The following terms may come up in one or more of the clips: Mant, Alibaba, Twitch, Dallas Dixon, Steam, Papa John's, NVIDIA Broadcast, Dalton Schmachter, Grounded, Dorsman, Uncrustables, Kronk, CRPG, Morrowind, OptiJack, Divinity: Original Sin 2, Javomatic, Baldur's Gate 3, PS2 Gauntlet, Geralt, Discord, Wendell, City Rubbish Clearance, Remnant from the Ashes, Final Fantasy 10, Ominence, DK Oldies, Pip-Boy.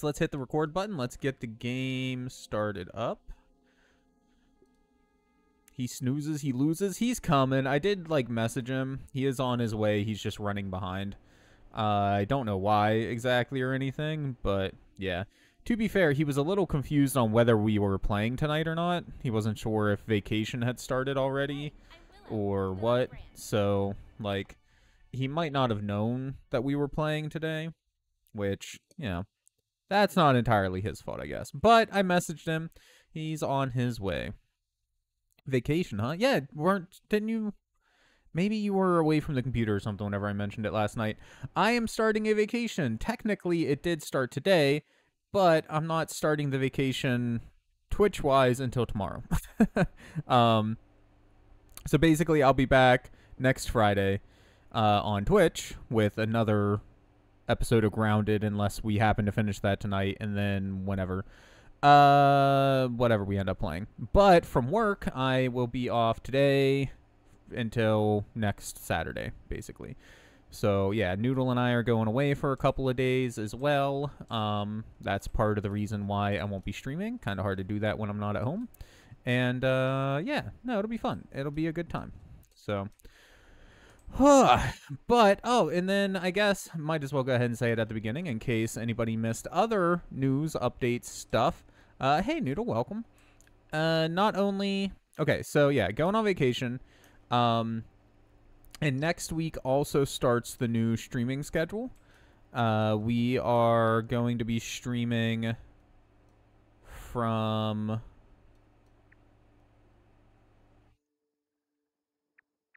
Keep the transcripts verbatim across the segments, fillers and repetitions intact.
So let's hit the record button. Let's get the game started up. He snoozes, he loses. He's coming. I did, like, message him. He is on his way. He's just running behind. Uh, I don't know why exactly or anything, but yeah. To be fair, he was a little confused on whether we were playing tonight or not. He wasn't sure if vacation had started already or what. So, like, he might not have known that we were playing today, which, you know, that's not entirely his fault, I guess. But I messaged him. He's on his way. Vacation, huh? Yeah, weren't, didn't you... Maybe you were away from the computer or something whenever I mentioned it last night. I am starting a vacation. Technically, it did start today, but I'm not starting the vacation Twitch-wise until tomorrow. um, so basically, I'll be back next Friday uh, on Twitch with another episode of Grounded, unless we happen to finish that tonight, and then whenever. Uh, whatever we end up playing. But from work, I will be off today until next Saturday, basically. So yeah, Noodle and I are going away for a couple of days as well. Um, that's part of the reason why I won't be streaming. Kind of hard to do that when I'm not at home. And uh, yeah, no, it'll be fun. It'll be a good time. So, but oh, and then I guess might as well go ahead and say it at the beginning in case anybody missed other news, updates, stuff. Uh, hey, Noodle, welcome. Uh, not only okay, so yeah, going on vacation. Um, and next week also starts the new streaming schedule. Uh, we are going to be streaming from...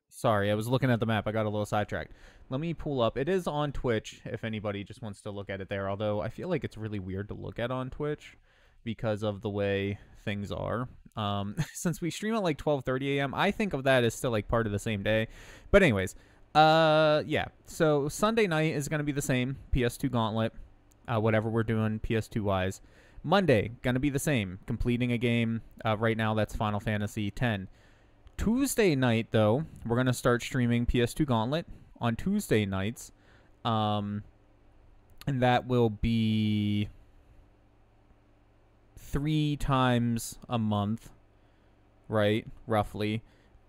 Sorry, I was looking at the map. I got a little sidetracked. Let me pull up. It is on Twitch, if anybody just wants to look at it there. Although, I feel like it's really weird to look at on Twitch because of the way things are. Um, since we stream at like twelve thirty a m, I think of that as still like part of the same day. But anyways, uh, yeah. So Sunday night is going to be the same, P S two Gauntlet, uh, whatever we're doing P S two-wise. Monday, going to be the same, completing a game. Uh, right now, that's Final Fantasy ten. Tuesday night, though, we're going to start streaming P S two Gauntlet on Tuesday nights. Um, and that will be... three times a month, right, roughly.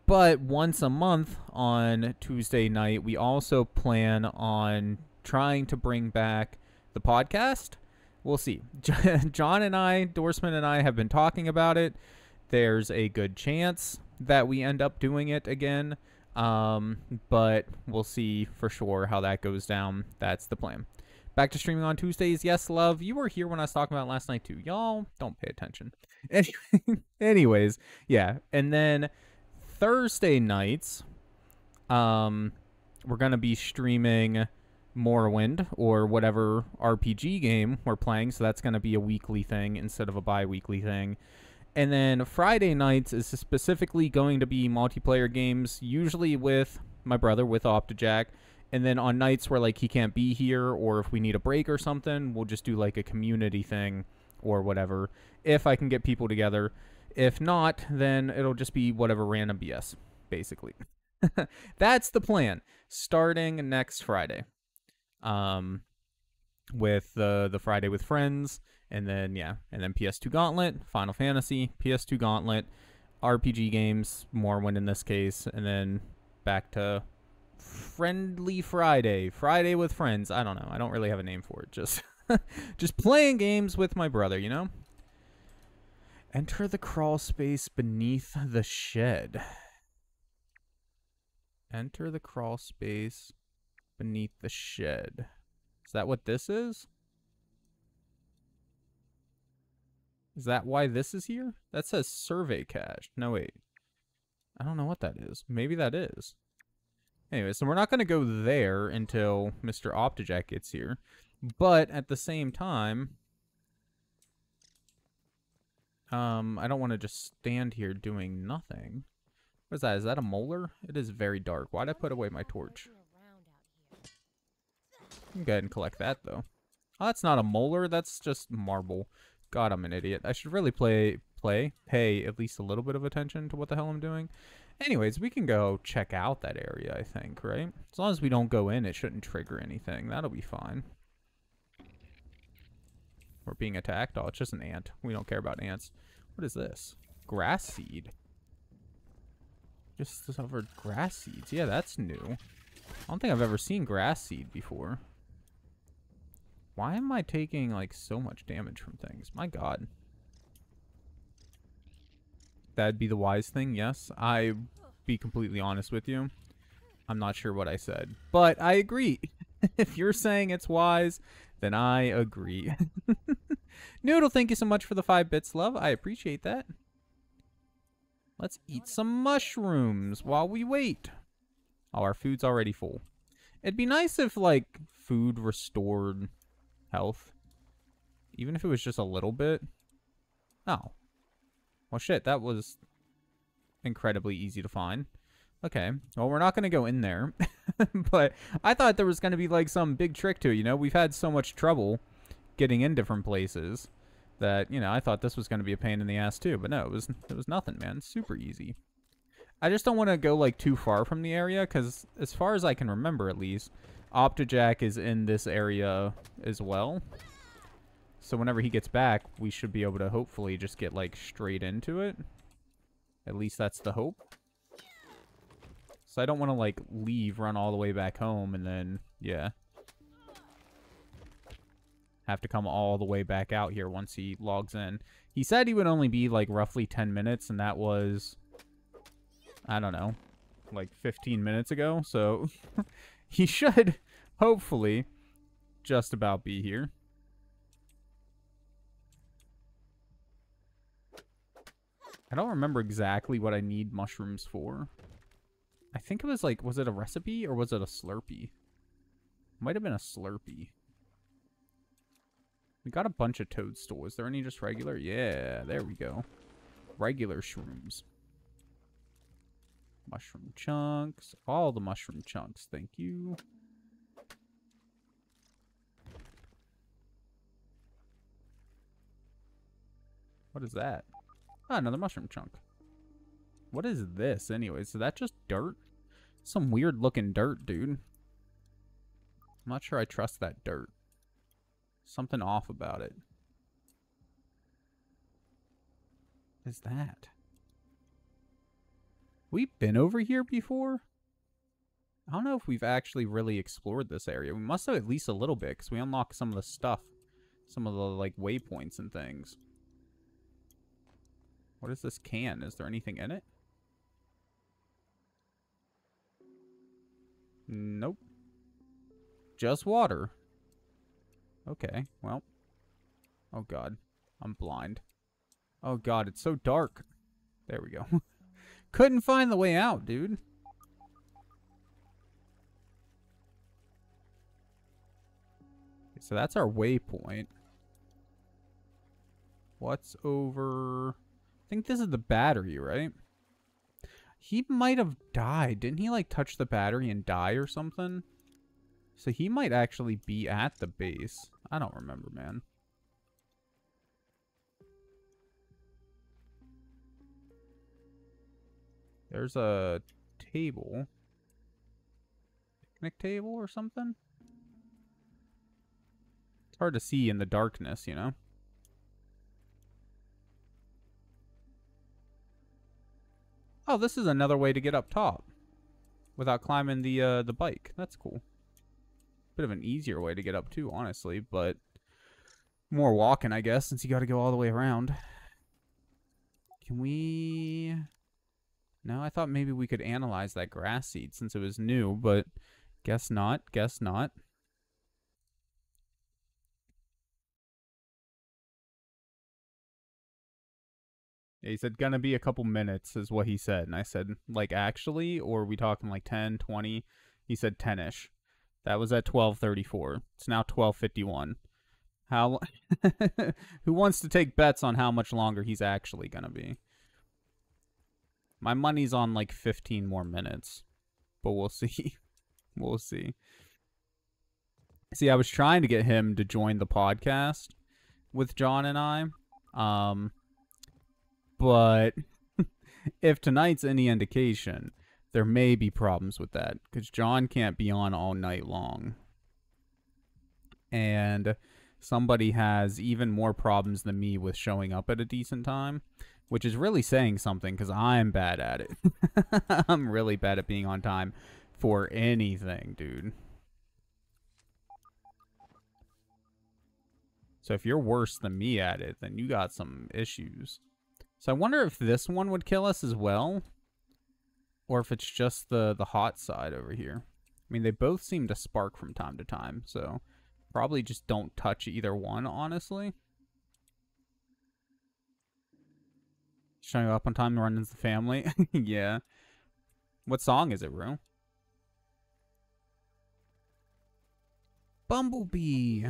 But once a month on Tuesday night, we also plan on trying to bring back the podcast. We'll see. John and I, Dorsman and I, have been talking about it. There's a good chance that we end up doing it again, um, but we'll see for sure how that goes down. That's the plan. Back to streaming on Tuesdays. Yes, love. You were here when I was talking about last night, too. Y'all don't pay attention. Anyways, yeah. And then Thursday nights, um, we're going to be streaming Morrowind or whatever R P G game we're playing. So that's going to be a weekly thing instead of a bi-weekly thing. And then Friday nights is specifically going to be multiplayer games, usually with my brother, with OptiJack. And then on nights where, like, he can't be here or if we need a break or something, we'll just do, like, a community thing or whatever. If I can get people together. If not, then it'll just be whatever random B S, basically. That's the plan. Starting next Friday. Um, with uh, the Friday with Friends. And then, yeah. And then P S two Gauntlet, Final Fantasy, P S two Gauntlet, R P G games, Morrowind in this case. And then back to... Friendly Friday, Friday with Friends. I don't know. I don't really have a name for it. Just, just playing games with my brother, you know? Enter the crawl space beneath the shed. Enter the crawl space beneath the shed. Is that what this is? Is that why this is here? That says survey cache. No, wait. I don't know what that is. Maybe that is. Anyway, so we're not going to go there until Mister OptiJack gets here. But at the same time, um, I don't want to just stand here doing nothing. What is that? Is that a molar? It is very dark. Why'd I put away my torch? Go ahead and collect that, though. Oh, that's not a molar. That's just marble. God, I'm an idiot. I should really play, play, pay at least a little bit of attention to what the hell I'm doing. Anyways, we can go check out that area, I think, right? As long as we don't go in, it shouldn't trigger anything. That'll be fine. We're being attacked? Oh, it's just an ant. We don't care about ants. What is this? Grass seed. Just discovered grass seeds. Yeah, that's new. I don't think I've ever seen grass seed before. Why am I taking, like, so much damage from things? My god. That'd be the wise thing, yes. I, be completely honest with you, I'm not sure what I said. But I agree. If you're saying it's wise, then I agree. Noodle, thank you so much for the five bits, love. I appreciate that. Let's eat some mushrooms while we wait. Oh, our food's already full. It'd be nice if, like, food restored health. Even if it was just a little bit. Oh. Well, shit, that was incredibly easy to find. Okay, well, we're not going to go in there. But I thought there was going to be, like, some big trick to it, you know? We've had so much trouble getting in different places that, you know, I thought this was going to be a pain in the ass, too. But no, it was, it was nothing, man. Super easy. I just don't want to go, like, too far from the area, because as far as I can remember, at least, OptiJack is in this area as well. So whenever he gets back, we should be able to hopefully just get, like, straight into it. At least that's the hope. So I don't want to, like, leave, run all the way back home, and then, yeah. Have to come all the way back out here once he logs in. He said he would only be, like, roughly ten minutes, and that was... I don't know, like fifteen minutes ago, so he should hopefully just about be here. I don't remember exactly what I need mushrooms for. I think it was like, was it a recipe or was it a Slurpee? Might have been a Slurpee. We got a bunch of toadstool. Is there any just regular? Yeah, there we go. Regular shrooms. Mushroom chunks. All the mushroom chunks. Thank you. What is that? Ah, another mushroom chunk. What is this anyway? Is that just dirt? Some weird looking dirt, dude. I'm not sure I trust that dirt. Something off about it. What is that? We've been over here before? I don't know if we've actually really explored this area. We must have at least a little bit, because we unlocked some of the stuff. Some of the, like, waypoints and things. What is this can? Is there anything in it? Nope. Just water. Okay, well. Oh, God. I'm blind. Oh, God, it's so dark. There we go. Couldn't find the way out, dude. So that's our waypoint. What's over? I think this is the battery, right? He might have died. Didn't he, like, touch the battery and die or something? So he might actually be at the base. I don't remember, man. There's a table. Picnic table or something? It's hard to see in the darkness, you know? Oh, this is another way to get up top. Without climbing the, uh, the bike. That's cool. Bit of an easier way to get up too, honestly, but... More walking, I guess, since you gotta go all the way around. Can we... No, I thought maybe we could analyze that grass seed since it was new, but guess not, guess not. He said, gonna be a couple minutes is what he said. And I said, like, actually, or are we talking like ten, twenty? He said ten-ish. That was at twelve thirty-four. It's now twelve fifty-one. How? Who wants to take bets on how much longer he's actually gonna be? My money's on, like, fifteen more minutes. But we'll see. We'll see. See, I was trying to get him to join the podcast with John and I. Um, but if tonight's any indication, there may be problems with that. Because John can't be on all night long. And somebody has even more problems than me with showing up at a decent time, which is really saying something because I'm bad at it. I'm really bad at being on time for anything, dude. So if you're worse than me at it, then you got some issues. So I wonder if this one would kill us as well, or if it's just the, the hot side over here. I mean, they both seem to spark from time to time, so probably just don't touch either one, honestly. Showing up on time and running into the family. Yeah. What song is it, Rue? Bumblebee!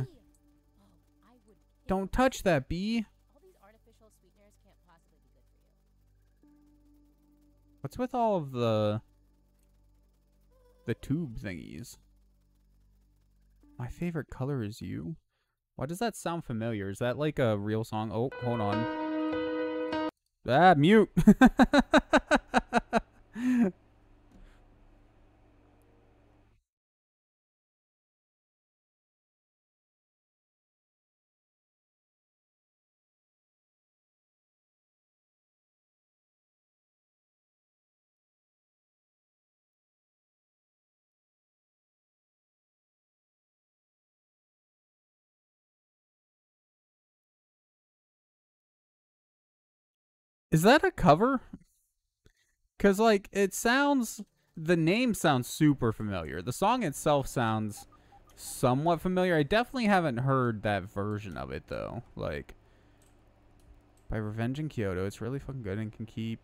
Don't touch that, bee. All these artificial sweeteners can't possibly be good for you. What's with all of the the tube thingies? My favorite color is you. Why does that sound familiar? Is that like a real song? Oh, hold on. Ah, mute. Is that a cover? Because, like, it sounds... The name sounds super familiar. The song itself sounds somewhat familiar. I definitely haven't heard that version of it, though. Like, by Revenging Kyoto, it's really fucking good and can keep...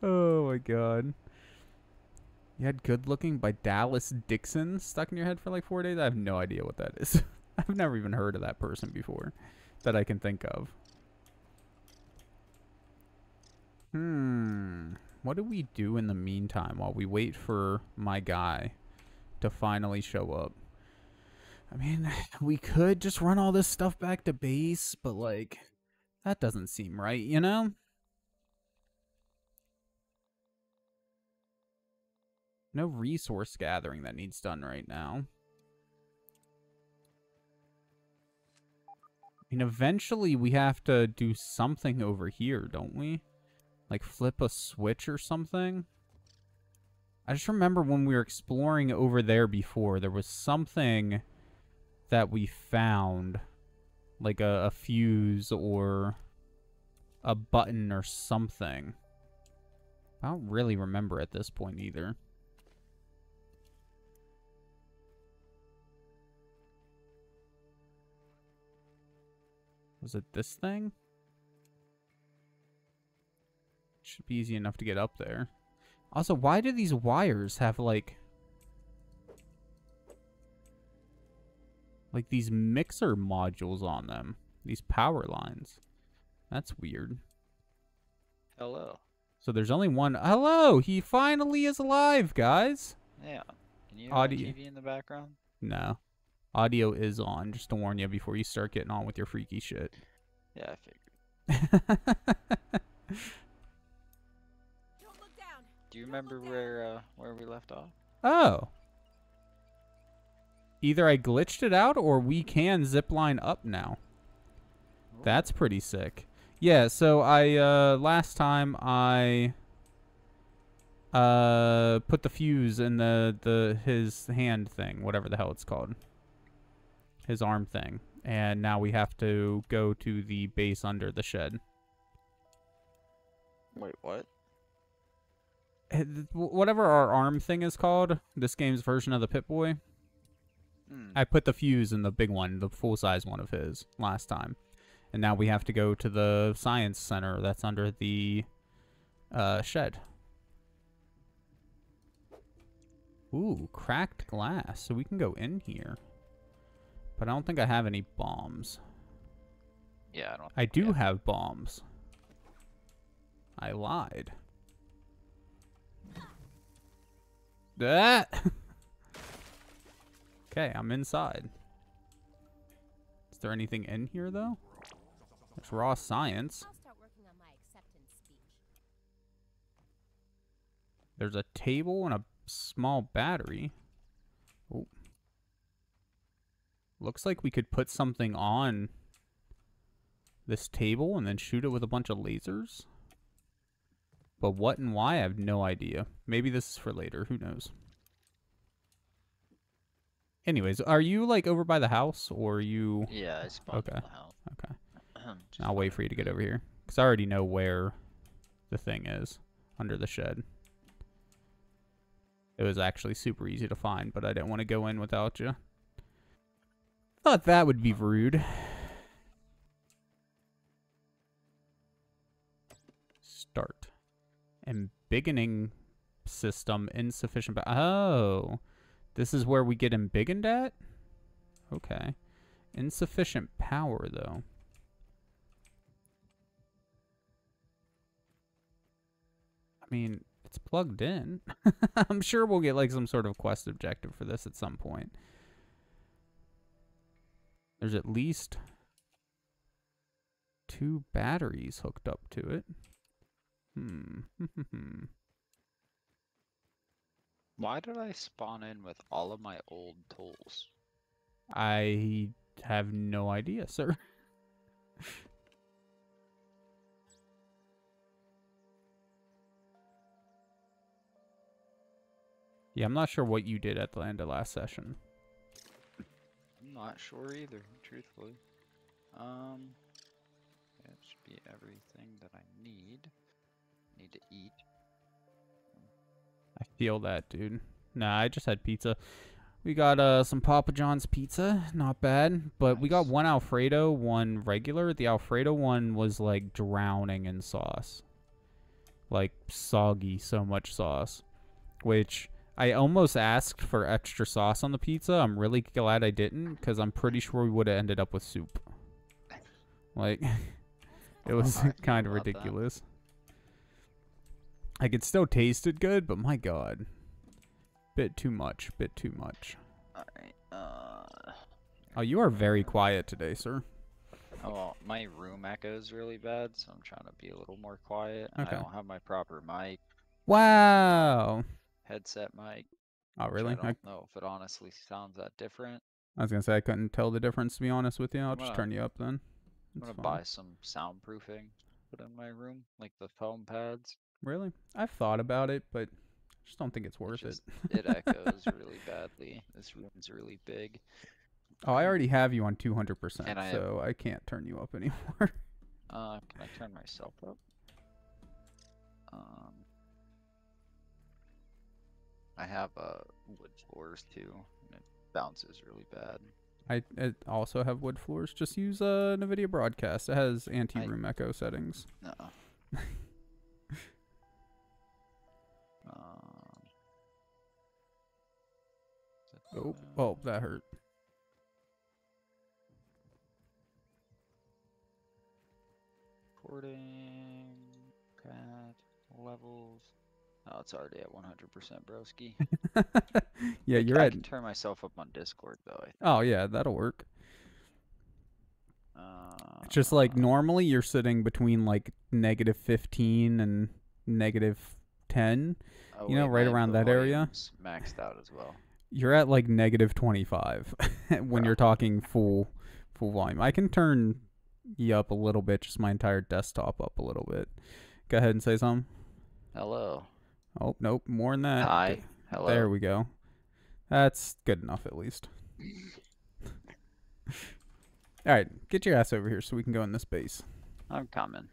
Oh, my God. You had Good Looking by Dallas Dixon stuck in your head for, like, four days? I have no idea what that is. I've never even heard of that person before that I can think of. Hmm. What do we do in the meantime while we wait for my guy to finally show up? I mean, we could just run all this stuff back to base, but, like, that doesn't seem right, you know? No resource gathering that needs done right now. I mean, eventually we have to do something over here, don't we? Like flip a switch or something? I just remember when we were exploring over there before, there was something that we found. Like a, a fuse or a button or something. I don't really remember at this point either. Was it this thing? Should be easy enough to get up there. Also, why do these wires have, like... Like, these mixer modules on them? These power lines. That's weird. Hello. So there's only one... Hello! He finally is alive, guys! Yeah. Can you have a T V in the background? No. Audio is on, just to warn you before you start getting on with your freaky shit. Yeah, I figured. Don't look down. Do you remember where uh, where we left off? Oh. Either I glitched it out or we can zipline up now. Ooh. That's pretty sick. Yeah, so I uh, last time I uh, put the fuse in the, the his hand thing, whatever the hell it's called. His arm thing. And now we have to go to the base under the shed. Wait, what? Whatever our arm thing is called, this game's version of the Pip-Boy. Hmm. I put the fuse in the big one, the full-size one of his, last time. And now we have to go to the science center that's under the uh, shed. Ooh, cracked glass. So we can go in here. But I don't think I have any bombs. Yeah, I don't. I do have bombs. I lied. Ah! Okay, I'm inside. Is there anything in here though? It's raw science. I'll start working on my acceptance speech. There's a table and a small battery. Oh. Looks like we could put something on this table and then shoot it with a bunch of lasers. But what and why, I have no idea. Maybe this is for later. Who knows? Anyways, are you, like, over by the house, or are you... Yeah, I spawned okay. by the house. Okay. I'll wait for you to get over here, because I already know where the thing is under the shed. It was actually super easy to find, but I didn't want to go in without you. Thought that would be rude. Start. And beginning system insufficient. Ba oh, this is where we get embiggened at? Okay. Insufficient power, though. I mean, it's plugged in. I'm sure we'll get like some sort of quest objective for this at some point. There's at least two batteries hooked up to it. Hmm. Why did I spawn in with all of my old tools? I have no idea, sir. Yeah, I'm not sure what you did at the end of last session. I'm not sure either, truthfully. Um, that should be everything that I need. I need to eat. I feel that, dude. Nah, I just had pizza. We got uh, some Papa John's pizza. Not bad. But nice. We got one Alfredo, one regular. The Alfredo one was, like, drowning in sauce. Like, soggy, so much sauce. Which... I almost asked for extra sauce on the pizza. I'm really glad I didn't, because I'm pretty sure we would have ended up with soup. Like, it was kind of ridiculous. That. I could still taste it good, but my god. Bit too much, bit too much. Alright, uh... Oh, you are very quiet today, sir. Oh, well, my room echoes really bad, so I'm trying to be a little more quiet. Okay. I don't have my proper mic. Wow! Headset mic. Oh, really? I don't I... know if it honestly sounds that different. I was going to say, I couldn't tell the difference, to be honest with you. I'll just gonna, turn you up then. It's I'm going to buy some soundproofing put in my room, like the foam pads. Really? I've thought about it, but I just don't think it's worth it. Just, it echoes really badly. This room's really big. Oh, I already have you on two hundred percent, and I so have... I can't turn you up anymore. uh, Can I turn myself up? Um... I have uh, wood floors too, and it bounces really bad. I, I also have wood floors. Just use uh, NVIDIA Broadcast. It has anti-room echo settings. No. um, oh, uh, oh, that hurt. Recording, pad, levels. Oh, it's already at one hundred percent, broski. Yeah, you're I at... can turn myself up on Discord, though. I think. Oh, yeah, that'll work. Uh, it's just, like, normally you're sitting between, like, negative fifteen and negative ten. Oh, you know, wait, right around that area. Maxed out as well. You're at, like, negative twenty-five when oh. you're talking full, full volume. I can turn you up a little bit, just my entire desktop up a little bit. Go ahead and say something. Hello. Oh, nope, more than that. Hi. Hello. There we go. That's good enough, at least. All right, get your ass over here so we can go in this base. I'm coming.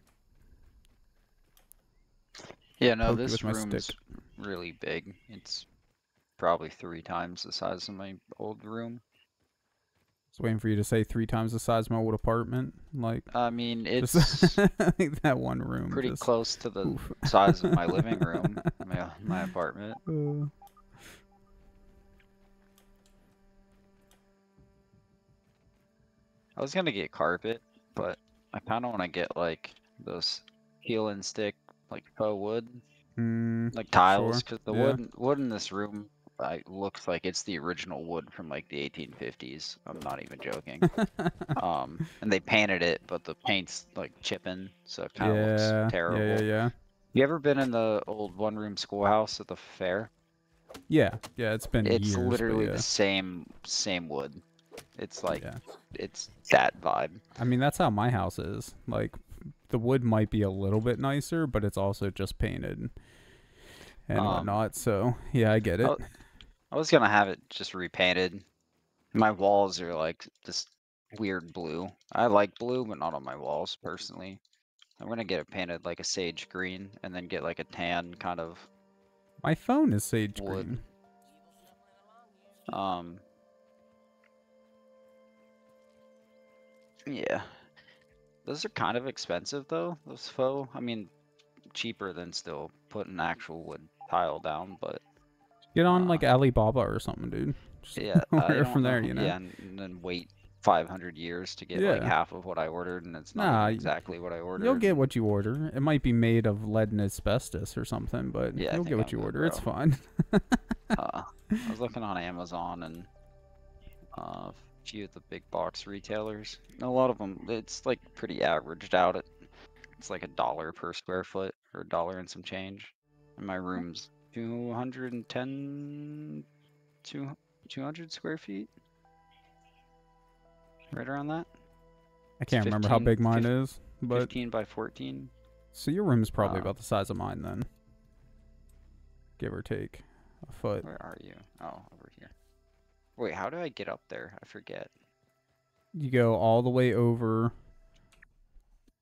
Yeah, no, this room's really big. It's probably three times the size of my old room. I was waiting for you to say three times the size of my old apartment. Like, I mean, it's just, like that one room. Pretty just, close to the oof. size of my living room, my, my apartment. Uh, I was gonna get carpet, but I kind of want to get like those heel and stick, like faux wood, mm, like tiles, because sure. the yeah. wood wood in this room. It looks like it's the original wood from like the eighteen fifties. I'm not even joking. um, and they painted it, but the paint's like chipping, so it kind of yeah, looks terrible. Yeah, yeah, yeah. You ever been in the old one-room schoolhouse at the fair? Yeah, yeah, it's been it's years, literally but, yeah. the same same wood. It's like yeah. it's that vibe. I mean, that's how my house is. Like, the wood might be a little bit nicer, but it's also just painted and um, whatnot. So yeah, I get it. I, I was gonna have it just repainted. My walls are like this weird blue. I like blue, but not on my walls personally. I'm gonna get it painted like a sage green, and then get like a tan kind of. My phone is sage green. Um. Yeah. Those are kind of expensive though, those faux. I mean, cheaper than still putting actual wood tile down, but. Get on uh, like Alibaba or something, dude. Just yeah. Order uh, from there, you know. Yeah, and, and then wait five hundred years to get yeah. like half of what I ordered, and it's not nah, exactly what I ordered. You'll get what you order. It might be made of lead and asbestos or something, but yeah, you'll get what I'm you order. Grow. It's fine. uh, I was looking on Amazon and uh, a few of the big box retailers. A lot of them, it's like pretty averaged out. At, it's like a dollar per square foot or a dollar and some change. And my room's two hundred ten, two hundred square feet. Right around that? I can't remember how big mine is, but fifteen by fourteen. So your room is probably uh, about the size of mine then. Give or take a foot. Where are you? Oh, over here. Wait, how do I get up there? I forget. You go all the way over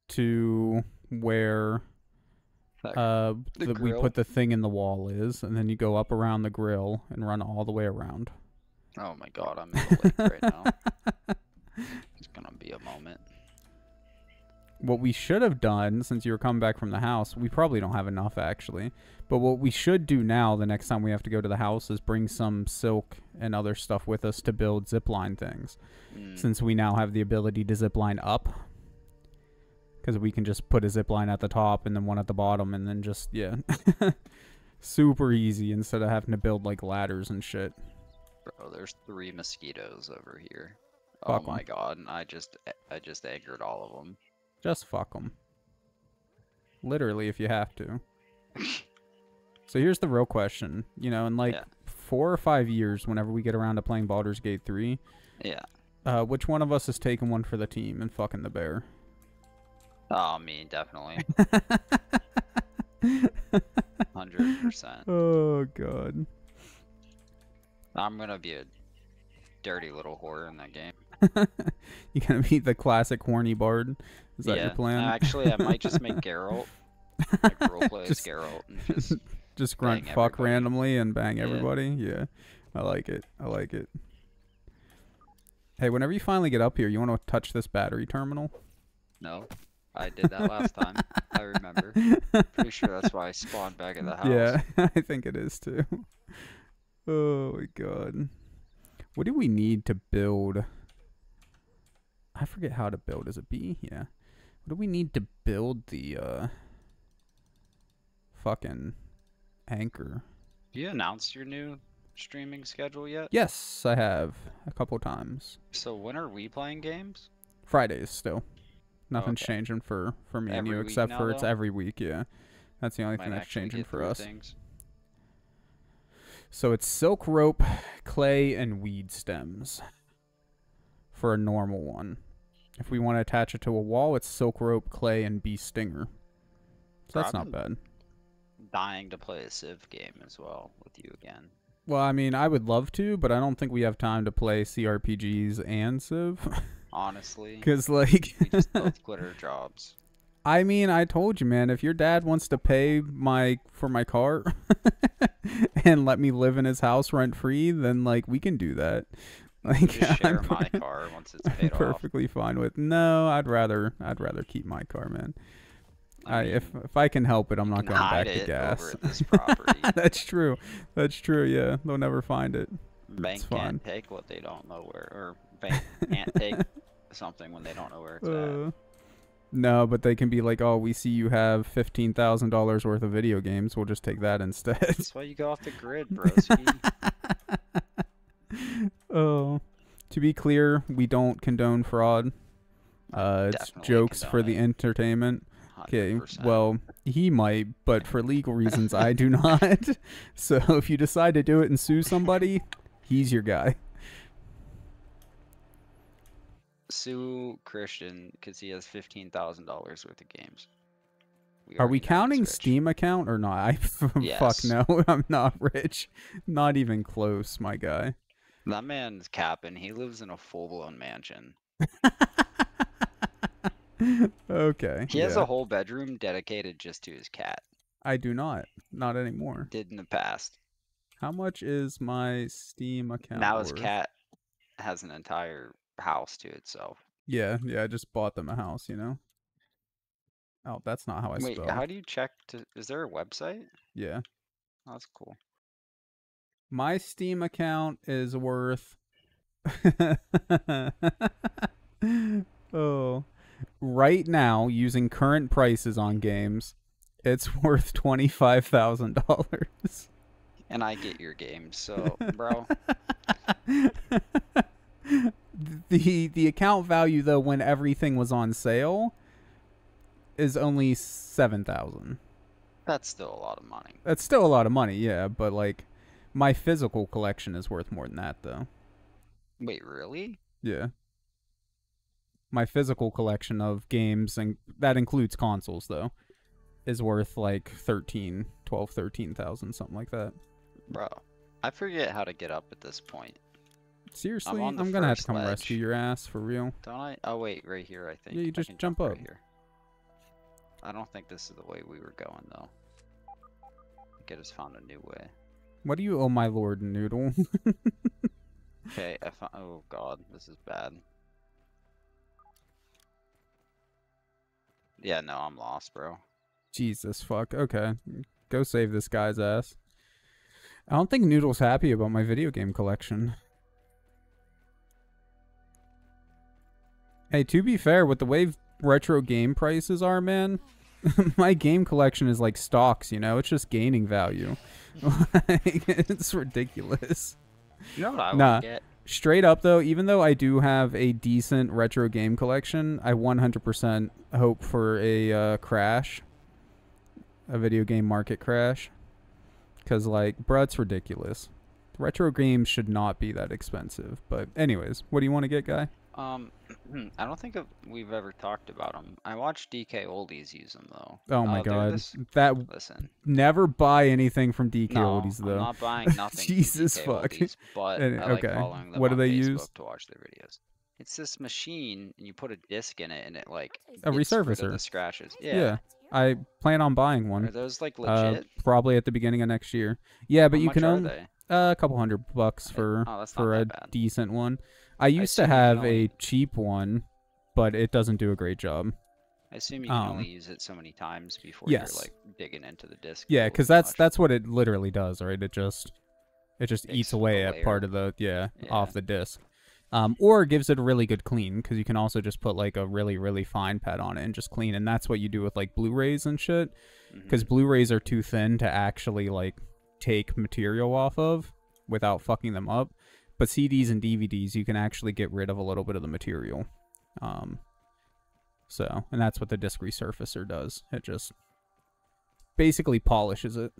to where uh, the, the, we put the thing in the wall is, and then you go up around the grill and run all the way around. Oh my god, I'm in the lake right now. It's gonna be a moment. What we should have done, since you were coming back from the house, we probably don't have enough actually, but what we should do now the next time we have to go to the house is bring some silk and other stuff with us to build zipline things, mm. since we now have the ability to zipline up, because we can just put a zipline at the top and then one at the bottom and then just yeah super easy, instead of having to build like ladders and shit. Bro, there's three mosquitoes over here. Fuck oh my em. god, and I just I just angered all of them. Just fuck them. Literally, if you have to. So here's the real question. You know, in like yeah. four or five years, whenever we get around to playing Baldur's Gate three, yeah. Uh, which one of us is taking one for the team and fucking the bear? Oh, me, definitely. one hundred percent. Oh, God. I'm going to be a dirty little whore in that game. You're gonna be the classic horny bard. Is that yeah. your plan? Actually, I might just make Geralt. Like roleplay as Geralt. And just, just grunt fuck everybody. randomly and bang yeah. everybody. Yeah, I like it. I like it. Hey, whenever you finally get up here, you want to touch this battery terminal? No, I did that last time. I remember. Pretty sure that's why I spawned back at the house. Yeah, I think it is too. Oh my god. What do we need to build? I forget how to build. Is it B? Yeah. What do we need to build the uh, fucking anchor? Have you announced your new streaming schedule yet? Yes, I have. A couple times. So when are we playing games? Fridays still. Nothing's okay. changing for, for me every and you except now, for though? It's every week, yeah. That's the only Might thing that's changing for us. Things. So it's silk rope, clay, and weed stems for a normal one. If we want to attach it to a wall, it's silk rope, clay, and bee stinger. So that's not bad. Dying to play a Civ game as well with you again. Well, I mean, I would love to, but I don't think we have time to play C R P Gs and Civ. Honestly. Because, like... we just both quit our jobs. I mean, I told you, man, if your dad wants to pay my for my car and let me live in his house rent-free, then, like, we can do that. Like, just share I'm, my car once it's paid I'm perfectly off. fine with. No, I'd rather I'd rather keep my car, man. I, I mean, if if I can help it, I'm not going back to gas. Over this property. That's true. That's true, yeah. They'll never find it. Bank can't take what they don't know where, or bank can't take something when they don't know where it's uh, at. No, but they can be like, oh, we see you have fifteen thousand dollars worth of video games. We'll just take that instead. That's why you go off the grid, broski. Oh, to be clear, we don't condone fraud. Uh, it's jokes for the entertainment. Okay, well, he might, but for legal reasons, I do not. So if you decide to do it and sue somebody, he's your guy. Sue Christian because he has fifteen thousand dollars worth of games. We Are we counting Steam account or not? I yes. Fuck no, I'm not rich. Not even close, my guy. That man's capping. He lives in a full-blown mansion. Okay. He yeah. has a whole bedroom dedicated just to his cat. I do not. Not anymore. Did in the past. How much is my Steam account Now worth? His cat has an entire house to itself. Yeah, yeah, I just bought them a house, you know? Oh, that's not how I Wait, spell. How do you check? To, is there a website? Yeah. Oh, that's cool. My Steam account is worth... oh... Right now, using current prices on games, it's worth twenty-five thousand dollars. And I get your game, so, bro. the The account value, though, when everything was on sale, is only seven thousand dollars. That's still a lot of money. That's still a lot of money, yeah, but, like, my physical collection is worth more than that, though. Wait, really? Yeah. My physical collection of games, and that includes consoles, though, is worth like thirteen, twelve, thirteen thousand, something like that. Bro, I forget how to get up at this point. Seriously, I'm, I'm gonna have to come ledge. rescue your ass for real. Don't I? Oh wait, right here, I think. Yeah, you just jump, jump up. Right here. I don't think this is the way we were going though. I think I just found a new way. What do you owe my lord, Noodle? Okay, I found. Oh god, this is bad. Yeah, no, I'm lost, bro. Jesus, fuck. Okay. Go save this guy's ass. I don't think Noodle's happy about my video game collection. Hey, to be fair, with the way retro game prices are, man, my game collection is like stocks, you know? It's just gaining value. Like, it's ridiculous. You know what I nah. would get? Straight up, though, even though I do have a decent retro game collection, I one hundred percent hope for a uh, crash. A video game market crash. Because, like, bruh, it's ridiculous. Retro games should not be that expensive. But anyways, what do you want to get, Guy? Um, I don't think we've ever talked about them. I watched D K Oldies use them, though. Oh, my uh, God. This... That... Listen. Never buy anything from D K no, Oldies, though. I'm not buying nothing Jesus from D K fuck. Oldies, but and, I like okay. following them what do they Facebook use? To watch their videos. It's this machine, and you put a disc in it, and it, like... A resurfacer. The scratches. Yeah. yeah. I plan on buying one. Are those, like, legit? Uh, probably at the beginning of next year. Yeah, but How you can own uh, a couple hundred bucks for, oh, for a bad. decent one. I used I to have a cheap one, but it doesn't do a great job. I assume you can um, only use it so many times before yes. you're like digging into the disc. Yeah, because that's much. that's what it literally does, right? It just it just it's eats away at part of the yeah, yeah off the disc, um, or gives it a really good clean because you can also just put like a really really fine pad on it and just clean. And that's what you do with like Blu-rays and shit, because mm-hmm. Blu-rays are too thin to actually like take material off of without fucking them up. But C Ds and D V Ds, you can actually get rid of a little bit of the material. Um, so, and that's what the disc resurfacer does. It just basically polishes it.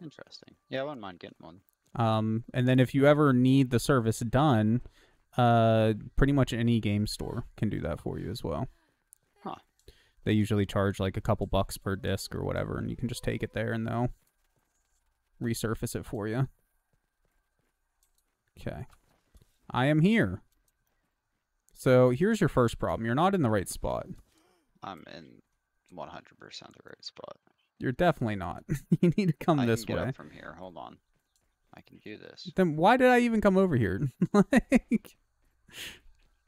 Interesting. Yeah, I wouldn't mind getting one. Um, and then if you ever need the service done, uh, pretty much any game store can do that for you as well. Huh. They usually charge like a couple bucks per disc or whatever, and you can just take it there and they'll resurface it for you. Okay. I am here. So here's your first problem. You're not in the right spot. I'm in one hundred percent the right spot. You're definitely not. You need to come I this can get way. Up from here. Hold on. I can do this. Then why did I even come over here? Like,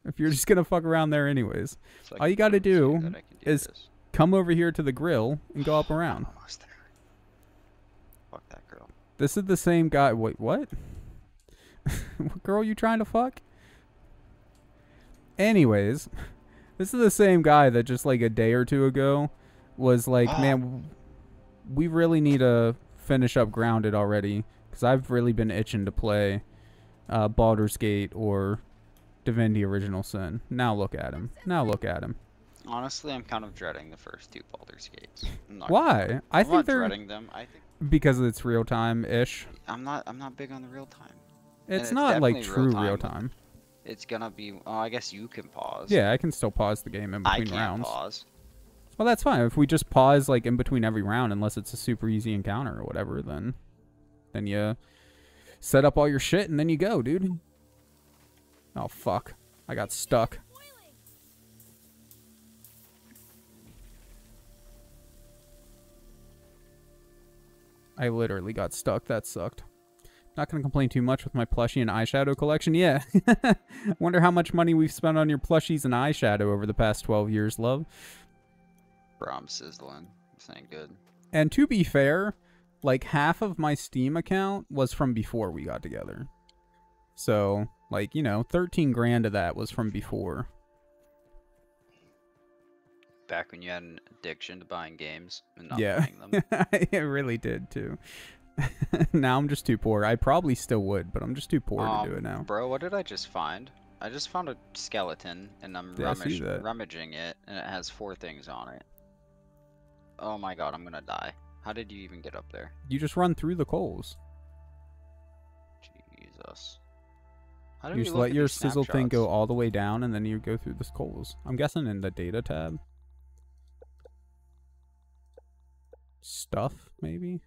if you're just going to fuck around there anyways. So all you got to do, do is this. come over here to the grill and go up around. I'm almost there. Fuck that grill. This is the same guy. Wait, what? What girl you trying to fuck? Anyways, this is the same guy that just like a day or two ago was like, oh. man, we really need to finish up Grounded already because I've really been itching to play uh, Baldur's Gate or Divinity: Original Sin. Now look at him. Now look at him. Honestly, I'm kind of dreading the first two Baldur's Gates. Why? Gonna, I I'm think not they're dreading them. I think because it's real time ish. I'm not. I'm not big on the real time. It's, it's not like true real time. Real time. It's gonna be. Oh, I guess you can pause. Yeah, I can still pause the game in between I can't rounds. Pause. Well, that's fine. If we just pause like in between every round, unless it's a super easy encounter or whatever, then then you set up all your shit and then you go, dude. Oh fuck! I got stuck. I literally got stuck. That sucked. Not gonna complain too much with my plushie and eyeshadow collection. Yeah. Wonder how much money we've spent on your plushies and eyeshadow over the past twelve years, love. Bro, I'm sizzling. This ain't good. And to be fair, like half of my Steam account was from before we got together. So, like, you know, thirteen grand of that was from before. Back when you had an addiction to buying games and not yeah. playing them. I really did, too. Now I'm just too poor. I probably still would, but I'm just too poor um, to do it now. Bro, what did I just find? I just found a skeleton, and I'm rummage rummaging it, and it has four things on it. Oh my god, I'm gonna die. How did you even get up there? You just run through the coals. Jesus. How did you just let your sizzle snapshots? thing go all the way down, and then you go through the coals. I'm guessing in the data tab. Stuff, maybe?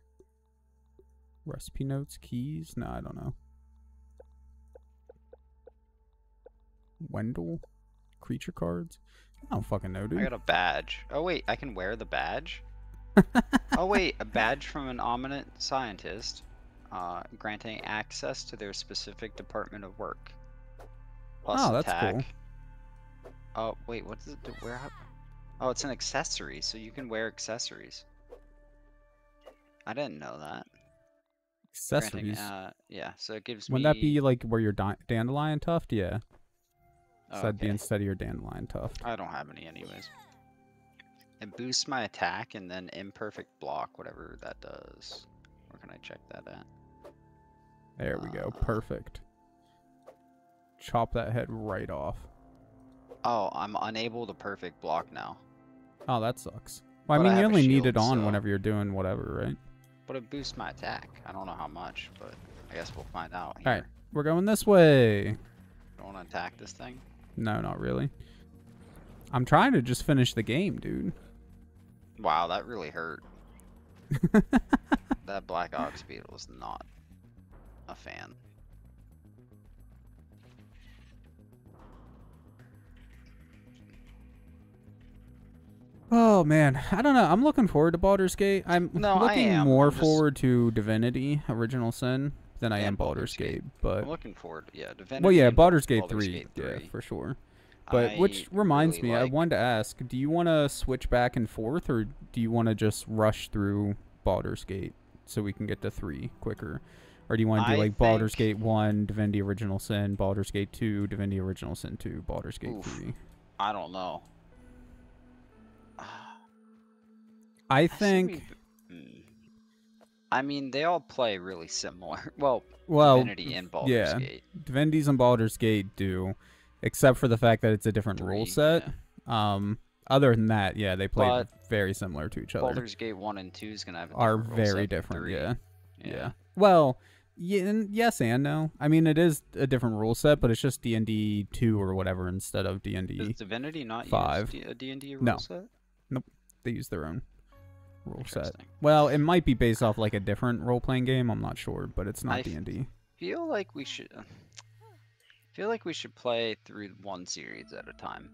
Recipe notes, keys? No, I don't know. Wendell? Creature cards? I don't fucking know, dude. I got a badge. Oh, wait, I can wear the badge? Oh, wait, a badge from an Ominent scientist uh, granting access to their specific department of work. Plus oh, that's attack. Cool. Oh, wait, what does it do? Where? Oh, it's an accessory, so you can wear accessories. I didn't know that. Accessories. Granting, uh, yeah, so it gives Wouldn't me. Wouldn't that be like where your dandelion tuft? Yeah. So okay. That'd be instead of your dandelion tuft. I don't have any, anyways. It boosts my attack and then imperfect block, whatever that does. Where can I check that at? There we uh, go. Perfect. Chop that head right off. Oh, I'm unable to perfect block now. Oh, that sucks. Well, but I mean, I you only shield, need it on so... whenever you're doing whatever, right? But it boosts my attack. I don't know how much, but I guess we'll find out. All right, we're going this way. Don't want to attack this thing? No, not really. I'm trying to just finish the game, dude. Wow, that really hurt. That Black Ox Beetle is not a fan. Oh man, I don't know. I'm looking forward to Baldur's Gate. I'm no, looking I am. more I'm just... forward to Divinity: Original Sin than I am Baldur's Gate. Gate. But I'm looking forward, to, yeah, Divinity. Well, yeah, Baldur's Gate Baldur's three, Gate three, yeah, for sure. But I which reminds really me, like... I wanted to ask: do you want to switch back and forth, or do you want to just rush through Baldur's Gate so we can get to three quicker, or do you want to do I like think... Baldur's Gate one, Divinity: Original Sin, Baldur's Gate two, Divinity: Original Sin two, Baldur's Gate Oof, three? I don't know. I think. I mean, they all play really similar. Well, well Divinity and Baldur's yeah. Gate. Divinity's and Baldur's Gate do, except for the fact that it's a different Three, rule set. Yeah. Um, other than that, yeah, they play but very similar to each other. Baldur's Gate one and two is gonna have a are very different. Yeah. yeah, yeah. Well, yeah, and yes and no. I mean, it is a different rule set, but it's just D and D two or whatever instead of D and D. Does Divinity not five. use a D and D rule no. set? Nope, they use their own rule set. Well, it might be based off like a different role-playing game. I'm not sure, but it's not D and D. Feel like we should. Feel like we should play through one series at a time.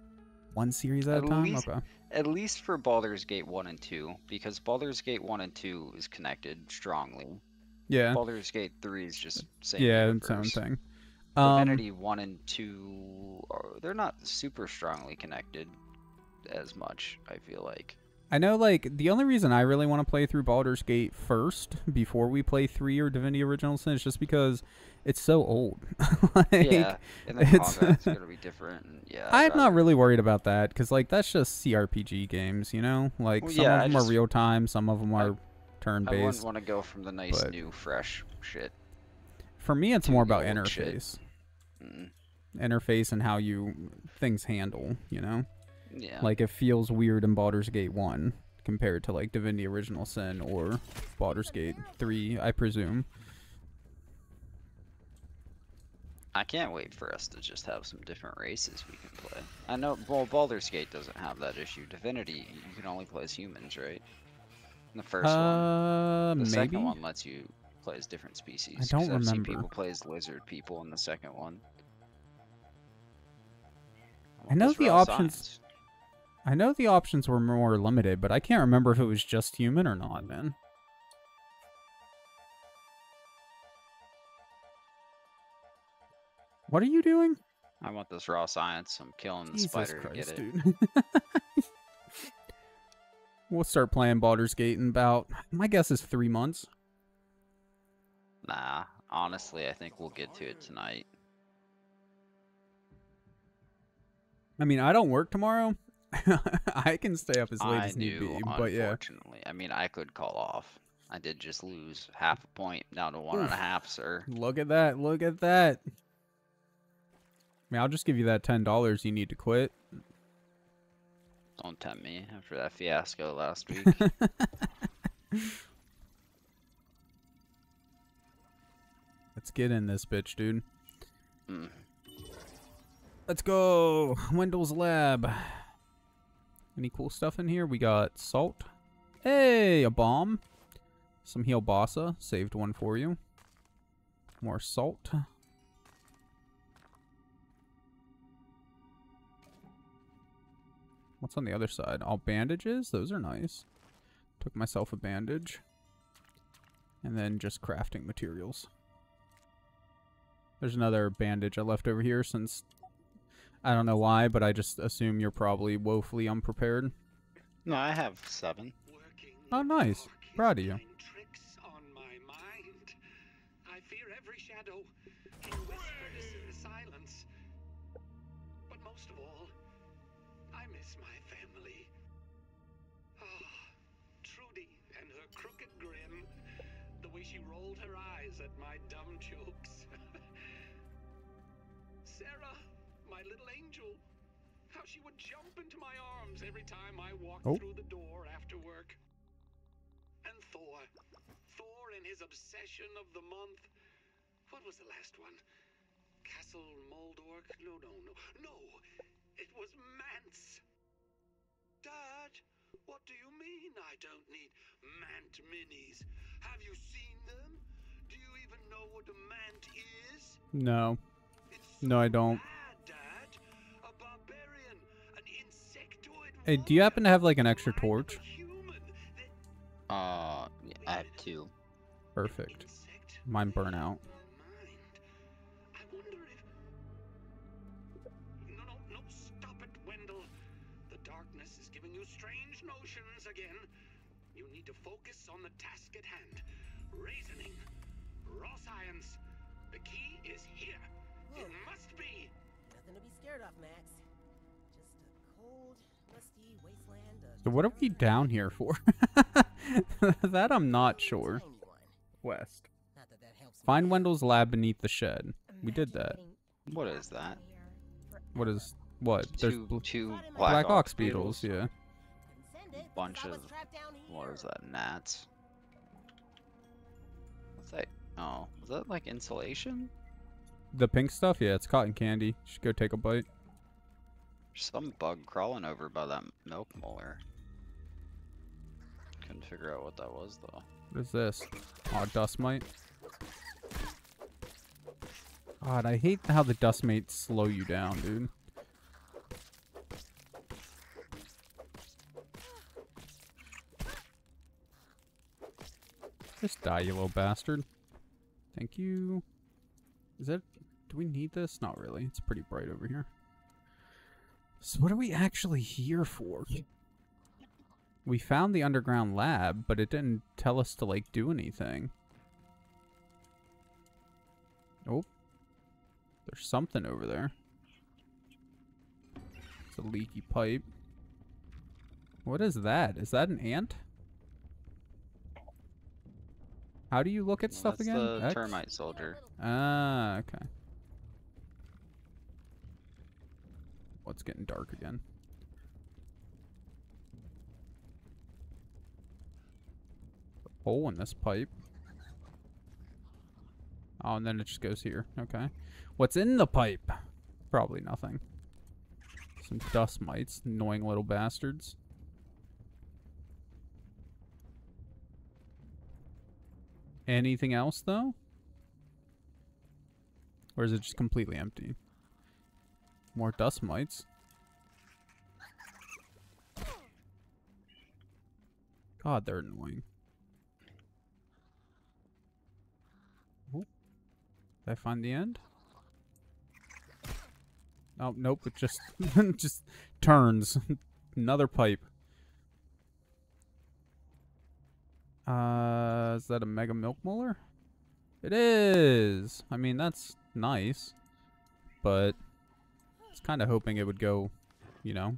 One series at, at a time. Least, okay. At least for Baldur's Gate one and two, because Baldur's Gate one and two is connected strongly. Yeah. Baldur's Gate three is just same. Yeah, its own thing. Divinity um, one and two, are, they're not super strongly connected as much. I feel like. I know, like, the only reason I really want to play through Baldur's Gate first before we play three or Divinity Original Sin is just because it's so old. Like, yeah, and the combat's going to be different. And yeah, I'm rather. not really worried about that because, like, that's just C R P G games, you know? Like, well, some yeah, of them just, are real-time, some of them I, are turn-based. I wouldn't want to go from the nice, new, fresh shit. For me, it's more about interface. Mm. Interface and how you things handle, you know? Yeah. Like, it feels weird in Baldur's Gate one compared to, like, Divinity Original Sin or Baldur's Gate three, I presume. I can't wait for us to just have some different races we can play. I know, well, Baldur's Gate doesn't have that issue. Divinity, you can only play as humans, right? In the first uh, one. The maybe? second one lets you play as different species. I don't remember. I've seen people play as lizard people in the second one. I, I know the options... Science. I know the options were more limited, but I can't remember if it was just human or not, man. What are you doing? I want this raw science. I'm killing the spider to get it. We'll start playing Baldur's Gate in about, my guess is three months. Nah, honestly, I think we'll get to it tonight. I mean, I don't work tomorrow. I can stay up as late I as need be, but yeah. Unfortunately, I mean, I could call off. I did just lose half a point, down to one Oof. and a half, sir. Look at that! Look at that! I mean, I'll just give you that ten dollars you need to quit. Don't tempt me after that fiasco last week. Let's get in this bitch, dude. Mm. Let's go! Wendell's lab. Any cool stuff in here? We got salt. Hey, a bomb. Some hielbasa. Saved one for you. More salt. What's on the other side? All bandages? Those are nice. Took myself a bandage. And then just crafting materials. There's another bandage I left over here since... I don't know why, but I just assume you're probably woefully unprepared. No, I have seven. Oh, nice. Proud of you. She rolled her eyes at my dumb jokes. Sarah, my little angel, how she would jump into my arms every time I walked oh. through the door after work. And Thor, Thor and his obsession of the month. What was the last one? Castle Moldork? No, no, no, no. It was Mance. Dad, what do you mean I don't need Mant minis? Have you seen them? Do you even know what a Mant is? No. It's so no, I don't. Bad, Dad. A barbarian, an insectoid. Hey, do you happen to have like an extra torch? Uh, yeah, I have two. Perfect. Mine burn out. Again, you need to focus on the task at hand. Reasoning, raw science. The key is here. Whoa. It must be. Nothing to be scared of, Max. Just a cold, musty wasteland. So what are we down here for? That I'm not sure. West. Not that that helps. Find Wendell's lab beneath the shed. We did that. What is that? What is what? There's two, two black, black ox beetles. beetles. Yeah. Bunch of, what is that, gnats? What's that? Oh, is that like insulation? The pink stuff? Yeah, it's cotton candy. Just go take a bite. There's some bug crawling over by that milk molar. Couldn't figure out what that was, though. What is this? Aw, oh, dust mite. God, I hate how the dust mites slow you down, dude. Just die, you little bastard. Thank you. Is that... Do we need this? Not really. It's pretty bright over here. So what are we actually here for? We found the underground lab, but it didn't tell us to, like, do anything. Oh. There's something over there. It's a leaky pipe. What is that? Is that an ant? How do you look at stuff again? That's the termite soldier. Ah, okay. Well, it's getting dark again. hole in this pipe. Oh, and then it just goes here. Okay. What's in the pipe? Probably nothing. Some dust mites. Annoying little bastards. Anything else, though? Or is it just completely empty? More dust mites. God, they're annoying. Oh. Did I find the end? Oh, nope, it just just turns. Another pipe. Uh, is that a mega milk molar? It is! I mean, that's nice. But I was kind of hoping it would go, you know,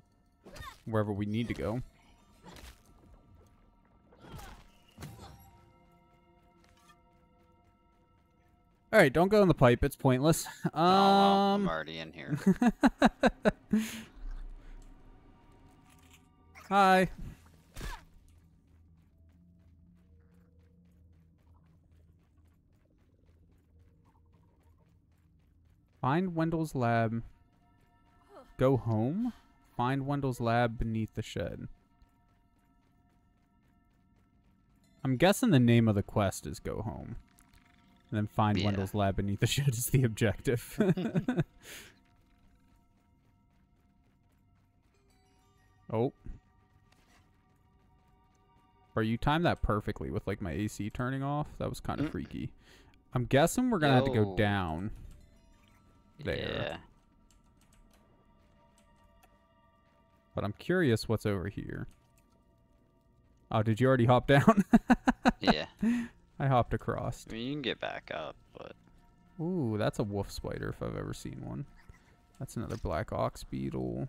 wherever we need to go. Alright, don't go in the pipe. It's pointless. Um, oh, well, I'm already in here. Hi. Find Wendell's lab. Go home. Find Wendell's lab beneath the shed. I'm guessing the name of the quest is Go Home. And then find yeah. Wendell's lab beneath the shed is the objective. Oh. Bro, you timed that perfectly with like my A C turning off. That was kind of mm. freaky. I'm guessing we're going to have to go down. There. Yeah. But I'm curious what's over here. Oh, did you already hop down? Yeah. I hopped across. I mean, you can get back up, but... Ooh, that's a wolf spider if I've ever seen one. That's another black ox beetle.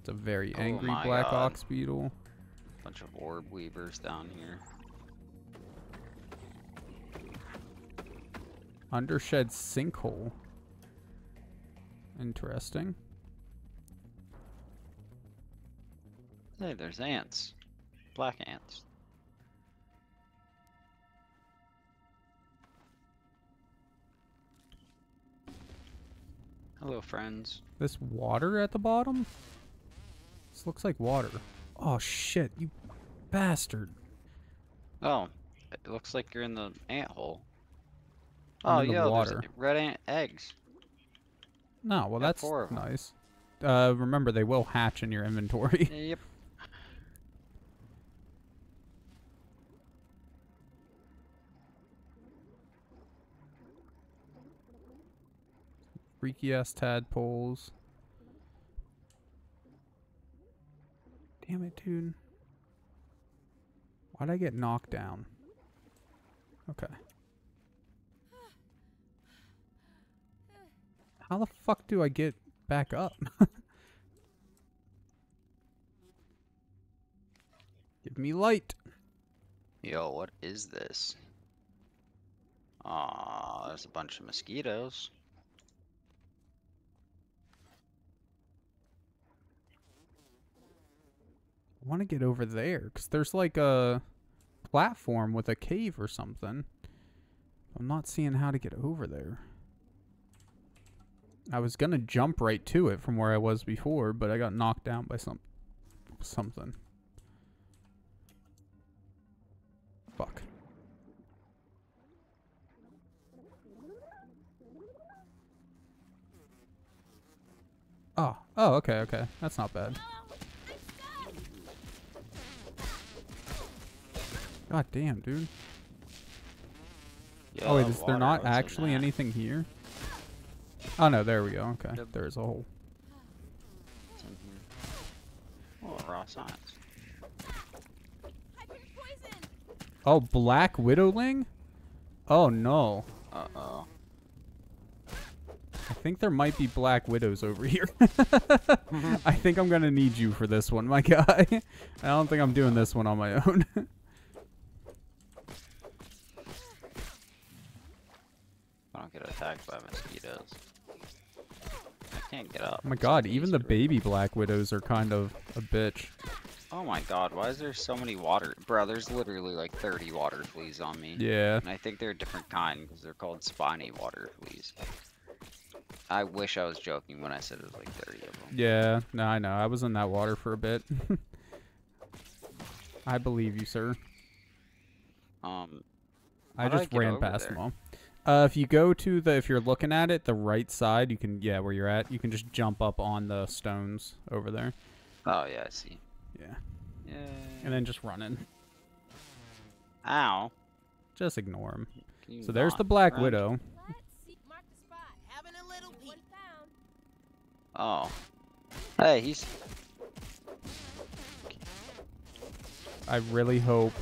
It's a very angry oh black God. ox beetle. Bunch of orb weavers down here. Undershed sinkhole. Interesting. Hey, there's ants. Black ants. Hello, friends. This water at the bottom? This looks like water. Oh, shit, you bastard. Oh, it looks like you're in the ant hole. Oh, yo, water. Red ant eggs. No, well, that's nice. Uh, remember, they will hatch in your inventory. Yep. Freaky ass tadpoles. Damn it, dude. Why'd I get knocked down? Okay. How the fuck do I get back up? Give me light. Yo, what is this? Aw, there's a bunch of mosquitoes. I want to get over there, because there's like a platform with a cave or something. I'm not seeing how to get over there. I was going to jump right to it from where I was before, but I got knocked down by some something. Fuck. Oh, oh, okay, okay. That's not bad. God damn, dude. Yo, oh, wait, is there not actually anything here? Oh, no, there we go. Okay, yep. There's a hole. It's in here. Oh, raw science. Oh, black widowling? Oh, no. Uh-oh. I think there might be black widows over here. I think I'm going to need you for this one, my guy. I don't think I'm doing this one on my own. I don't get attacked by mosquitoes. I can't get up. Oh my god, even the baby black widows are kind of a bitch. Oh my god, why is there so many water? Bro, there's literally like thirty water fleas on me. Yeah. And I think they're a different kind because they're called spiny water fleas. I wish I was joking when I said it was like thirty of them. Yeah, no, I know. I was in that water for a bit. I believe you, sir. Um, I just I ran past there? them all. Uh, if you go to the, if you're looking at it, the right side, you can, yeah, where you're at, you can just jump up on the stones over there. Oh, yeah, I see. Yeah. Yeah. And then just run in. Ow. Just ignore him. You so there's the Black run. Widow. Oh. Hey, he's... I really hope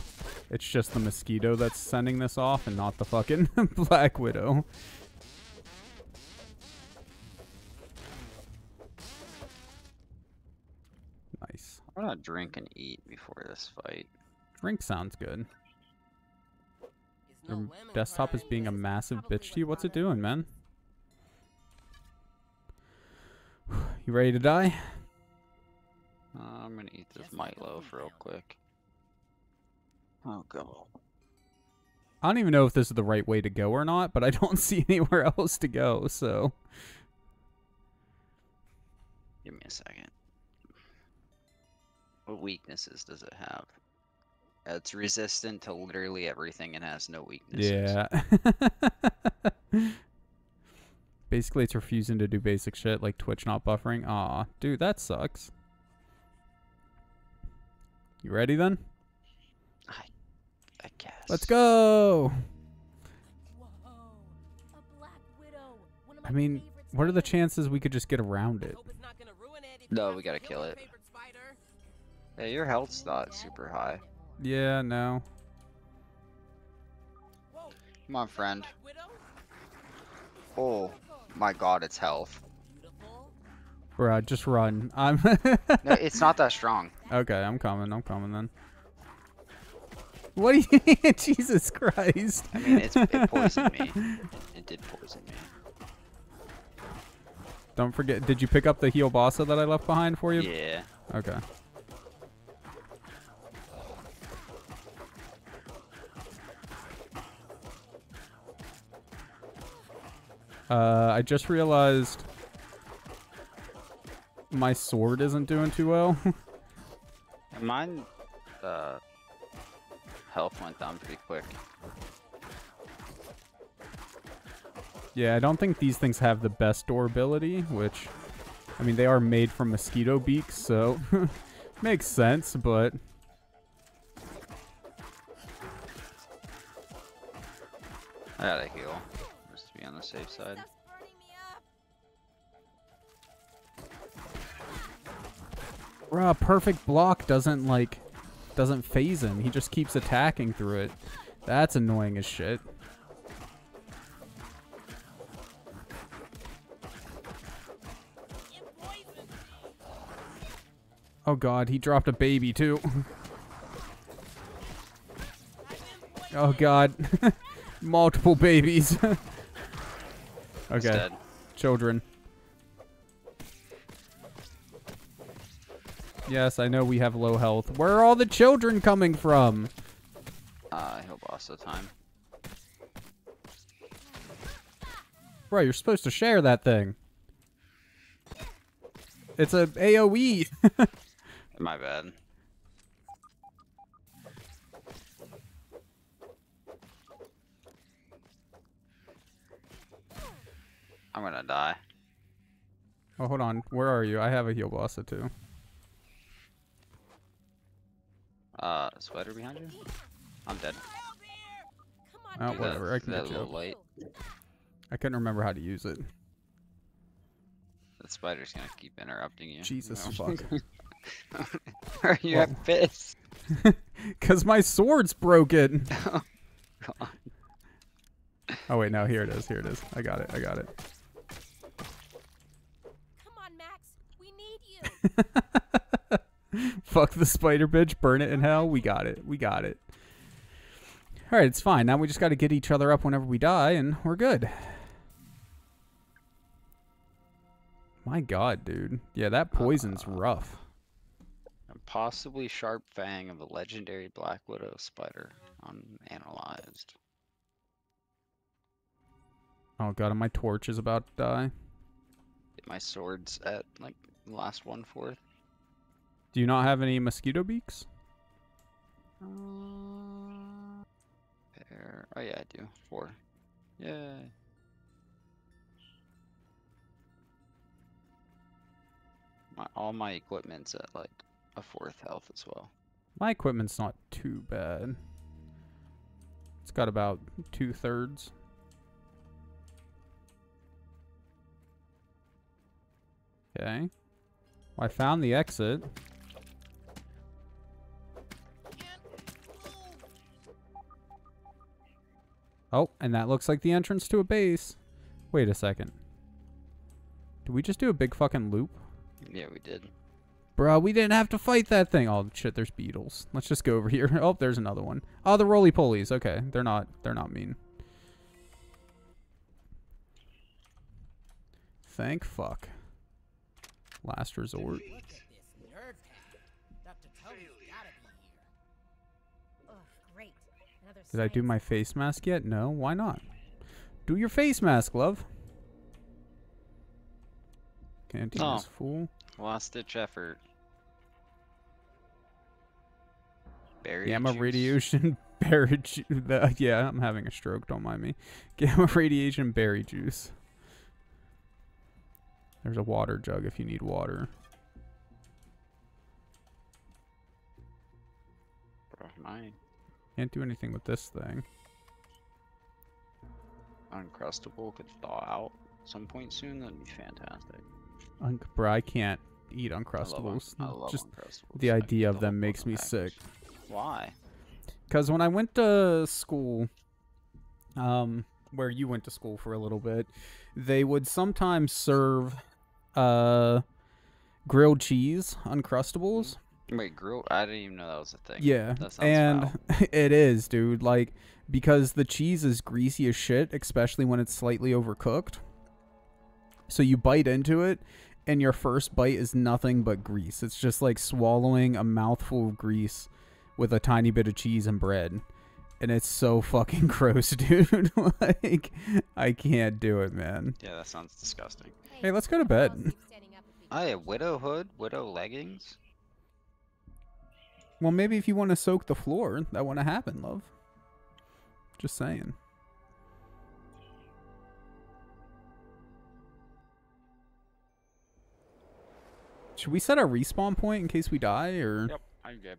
it's just the mosquito that's sending this off and not the fucking Black Widow. Nice. I'm gonna drink and eat before this fight. Drink sounds good. Your desktop is being a massive bitch to you. What's it doing, man? You ready to die? Uh, I'm gonna eat this meatloaf real quick. Oh god. I don't even know if this is the right way to go or not, but I don't see anywhere else to go, so. Give me a second. What weaknesses does it have? It's resistant to literally everything and has no weaknesses. Yeah. Basically, it's refusing to do basic shit like Twitch not buffering. Aw, dude, that sucks. You ready then? I, I guess. Let's go. Whoa, a Black Widow. One of my I mean, what are the chances we could just get around it? No, we gotta kill it. Yeah, your health's not super high. Yeah, no. Come on, friend. Oh. My god, it's health. Bruh, just run. I'm no, it's not that strong. Okay, I'm coming. I'm coming then. What do you mean? Jesus Christ. I mean, it's, it poisoned me. It, it did poison me. Don't forget. Did you pick up the heal bossa that I left behind for you? Yeah. Okay. Uh, I just realized my sword isn't doing too well. Mine, uh, health went down pretty quick. Yeah, I don't think these things have the best durability, which, I mean, they are made from mosquito beaks, so makes sense, but... I gotta heal. On the safe side. Bruh, perfect block doesn't like doesn't phase him. He just keeps attacking through it. That's annoying as shit. Oh god, he dropped a baby too. Oh god. Multiple babies. Okay, children. Yes, I know we have low health. Where are all the children coming from? Uh, I hope also time. Bro, you're supposed to share that thing. It's a AoE. My bad. I'm gonna die. Oh, hold on. Where are you? I have a heal bossa too. Uh, sweater behind you? I'm dead. Oh, whatever. I can get you. I couldn't remember how to use it. The spider's gonna keep interrupting you. Jesus fuck. Are you at piss? Cause my sword's broken. Oh, God. Oh wait, no. Here it is. Here it is. I got it. I got it. Fuck the spider bitch, burn it in hell. We got it. We got it. All right, it's fine. Now we just got to get each other up whenever we die, and we're good. My god, dude. Yeah, that poison's uh, rough. possibly sharp fang of a legendary black widow spider unanalyzed. Oh god, and my torch is about to die. My sword's at like last one fourth. Do you not have any mosquito beaks? Uh, there. Oh yeah, I do. Four. Yeah. My, all my equipment's at like a fourth health as well. My equipment's not too bad. It's got about two thirds. Okay. Well, I found the exit. Oh, and that looks like the entrance to a base. Wait a second. Did we just do a big fucking loop? Yeah, we did. Bro, we didn't have to fight that thing. Oh shit, there's beetles. Let's just go over here. Oh, there's another one. Oh, the roly polies. Okay, they're not. They're not mean. Thank fuck. Last resort. Did I do my face mask yet? No, why not? Do your face mask, love. Can't do this fool. Last ditch effort. Berry Gamma juice. Radiation berry juice. Yeah, I'm having a stroke, don't mind me. Gamma radiation berry juice. There's a water jug if you need water. Bro, mine. Can't do anything with this thing. Uncrustable could thaw out at some point soon. That'd be fantastic. Un bro, I can't eat Uncrustables. I love, un I love Just Uncrustables. The idea of them makes me sick. Why? Because when I went to school, um, where you went to school for a little bit, they would sometimes serve... Uh, grilled cheese Uncrustables. Wait, grilled? I didn't even know that was a thing. Yeah, that and foul. It is, dude. Like, because the cheese is greasy as shit, especially when it's slightly overcooked. So you bite into it, and your first bite is nothing but grease. It's just like swallowing a mouthful of grease with a tiny bit of cheese and bread. And it's so fucking gross, dude. Like, I can't do it, man. Yeah, that sounds disgusting. Hey, let's go to bed. Oh, yeah, widow hood, widow leggings. Well, maybe if you want to soak the floor, that wouldn't happen, love. Just saying. Should we set a respawn point in case we die, or? Yep, I'm good.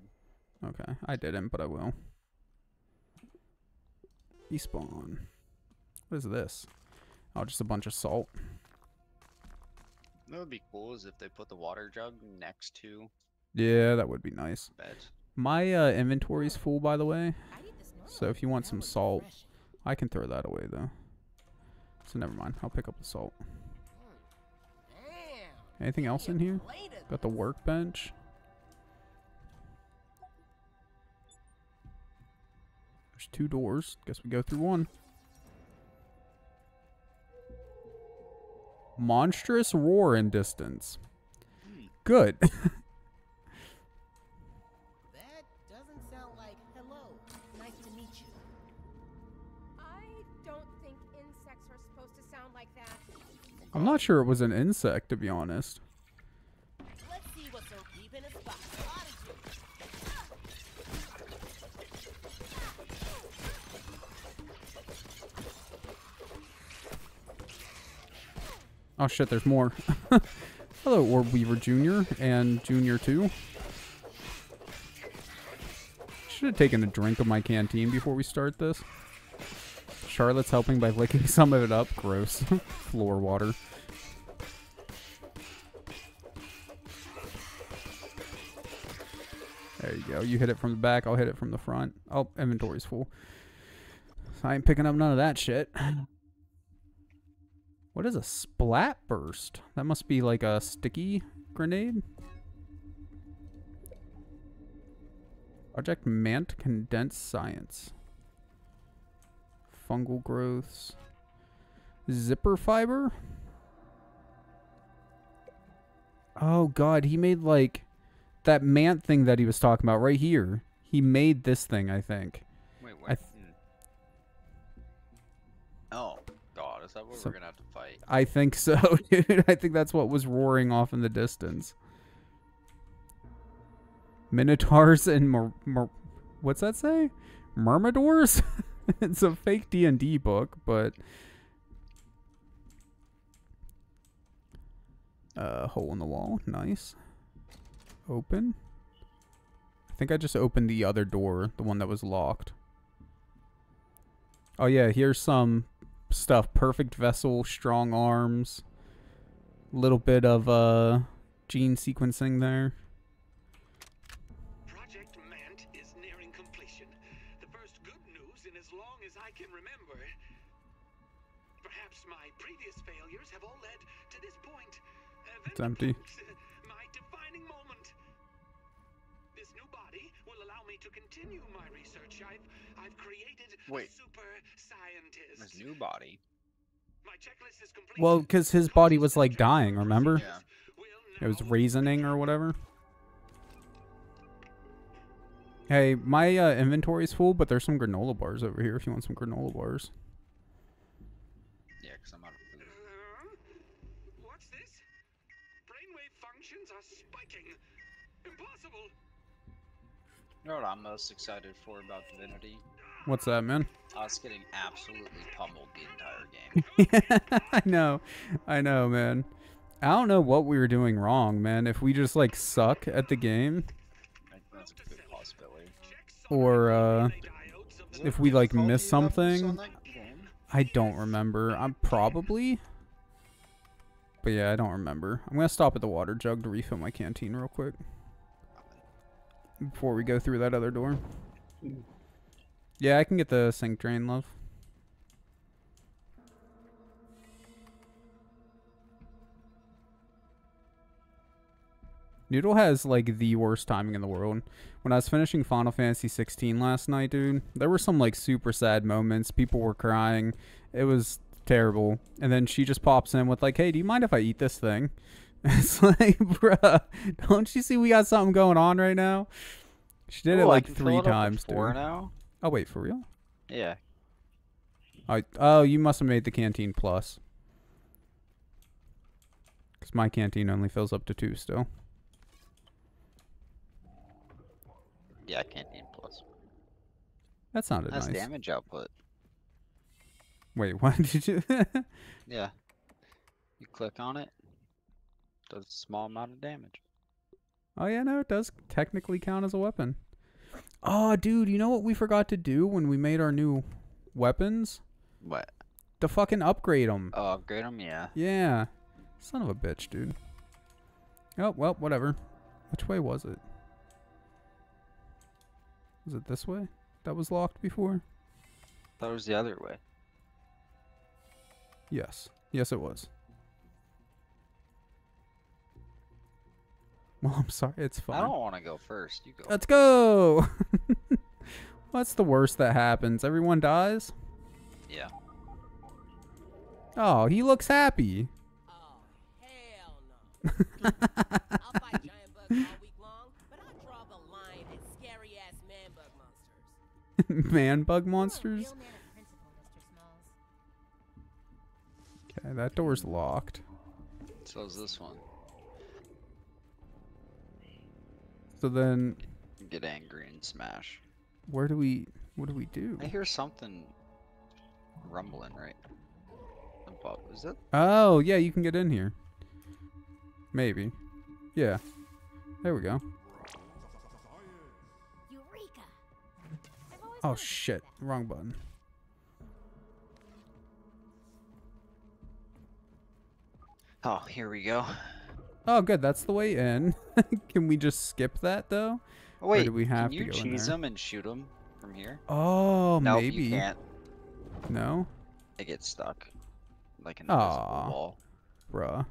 Okay, I didn't, but I will. Respawn. What is this? Oh, just a bunch of salt. That would be cool is if they put the water jug next to... Yeah, that would be nice. Beds. My uh, inventory's full, by the way. So if you want some salt, I can throw that away, though. So never mind. I'll pick up the salt. Anything else in here? Got the workbench. There's two doors. Guess we go through one. Monstrous roar in distance. Good. That doesn't sound like hello. Nice to meet you. I don't think insects are supposed to sound like that. I'm not sure it was an insect, to be honest. Let's see what's so deep in a box. Oh shit, there's more. Hello, Orb Weaver Junior and Junior two. Should have taken a drink of my canteen before we start this. Charlotte's helping by licking some of it up. Gross. Floor water. There you go. You hit it from the back, I'll hit it from the front. Oh, inventory's full. So I ain't picking up none of that shit. What is a splat burst? That must be like a sticky grenade. Project Mant Condensed Science. Fungal growths. Zipper fiber? Oh god, he made like that Mant thing that he was talking about right here. He made this thing, I think. Wait, what? I th oh, God, is that what so, we're gonna have to fight? I think so, dude. I think that's what was roaring off in the distance. Minotaurs and mer mer what's that say? Myrmidors? It's a fake D and D book, but uh, hole in the wall, nice. Open. I think I just opened the other door, the one that was locked. Oh yeah, here's some stuff. Perfect vessel, strong arms. Little bit of uh, gene sequencing there. Project Mant is nearing completion. The first good news in as long as I can remember. Perhaps my previous failures have all led to this point. Uh, it's empty. To continue my research, I've, I've created Wait. a super scientist. His new body. My checklist is complete. Well, because his body was like dying, remember? Yeah. It was reasoning or whatever. Hey, my uh, inventory's full, but there's some granola bars over here if you want some granola bars. Yeah, because I'm out of food. Uh, what's this? Brainwave functions are spiking. Impossible. You know what I'm most excited for about Divinity? What's that, man? Us getting absolutely pummeled the entire game. Yeah, I know. I know, man. I don't know what we were doing wrong, man. If we just, like, suck at the game. That's a good possibility. Or, uh, if we, like, miss something. I don't remember. I'm probably. But, yeah, I don't remember. I'm going to stop at the water jug to refill my canteen real quick. Before we go through that other door. Yeah, I can get the sink drain, love. Noodle has, like, the worst timing in the world. When I was finishing Final Fantasy sixteen last night, dude, there were some, like, super sad moments. People were crying. It was terrible. And then she just pops in with, like, hey, do you mind if I eat this thing? It's like, bruh, don't you see we got something going on right now? She did Ooh, it like three it times, dude. Now. Oh, wait, for real? Yeah. I, oh, you must have made the canteen plus. Because my canteen only fills up to two still. Yeah, canteen plus. That sounded That's nice. That's damage output. Wait, what did you... Yeah. You click on it. Does a small amount of damage. Oh yeah, no, it does technically count as a weapon. Oh, dude, you know what we forgot to do when we made our new weapons? What? To fucking upgrade them. Oh, upgrade them, yeah. Yeah. Son of a bitch, dude. Oh, well, whatever. Which way was it? Was it this way? That was locked before? That was the other way. Yes. Yes, it was. Well, I'm sorry. It's fine. I don't want to go first. You go. Let's go. What's the worst that happens? Everyone dies? Yeah. Oh, he looks happy. Oh, hell no. I'll fight giant bugs all week long, but I'll draw the line at scary-ass man-bug monsters. Man-bug monsters? Okay, that door's locked. So is this one. So then get angry and smash. Where do we what do we do? I hear something rumbling right above. Is it? Oh yeah, you can get in here. Maybe. Yeah. There we go. Eureka. Oh shit. Wrong button. Oh, here we go. Oh, good. That's the way in. Can we just skip that, though? Oh, wait, or do we have can you to go cheese them and shoot them from here? Oh, no, maybe. You can't. No? It gets stuck. Like an Aww, invisible wall. Bruh.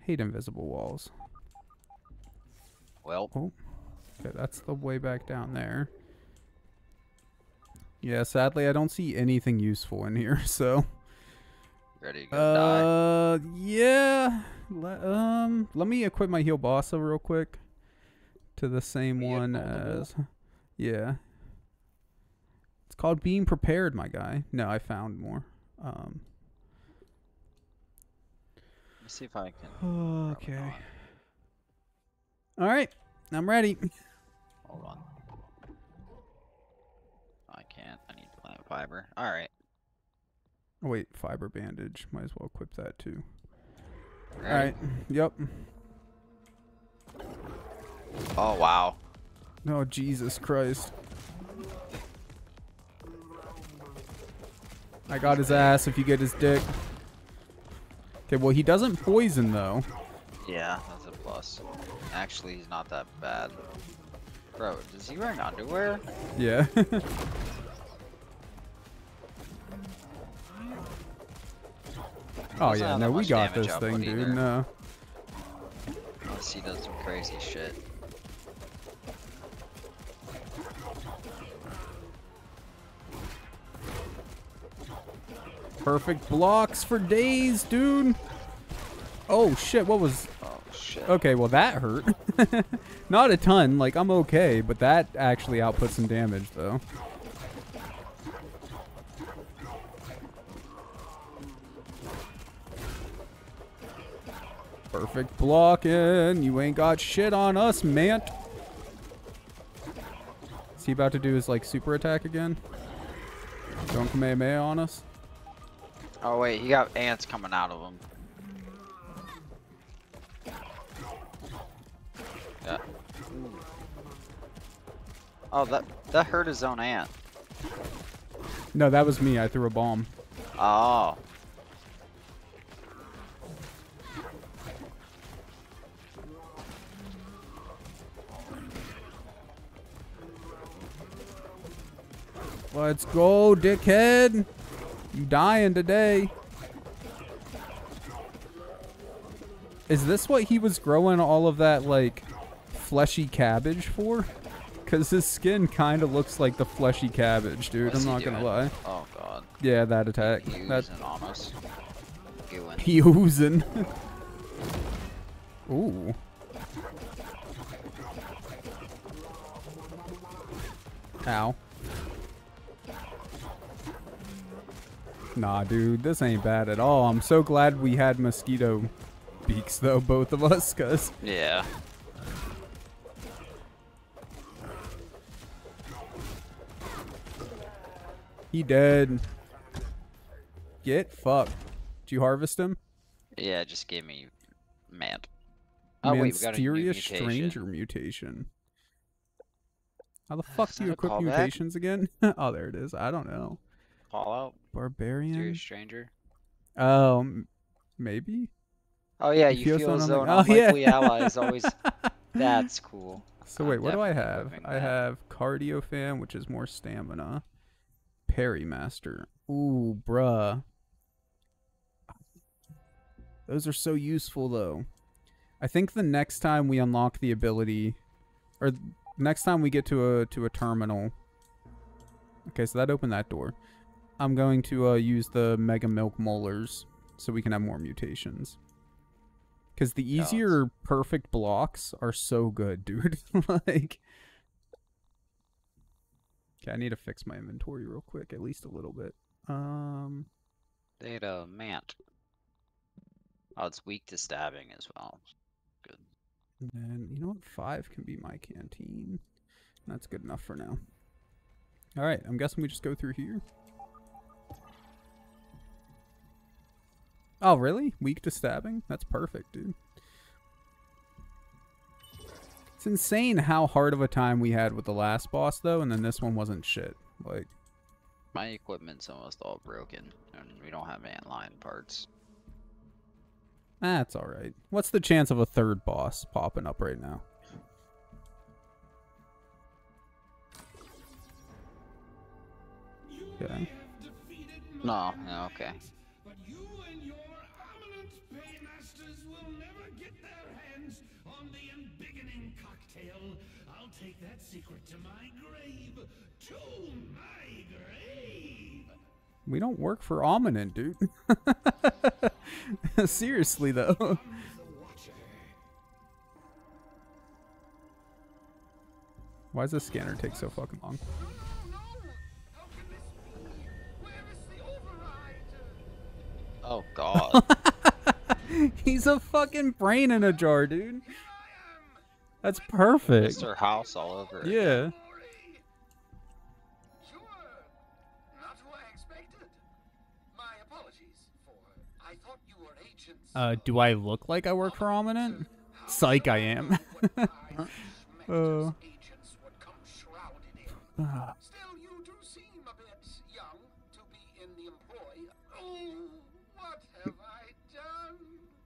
Hate invisible walls. Well. Oh. Okay, that's the way back down there. Yeah, sadly, I don't see anything useful in here, so... Ready to go uh, die? Yeah. Le um, let me equip my heal bossa real quick. to the same one as... Yeah. It's called Being Prepared, my guy. No, I found more. Um, Let me see if I can... Okay. All right. I'm ready. Hold on. I can't. I need plant fiber. All right. Oh, wait. Fiber bandage. Might as well equip that, too. All right. Yep. Oh, wow. No, oh, Jesus Christ. I got his ass if you get his dick. Okay, well, he doesn't poison, though. Yeah, that's a plus. Actually, he's not that bad. Bro, is he wearing underwear? Yeah. Oh, yeah, no, we got this thing, dude. No. Unless he does some crazy shit. Perfect blocks for days, dude. Oh, shit, what was... Oh, shit. Okay, well, that hurt. Not a ton. Like, I'm okay, but that actually output some damage, though. Perfect blocking. You ain't got shit on us, man. Is he about to do his, like, super attack again? Don't Kamehameha on us? Oh, wait. He got ants coming out of him. Yeah. Oh, that, that hurt his own ant. No, that was me. I threw a bomb. Oh. Let's go, dickhead. You dying today. Is this what he was growing all of that, like, fleshy cabbage for? Because his skin kind of looks like the fleshy cabbage, dude. What's I'm not going to lie. Oh, God. Yeah, that attack. That's on us. He oozing. Ooh. Ow. Nah, dude, this ain't bad at all. I'm so glad we had mosquito beaks, though, both of us, cuz... Yeah. He dead. Get fucked. Did you harvest him? Yeah, just give me... Man. Oh, wait, we got a new mutation. Stranger mutation. How the fuck do you equip mutations again? Oh, there it is. I don't know. Fallout? Barbarian? Mysterious stranger? Um, maybe? Oh, yeah, you, you feel, feel as though an unlikely oh, yeah. ally is always... That's cool. So, I'm wait, what do I have? I that. have Cardio Fan, which is more stamina. Parry Master. Ooh, bruh. Those are so useful, though. I think the next time we unlock the ability... Or next time we get to a to a terminal... Okay, so that opened that door. I'm going to uh, use the Mega Milk Molars so we can have more mutations. Because the easier yeah. perfect blocks are so good, dude. Like... Okay, I need to fix my inventory real quick, at least a little bit. Um... Data Mant. Oh, it's weak to stabbing as well. Good. And then, you know what? Five can be my canteen. That's good enough for now. Alright, I'm guessing we just go through here. Oh, really? Weak to stabbing? That's perfect, dude. It's insane how hard of a time we had with the last boss, though, and then this one wasn't shit. Like, my equipment's almost all broken, and we don't have antlion parts. That's alright. What's the chance of a third boss popping up right now? Okay. No, no, okay. But you and your Ominence paymasters will never get their hands on the embiggening cocktail. I'll take that secret to my grave. To my grave. We don't work for Ominence, dude. Seriously, though. Why does this scanner take so fucking long? Oh god. He's a fucking brain in a jar, dude. That's perfect. Mister House all over. Yeah. Uh, do I look like I work for Ominence? Psych, I am. Oh. Uh.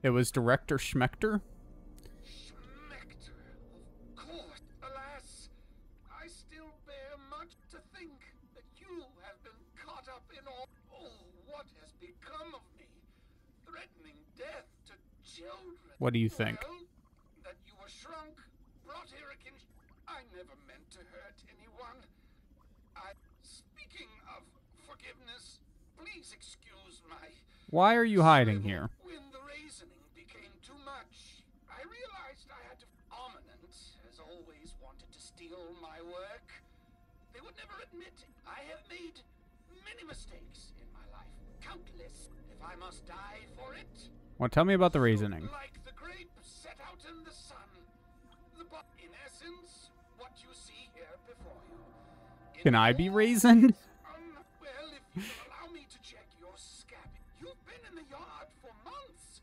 It was Director Schmechter. Schmechter, of course. Alas, I still bear much to think that you have been caught up in all. Oh, what has become of me? Threatening death to children. What do you think? Well, that you were shrunk, brought here again. I never meant to hurt anyone. I. Speaking of forgiveness, please excuse my. Why are you hiding here? When the reasoning became too much, I realized I had to. Ominence has always wanted to steal my work. They would never admit it. I have made many mistakes in my life, countless. If I must die for it. Well, tell me about the reasoning. Like the grape set out in the sun, the bo- in essence, what you see here before you. In Can I be reasoned? Well, if you allow me to check your scab. You've been in the yard for months.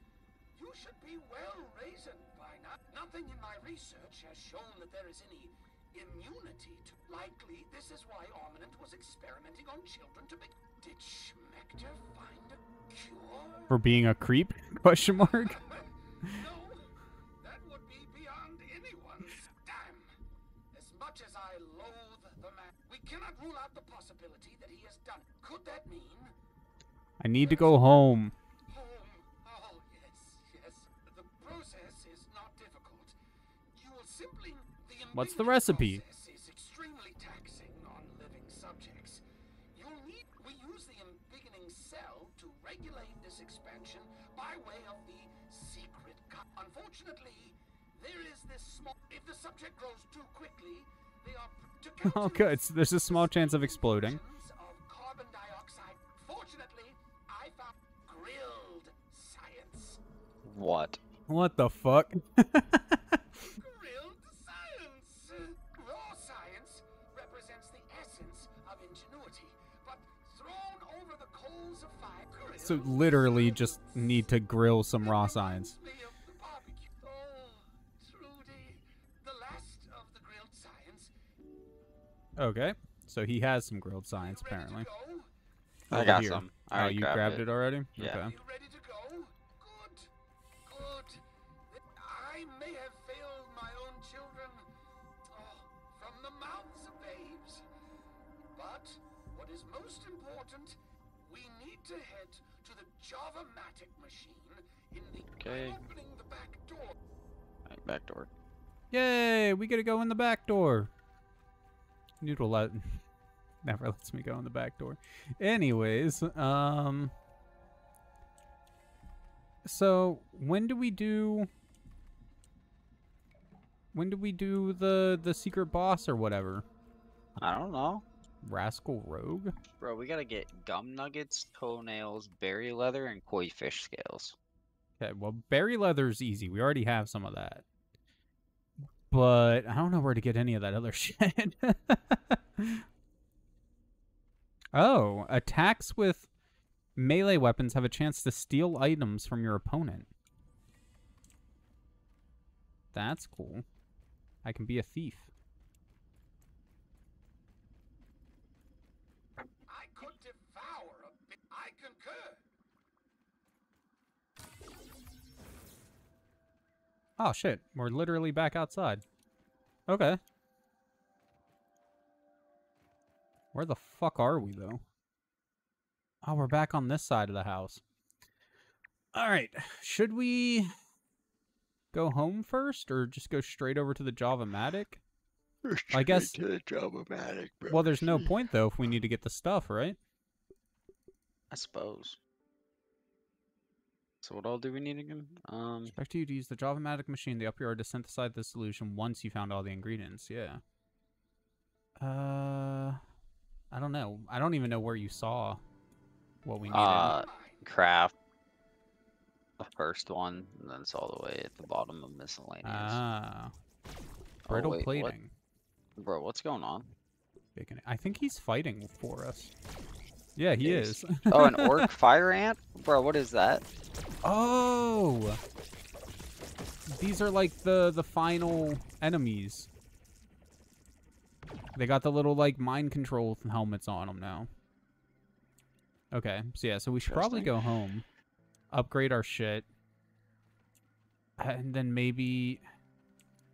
You should be well reasoned by now. Nothing in my research has shown that there is any immunity to. Likely, this is why Ominence was experimenting on children to be. Did Schmechter find a cure? For being a creep? Question mark. No, that would be beyond anyone's. Damn. As much as I loathe the man, we cannot rule out the possibility that he has done. Could that mean? I need to go home. Home. Oh, yes, yes. The process is not difficult. You will simply. The What's the recipe? Process is extremely taxing on living subjects. You'll need. We use the embiggening cell to regulate this expansion by way of the secret. Unfortunately, there is this small. If the subject grows too quickly, they are. To oh, good. So there's a small chance of exploding. What? What the fuck? Grilled science. Raw science represents the essence of ingenuity, but thrown over the coals of fire. Grilled so literally science. Just need to grill some raw science. Me of the barbecue. Oh, Trudy, the last of the grilled science. Okay, so he has some grilled science apparently. I got here. Some. I oh, you grabbed, grabbed it. it already? Yeah. Okay. To head to the Javomatic machine in the okay. Opening the back door. Right, back door. Yay! We gotta go in the back door. Noodle let never lets me go in the back door. Anyways, um, so when do we do? When do we do the the secret boss or whatever? I don't know. Rascal Rogue? Bro, we gotta get gum nuggets, toenails, berry leather, and koi fish scales. Okay, well, berry leather's easy. We already have some of that. But I don't know where to get any of that other shit. Oh, attacks with melee weapons have a chance to steal items from your opponent. That's cool. I can be a thief. Oh, shit. We're literally back outside. Okay. Where the fuck are we, though? Oh, we're back on this side of the house. Alright. Should we go home first, or just go straight over to the Javomatic? I guess... to the Javomatic, bro. Well, there's no point, though, if we need to get the stuff, right? I suppose. So what all do we need again? Um, expect you to use the Javomatic machine in the upyard to synthesize the solution once you found all the ingredients. Yeah. Uh, I don't know. I don't even know where you saw what we needed. Uh, craft. The first one, and then it's all the way at the bottom of miscellaneous. Ah. Brittle oh, wait, plating. What? Bro, what's going on? I think he's fighting for us. Yeah, he is. Oh, an orc fire ant? Bro, what is that? Oh! These are like the, the final enemies. They got the little, like, mind control helmets on them now. Okay, so yeah, so we should probably go home. Upgrade our shit. And then maybe...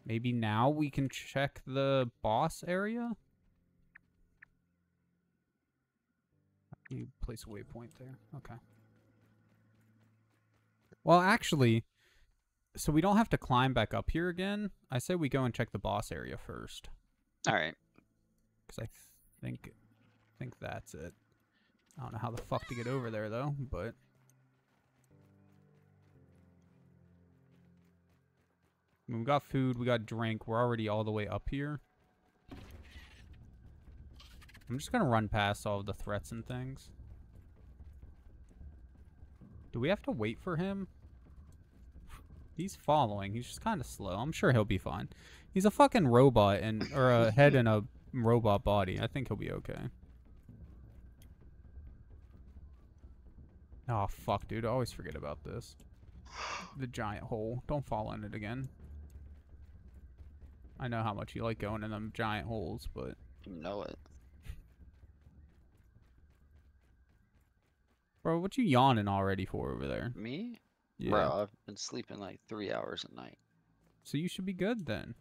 Maybe now we can check the boss area? You place a waypoint there. Okay. Well, actually, so we don't have to climb back up here again. I say we go and check the boss area first. All right. Because I think, think that's it. I don't know how the fuck to get over there, though, but... I mean, we got food, we got drink. We're already all the way up here. I'm just gonna run past all of the threats and things. Do we have to wait for him? He's following. He's just kind of slow. I'm sure he'll be fine. He's a fucking robot and or a head and a robot body. I think he'll be okay. Oh fuck, dude! I always forget about this. The giant hole. Don't fall in it again. I know how much you like going in them giant holes, but you know it. Bro, what you yawning already for over there? Me? Yeah. Bro, I've been sleeping like three hours a night. So you should be good then.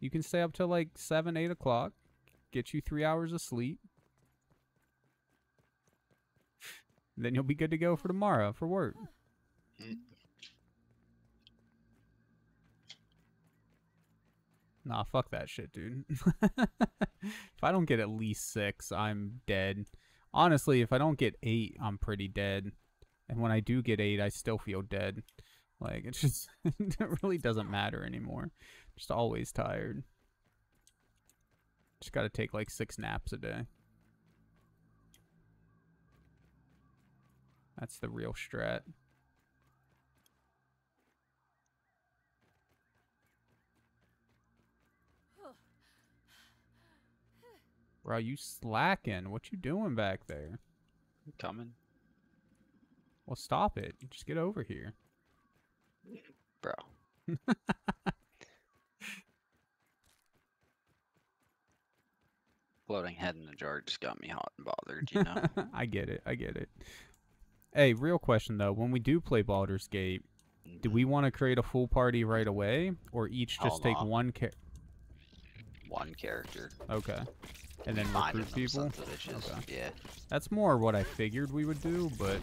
You can stay up till like seven, eight o'clock. Get you three hours of sleep. Then you'll be good to go for tomorrow for work. Nah, fuck that shit, dude. If I don't get at least six, I'm dead. Honestly, if I don't get eight, I'm pretty dead. And when I do get eight, I still feel dead. Like, it's just, it really doesn't matter anymore. Just always tired. Just gotta take like six naps a day. That's the real strat. Bro, you slacking. What you doing back there? I'm coming. Well, stop it. Just get over here. Bro. Floating head in the jar just got me hot and bothered, you know? I get it. I get it. Hey, real question, though. When we do play Baldur's Gate, mm-hmm. do we want to create a full party right away? Or each just Hold take on. one character? One character. Okay. And then recruit people? Okay. Yeah. That's more what I figured we would do, but...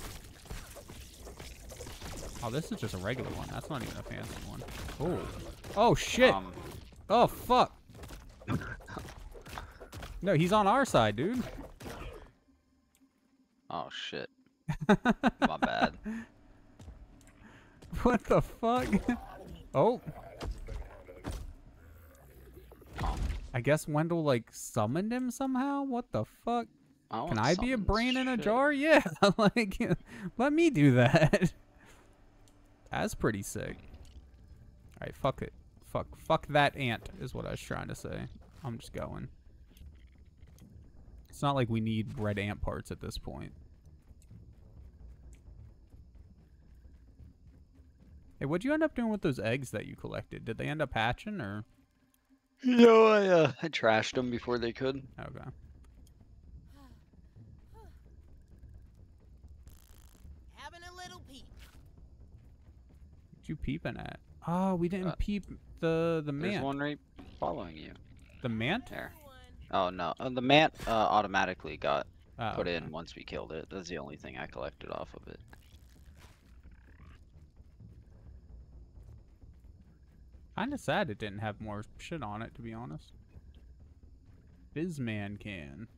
Oh, this is just a regular one. That's not even a fancy one. Oh. Oh, shit. Um... Oh, fuck. No, he's on our side, dude. Oh, shit. My bad. What the fuck? Oh. I guess Wendell, like, summoned him somehow? What the fuck? I Can I be a brain in a shit. jar? Yeah, like, let me do that. That's pretty sick. Alright, fuck it. Fuck, fuck that ant is what I was trying to say. I'm just going. It's not like we need red ant parts at this point. Hey, what'd you end up doing with those eggs that you collected? Did they end up hatching, or...? No, I, uh, I trashed them before they could. Okay. Having a little peep. What you peeping at? Oh, we didn't uh, peep the the mant. There's one right following you. The mant? There. Oh no, uh, the mant uh, automatically got uh, put okay. in once we killed it. That's the only thing I collected off of it. Kinda sad it didn't have more shit on it, to be honest. Bizman can.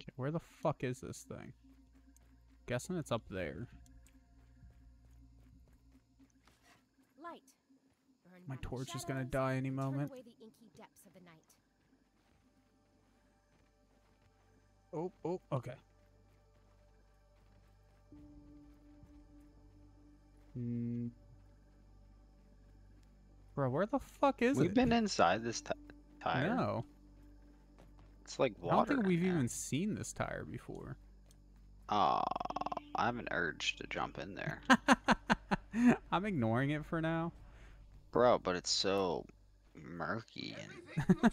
Okay, where the fuck is this thing? Guessing it's up there. My torch is gonna die any moment. Oh, oh, okay. Hmm. Bro, where the fuck is we've it? We've been inside this t tire. No. It's like water. I don't think we've now. even seen this tire before. Aw, uh, I have an urge to jump in there. I'm ignoring it for now. Bro, but it's so murky. And...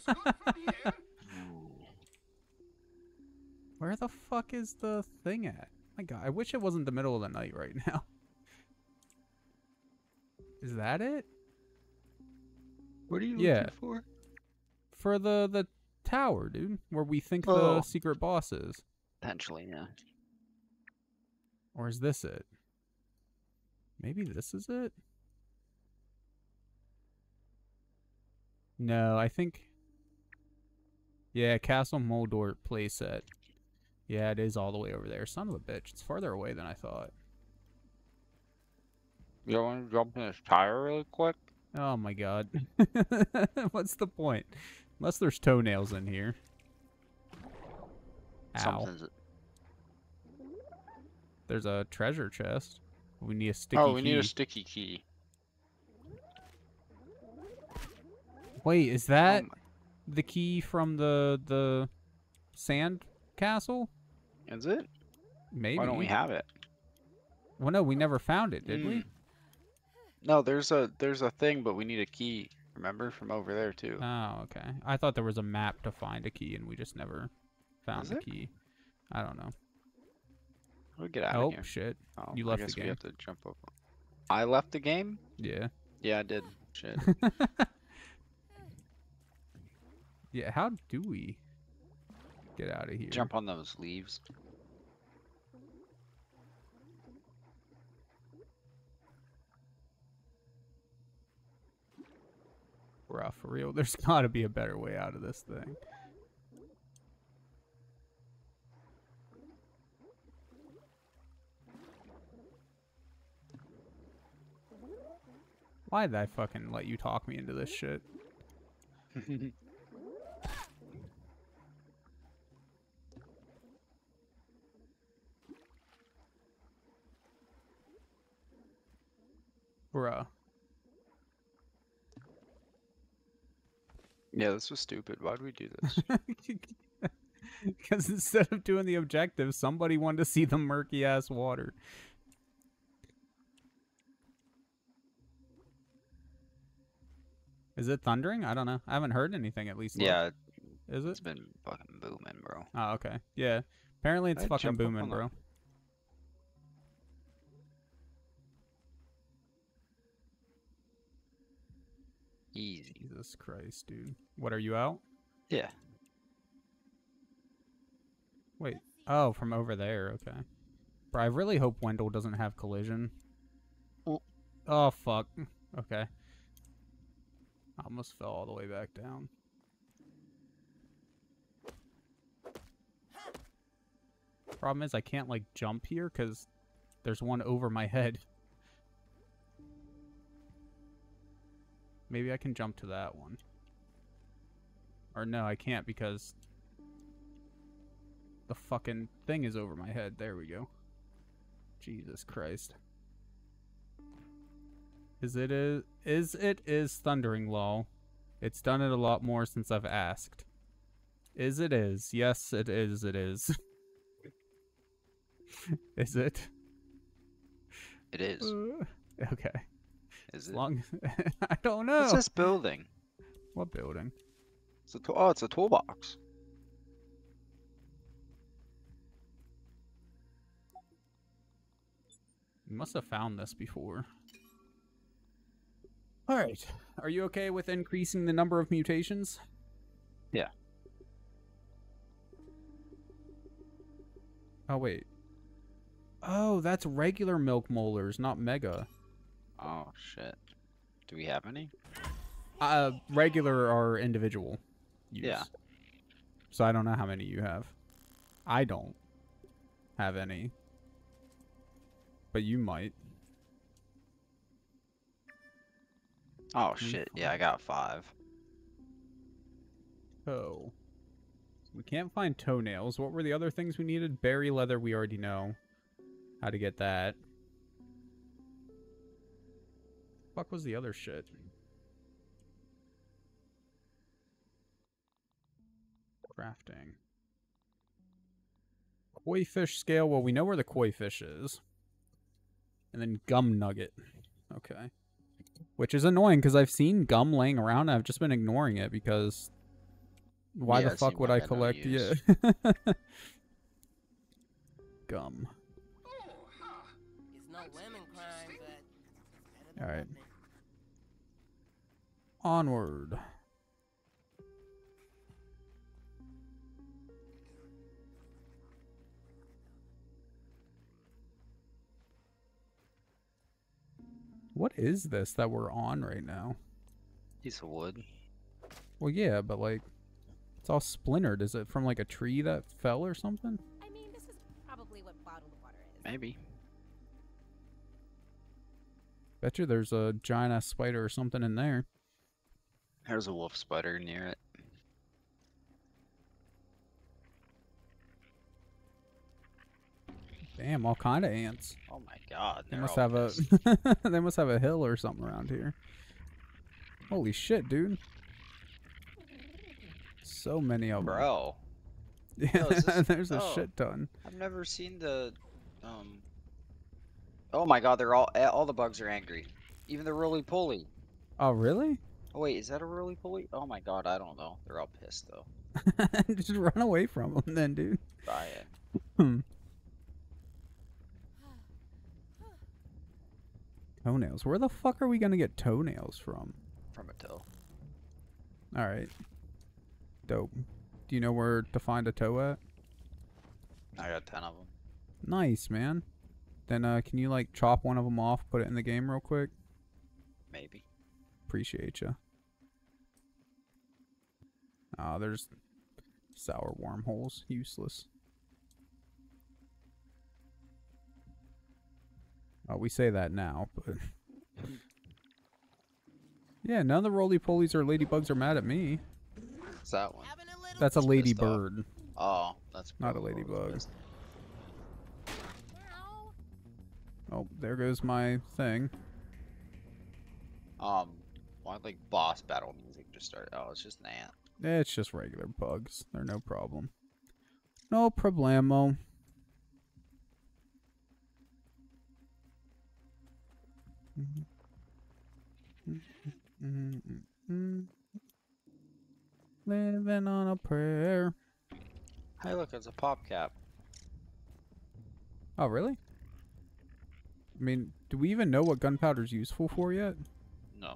Where the fuck is the thing at? My God, I wish it wasn't the middle of the night right now. Is that it? What are you yeah. looking for? For the the tower, dude, where we think oh. the secret boss is. Potentially, yeah. Or is this it? Maybe this is it? No, I think... Yeah, Castle Moldor playset. Yeah, it is all the way over there. Son of a bitch. It's farther away than I thought. You want to jump in this tire really quick? Oh my God. What's the point? Unless there's toenails in here. Ow. There's a treasure chest. We need a sticky key. Oh, we key. need a sticky key. Wait, is that... Oh, the key from the the sand castle? Is it? Maybe. Why don't we have it? Well, no, we never found it, did mm. we? No, there's a there's a thing, but we need a key. Remember from over there too. Oh, okay. I thought there was a map to find a key, and we just never found Is the it? key. I don't know. We'll get out oh, of here. Oh shit! Oh, you left I guess the game. We have to jump up. I left the game. Yeah. Yeah, I did. Shit. Yeah, how do we get out of here? Jump on those leaves. Bro, for real, there's gotta be a better way out of this thing. Why did I fucking let you talk me into this shit? Bruh. Yeah, this was stupid. Why'd we do this? Because instead of doing the objective, somebody wanted to see the murky-ass water. Is it thundering? I don't know. I haven't heard anything, at least. Yeah. Like. Is it? It's been fucking booming, bro. Oh, okay. Yeah. Apparently it's I'd fucking booming, bro. The... Easy. Jesus Christ, dude. What, are you out? Yeah. Wait. Oh, from over there. Okay. Bro, I really hope Wendell doesn't have collision. Oh, oh fuck. Okay. I almost fell all the way back down. Problem is I can't, like, jump here because there's one over my head. Maybe I can jump to that one. Or no, I can't because the fucking thing is over my head. There we go. Jesus Christ. Is it is, is it is thundering, lol. It's done it a lot more since I've asked. Is it is. Yes, it is. It is. Is it? It is. Uh, okay. Is it? Long... I don't know. What's this building? What building? It's a to oh, it's a toolbox. You must have found this before. Alright. Are you okay with increasing the number of mutations? Yeah. Oh, wait. Oh, that's regular milk molars, not mega. Oh, shit. Do we have any? Uh, regular or individual use. Yeah. So I don't know how many you have. I don't have any. But you might. Oh shit, yeah, I got five. Oh. We can't find toenails. What were the other things we needed? Berry leather, we already know how to get that. Fuck was the other shit? Crafting. Koi fish scale. Well, we know where the koi fish is. And then gum nugget. Okay. Which is annoying because I've seen gum laying around and I've just been ignoring it because... Why yeah, the fuck would I collect? Yeah. Gum. Alright. Onward. What is this that we're on right now? Piece of wood. Well, yeah, but like... It's all splintered. Is it from like a tree that fell or something? I mean, this is probably what bottled water is. Maybe. Bet you there's a giant ass spider or something in there. There's a wolf spider near it. Damn, all kind of ants. Oh my god, they must have pissed. a they must have a hill or something around here. Holy shit, dude. So many of them. Bro. Yeah, no, this, there's oh, a shit ton. I've never seen the... Um, oh my god, they're all all the bugs are angry. Even the roly-poly. Oh, really? Oh, wait, is that a roly-poly? Oh my god, I don't know. They're all pissed, though. Just run away from them then, dude. Buy it. Toenails. Where the fuck are we going to get toenails from? From a toe. Alright. Dope. Do you know where to find a toe at? I got ten of them. Nice, man. Then uh, can you like chop one of them off, put it in the game real quick? Maybe. Appreciate you. Ah, there's sour wormholes. Useless. Oh, we say that now, but yeah, none of the roly-polies or ladybugs are mad at me. What's that one? That's a ladybird. Oh, that's not a ladybug. Oh, there goes my thing. Um, why like boss battle music just started? Oh, it's just an ant. It's just regular bugs. They're no problem. No problemo. Living on a prayer. Hey, look, it's a pop cap. Oh, really? I mean, do we even know what gunpowder's useful for yet? No.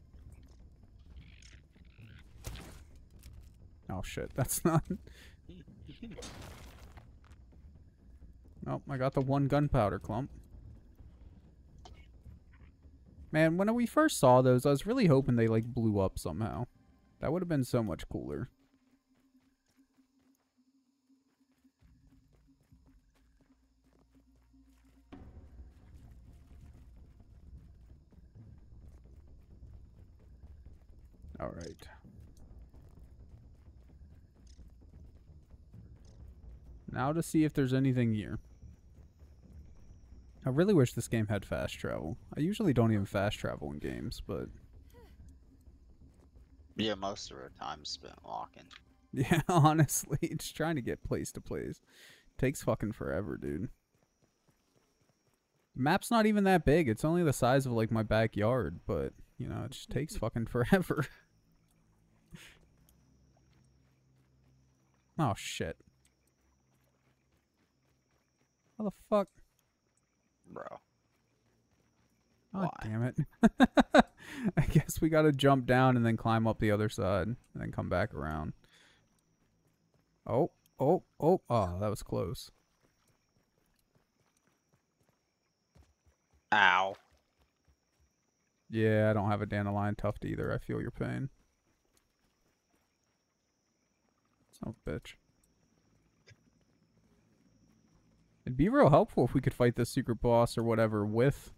Oh, shit, that's not... Oh, I got the one gunpowder clump. Man, when we first saw those, I was really hoping they, like, blew up somehow. That would have been so much cooler. All right. Now to see if there's anything here. I really wish this game had fast travel. I usually don't even fast travel in games, but... Yeah, most of our time's spent walking. Yeah, honestly, just trying to get place to place. Takes fucking forever, dude. Map's not even that big. It's only the size of, like, my backyard, but, you know, it just takes fucking forever. Oh, shit. How the fuck? Bro. God damn it. I guess we gotta jump down and then climb up the other side and then come back around. Oh, oh, oh, oh, that was close. Ow. Yeah, I don't have a dandelion tuft either. I feel your pain. Son of a bitch. It'd be real helpful if we could fight this secret boss or whatever with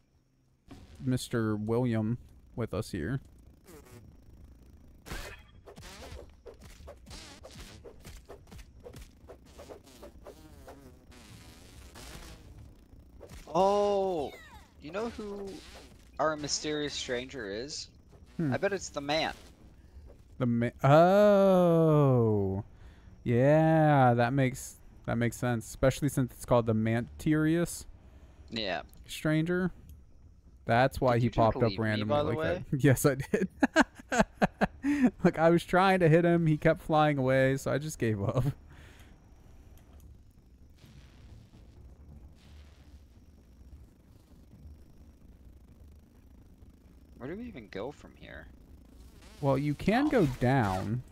Mister William with us here. Oh, you know who our mysterious stranger is? Hmm. I bet it's the man. The man. Oh, yeah, that makes that makes sense, especially since it's called the Manterius. Yeah. Stranger. That's why did he popped up randomly like that. Yes, I did. Like, I was trying to hit him, he kept flying away, so I just gave up. Where do we even go from here? Well, you can oh. go down,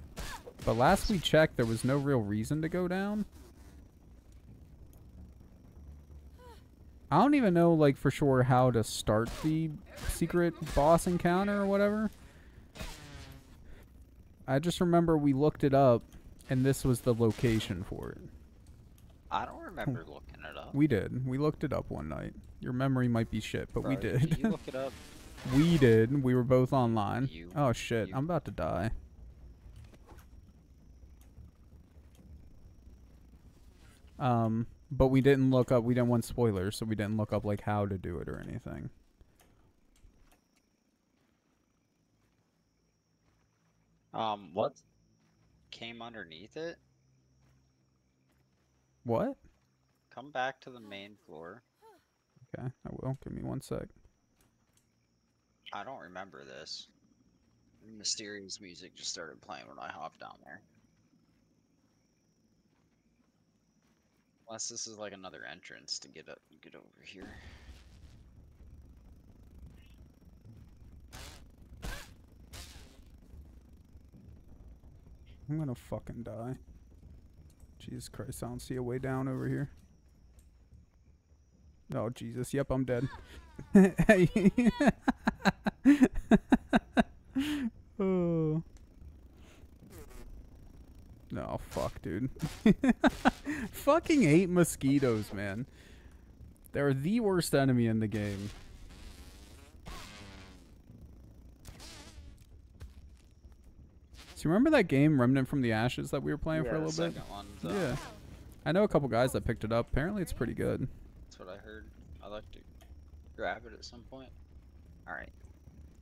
but last we checked, there was no real reason to go down. I don't even know, like, for sure how to start the secret boss encounter or whatever. I just remember we looked it up, and this was the location for it. I don't remember looking it up. We did. We looked it up one night. Your memory might be shit, but Bro, we did. Did you look it up? We did. We were both online. You, oh, shit. You. I'm about to die. Um, but we didn't look up. We didn't want spoilers, so we didn't look up, like, how to do it or anything. Um, what came underneath it? What? Come back to the main floor. Okay, I will. Give me one sec. I don't remember this. Mysterious music just started playing when I hopped down there. Unless this is like another entrance to get up, get over here. I'm gonna fucking die. Jesus Christ, I don't see a way down over here. Oh, Jesus. Yep, I'm dead. Oh. No, fuck, dude. Fucking hate mosquitoes, man. They're the worst enemy in the game. So you remember that game, Remnant from the Ashes, that we were playing yeah, for a little bit? One, so. Yeah. I know a couple guys that picked it up. Apparently it's pretty good. That's what I heard. I'd like to grab it at some point. Alright.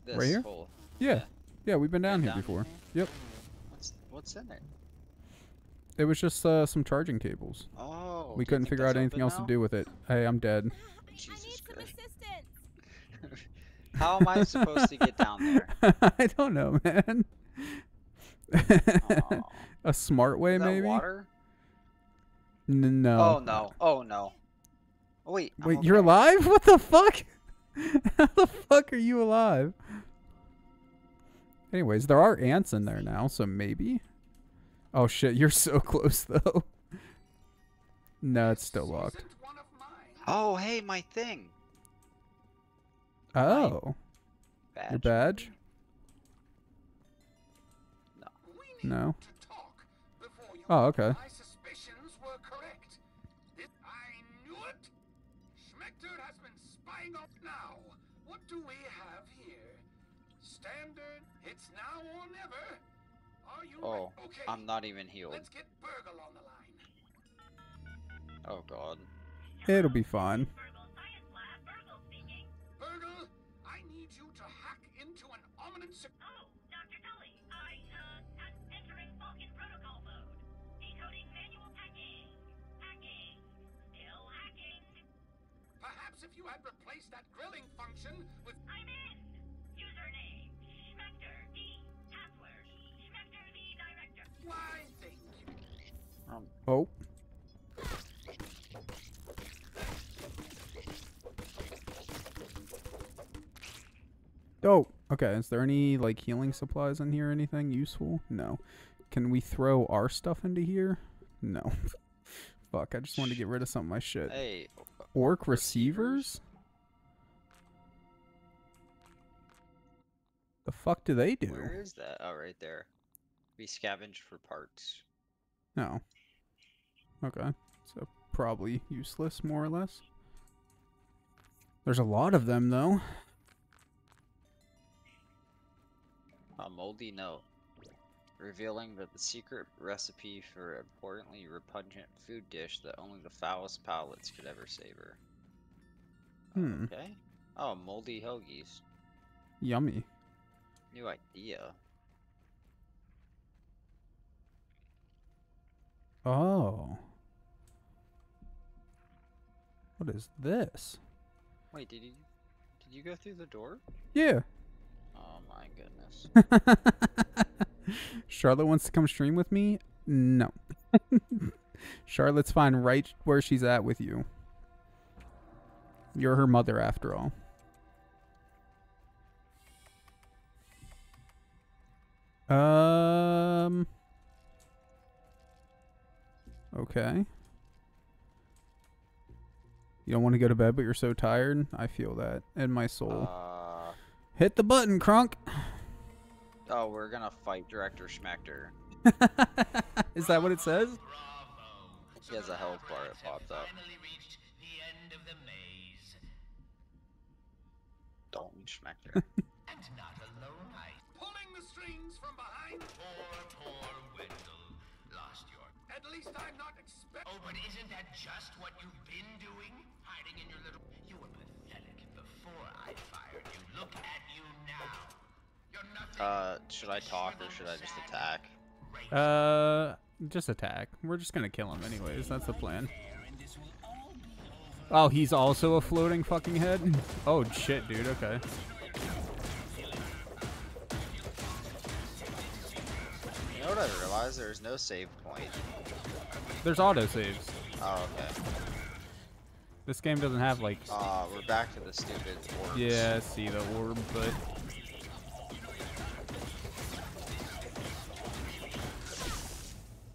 This right here? Hole. Yeah. yeah. Yeah, we've been down You're here down before. Here? Yep. What's, what's in it? It was just uh, some charging cables. Oh. We couldn't figure out anything else now? to do with it. Hey, I'm dead. Jesus I need some Christ. assistance. How am I supposed to get down there? I don't know, man. Oh. A smart way, Is that maybe? Water? N no. Oh no! Oh no! Oh, wait. I'm wait, okay. You're alive? What the fuck? How the fuck are you alive? Anyways, there are ants in there now, so maybe. Oh shit! You're so close though. No, it's still locked. Oh hey, my thing. Oh. My badge. Your badge. No. Oh, okay. Oh, I'm not even healed. Oh God. It'll be fine. Burgle, I need you to hack into an Ominence. If you had replaced that grilling function with I'm in username Schmecter the password Schmecter the director. Why thank you. Um oh. Oh, okay. Is there any like healing supplies in here or anything useful? No. Can we throw our stuff into here? No. Fuck, I just wanted to get rid of some of my shit. Hey, Orc receivers? The fuck do they do? Where is that? Oh, right there. We scavenge for parts. No. Okay. So probably useless, more or less. There's a lot of them, though. A moldy note. Revealing that the secret recipe for an abhorrently repugnant food dish that only the foulest palates could ever savor. Hmm. Okay. Oh, moldy hoagies. Yummy. New idea. Oh. What is this? Wait, did you did you go through the door? Yeah. Oh my goodness. Charlotte wants to come stream with me? No. Charlotte's fine right where she's at with you. You're her mother after all. Um Okay. You don't want to go to bed, but you're so tired. I feel that in my soul. Uh, Hit the button, Kronk. Oh, we're gonna fight Director Schmachter. Is that what it says? He has a health bar that popped up. Dalton Schmachter. And not alone, I pulling the strings from behind. Poor, poor Wendell. Lost your. At least I'm not expecting. Oh, but isn't that just what you've been doing? Hiding in your little. You were pathetic before I fired you. Look at you now. You're nothing. Uh, should I talk or should I just attack? Uh, just attack. We're just gonna kill him anyways. That's the plan. Oh, he's also a floating fucking head? Oh, shit, dude. Okay. You know what I realized? There's no save point. There's autosaves. Oh, okay. This game doesn't have, like... Aw, uh, we're back to the stupid orbs. Yeah, I see the orb, but...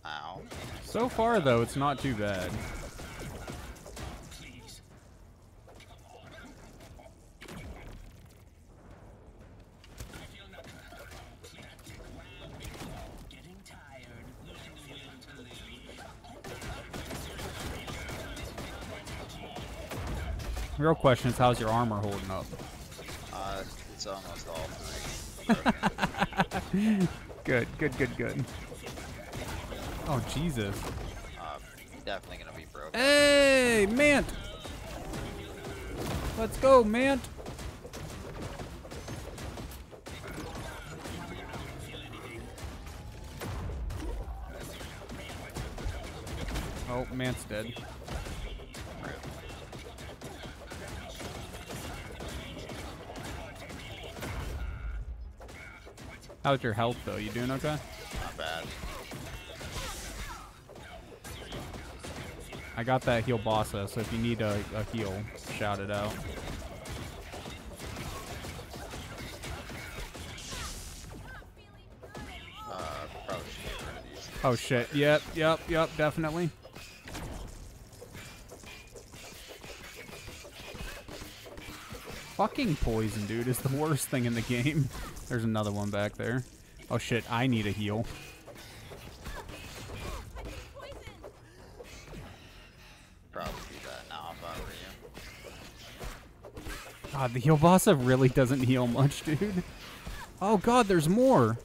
Ow. So far, though, it's not too bad. Real question is, how's your armor holding up? Uh, it's almost off. Good, good, good, good. Oh, Jesus. Uh, definitely gonna be broken. Hey, Mant! Let's go, Mant! Oh, Mant's dead. How's your health, though? You doing okay? Not bad. I got that heal bossa, so if you need a, a heal, shout it out. Uh, probably should get rid of these. Oh shit! Yep, yep, yep, definitely. Fucking poison, dude, is the worst thing in the game. There's another one back there. Oh shit, I need a heal. Probably do that now if I were you. God, the heal bossa really doesn't heal much, dude. Oh god, there's more.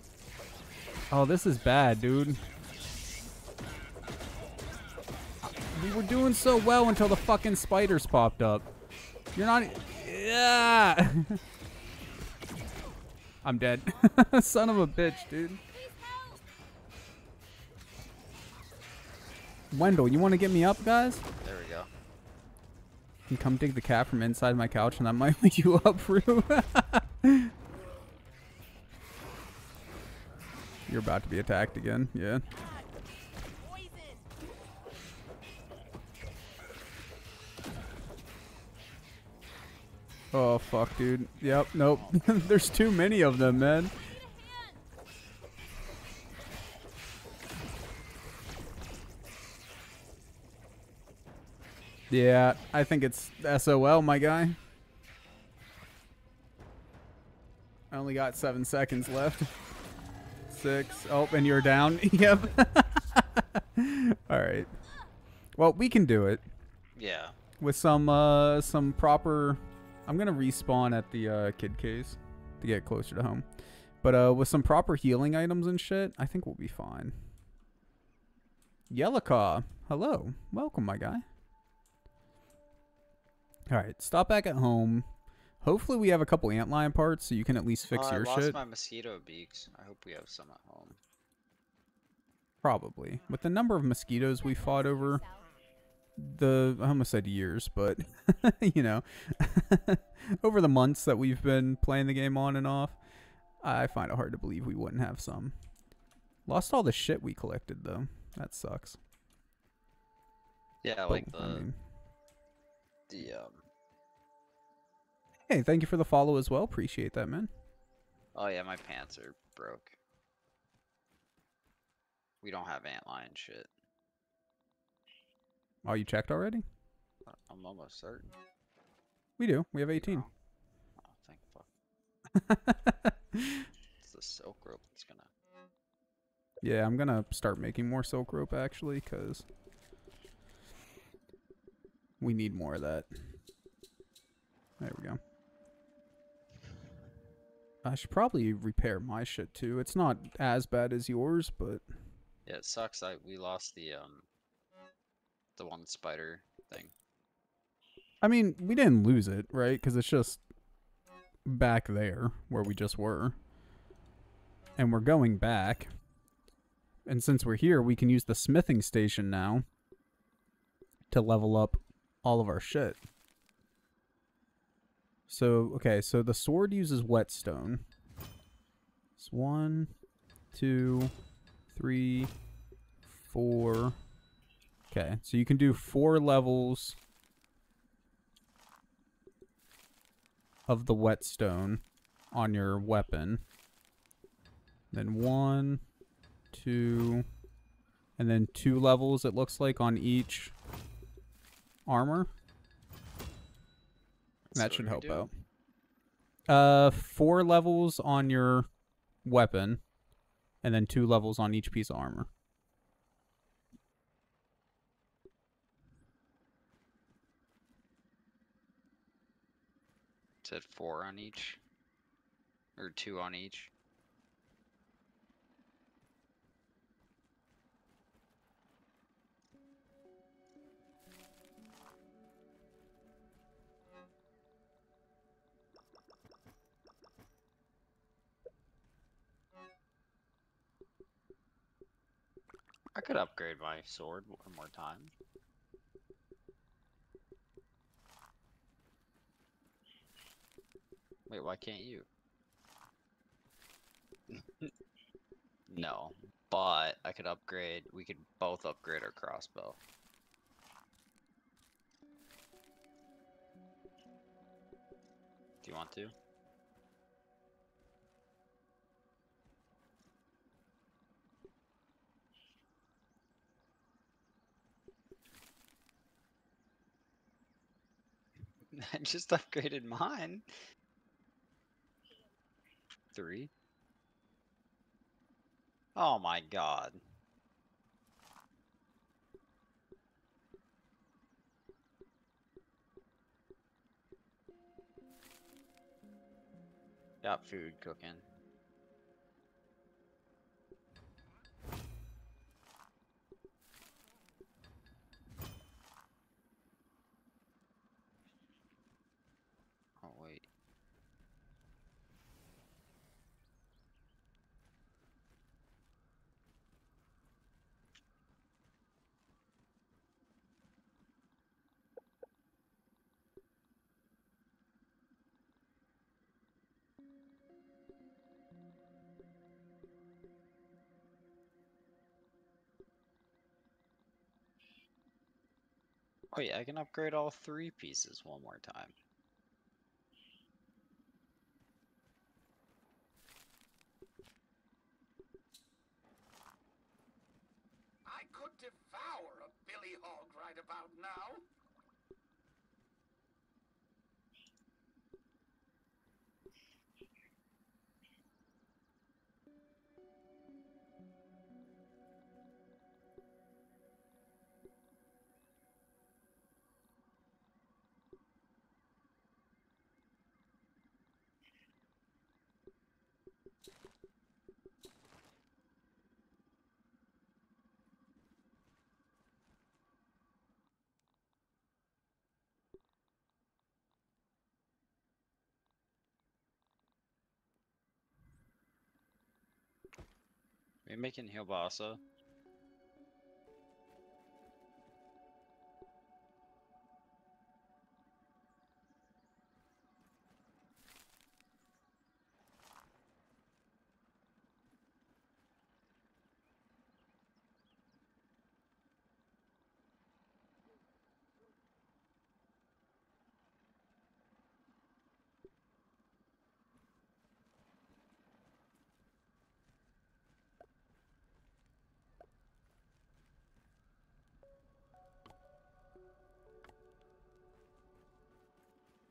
Oh, this is bad, dude. We were doing so well until the fucking spiders popped up. You're not... Yeah. I'm dead. Son of a bitch, dude. Wendell, you want to get me up, guys? There we go. You can come dig the cat from inside my couch, and that might wake you up, Roo. You're about to be attacked again, yeah. Oh, fuck, dude. Yep, nope. There's too many of them, man. Yeah, I think it's S O L, my guy. I only got seven seconds left. Six. Oh, and you're down. Yep. All right. Well, we can do it. Yeah. With some, uh, some proper... I'm going to respawn at the uh, kid case to get closer to home. But uh, with some proper healing items and shit, I think we'll be fine. Yellicaw, hello. Welcome, my guy. All right, stop back at home. Hopefully we have a couple antlion parts so you can at least fix uh, your shit. I lost shit. my mosquito beaks. I hope we have some at home. Probably. With the number of mosquitoes we fought over the, I almost said years, but, you know, over the months that we've been playing the game on and off, I find it hard to believe we wouldn't have some. Lost all the shit we collected, though. That sucks. Yeah, but, like the... I mean, the, um... Hey, thank you for the follow as well. Appreciate that, man. Oh, yeah, my pants are broke. We don't have antlion shit. Oh, you checked already? I'm almost certain. We do. We have eighteen. Oh, oh thank fuck. It's the silk rope that's gonna... Yeah, I'm gonna start making more silk rope, actually, because... we need more of that. There we go. I should probably repair my shit too. It's not as bad as yours, but yeah, it sucks that we lost the um the one spider thing. I mean, we didn't lose it, right? Because it's just back there where we just were, and we're going back. And since we're here, we can use the smithing station now to level up all of our shit. So, okay, so the sword uses whetstone. It's one, two, three, four. Okay, so you can do four levels of the whetstone on your weapon. Then one, two, and then two levels, it looks like, on each armor. That should help out. Uh, four levels on your weapon, and then two levels on each piece of armor. It said four on each, or two on each. I could upgrade my sword one more time. Wait, why can't you? No, but I could upgrade, we could both upgrade our crossbow. Do you want to? I just upgraded mine. Three. Oh my god. Got food cooking. Oh yeah, I can upgrade all three pieces one more time. I could devour a billy hog right about now. We're making hielbasa.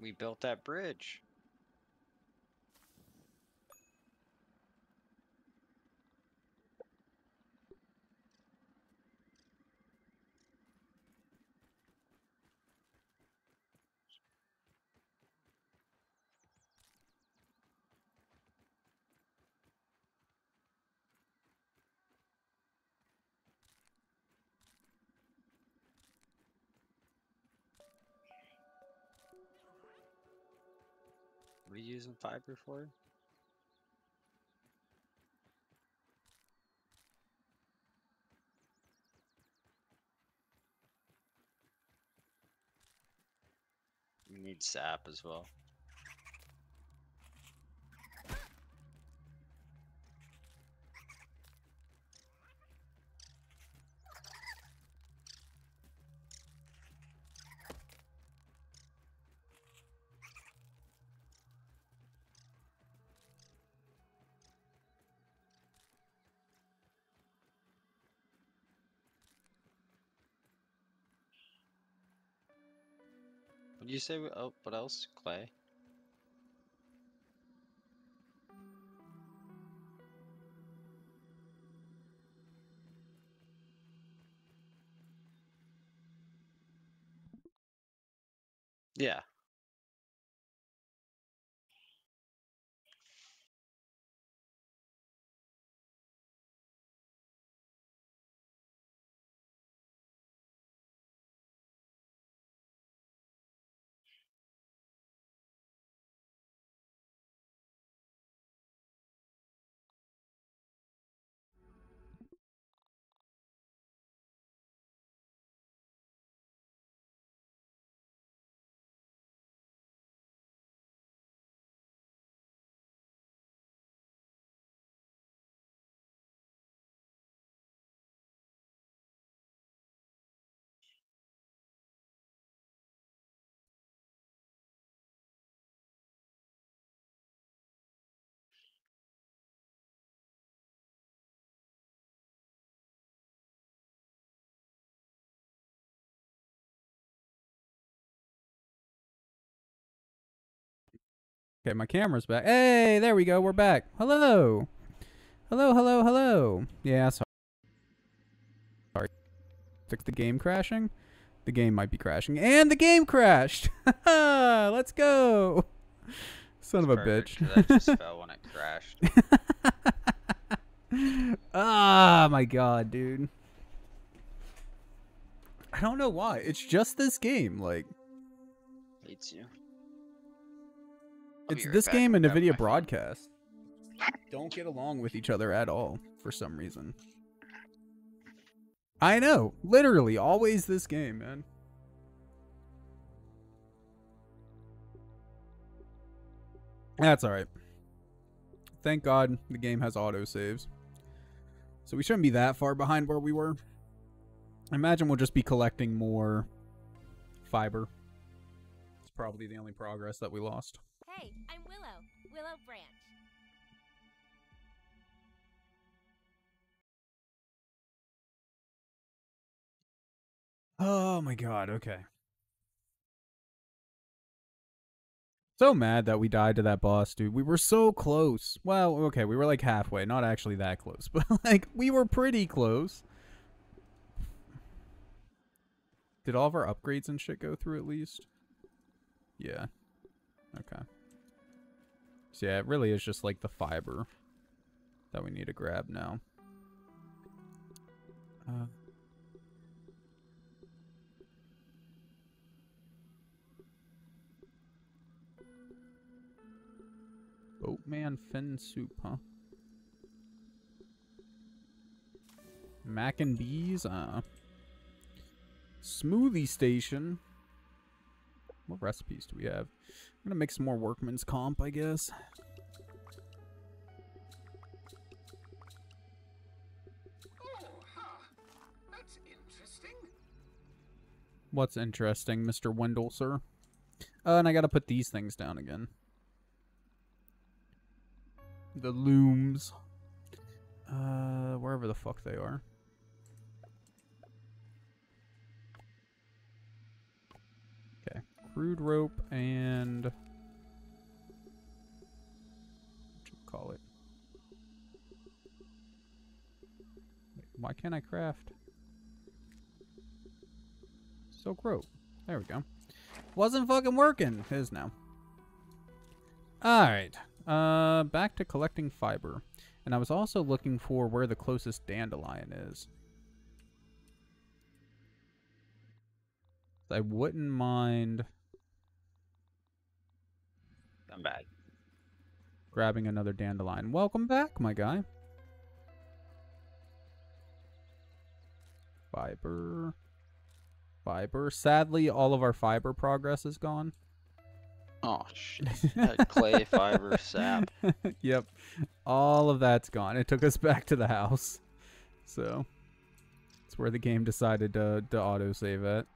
We built that bridge. Are we using fiber for it? We need sap as well. You say, oh, what else? Clay. Yeah. Okay, my camera's back. Hey, there we go. We're back. Hello. Hello, hello, hello. Yeah, sorry. Sorry. Fix the game crashing. The game might be crashing. And the game crashed. Let's go. Son of a bitch. That just fell when it crashed. Ah, my God, dude. I don't know why. It's just this game. Like, hates you. It's this game and NVIDIA Broadcast don't get along with each other at all for some reason. I know, literally always this game, man. That's all right. Thank God the game has auto saves, so we shouldn't be that far behind where we were. I imagine we'll just be collecting more fiber. It's probably the only progress that we lost. Hey, I'm Willow, Willow Branch. Oh my God, okay. So mad that we died to that boss, dude. We were so close. Well, okay, we were like halfway, not actually that close, but like we were pretty close. Did all of our upgrades and shit go through at least? Yeah. Okay. So yeah, it really is just like the fiber that we need to grab now. Uh. Boatman fin soup, huh? Mac and Bees. Uh, smoothie Station. What recipes do we have? I'm gonna make some more workman's comp, I guess. Oh, huh. That's interesting. What's interesting, Mister Wendell, sir? Uh, and I gotta put these things down again. The looms. Uh, wherever the fuck they are. Okay. Crude rope and... what you call it? Wait, why can't I craft? Silk rope. There we go. Wasn't fucking working. It is now. Alright. Uh, back to collecting fiber. And I was also looking for where the closest dandelion is. I wouldn't mind... I'm back. Grabbing another dandelion. Welcome back, my guy. Fiber. Fiber. Sadly, all of our fiber progress is gone. Oh, shit. That clay, fiber, sap. Yep. All of that's gone. It took us back to the house. So, that's where the game decided to, to autosave at.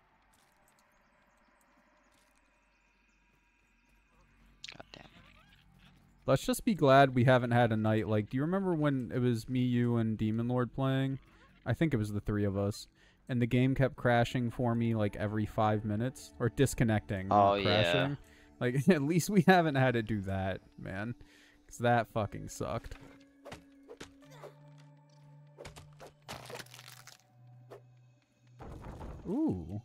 God damn it. Let's just be glad we haven't had a night like... do you remember when it was me, you, and Demon Lord playing? I think it was the three of us. And the game kept crashing for me like every five minutes. Or disconnecting. Oh, or crashing. Yeah. Like, at least we haven't had to do that, man. Because that fucking sucked. Ooh.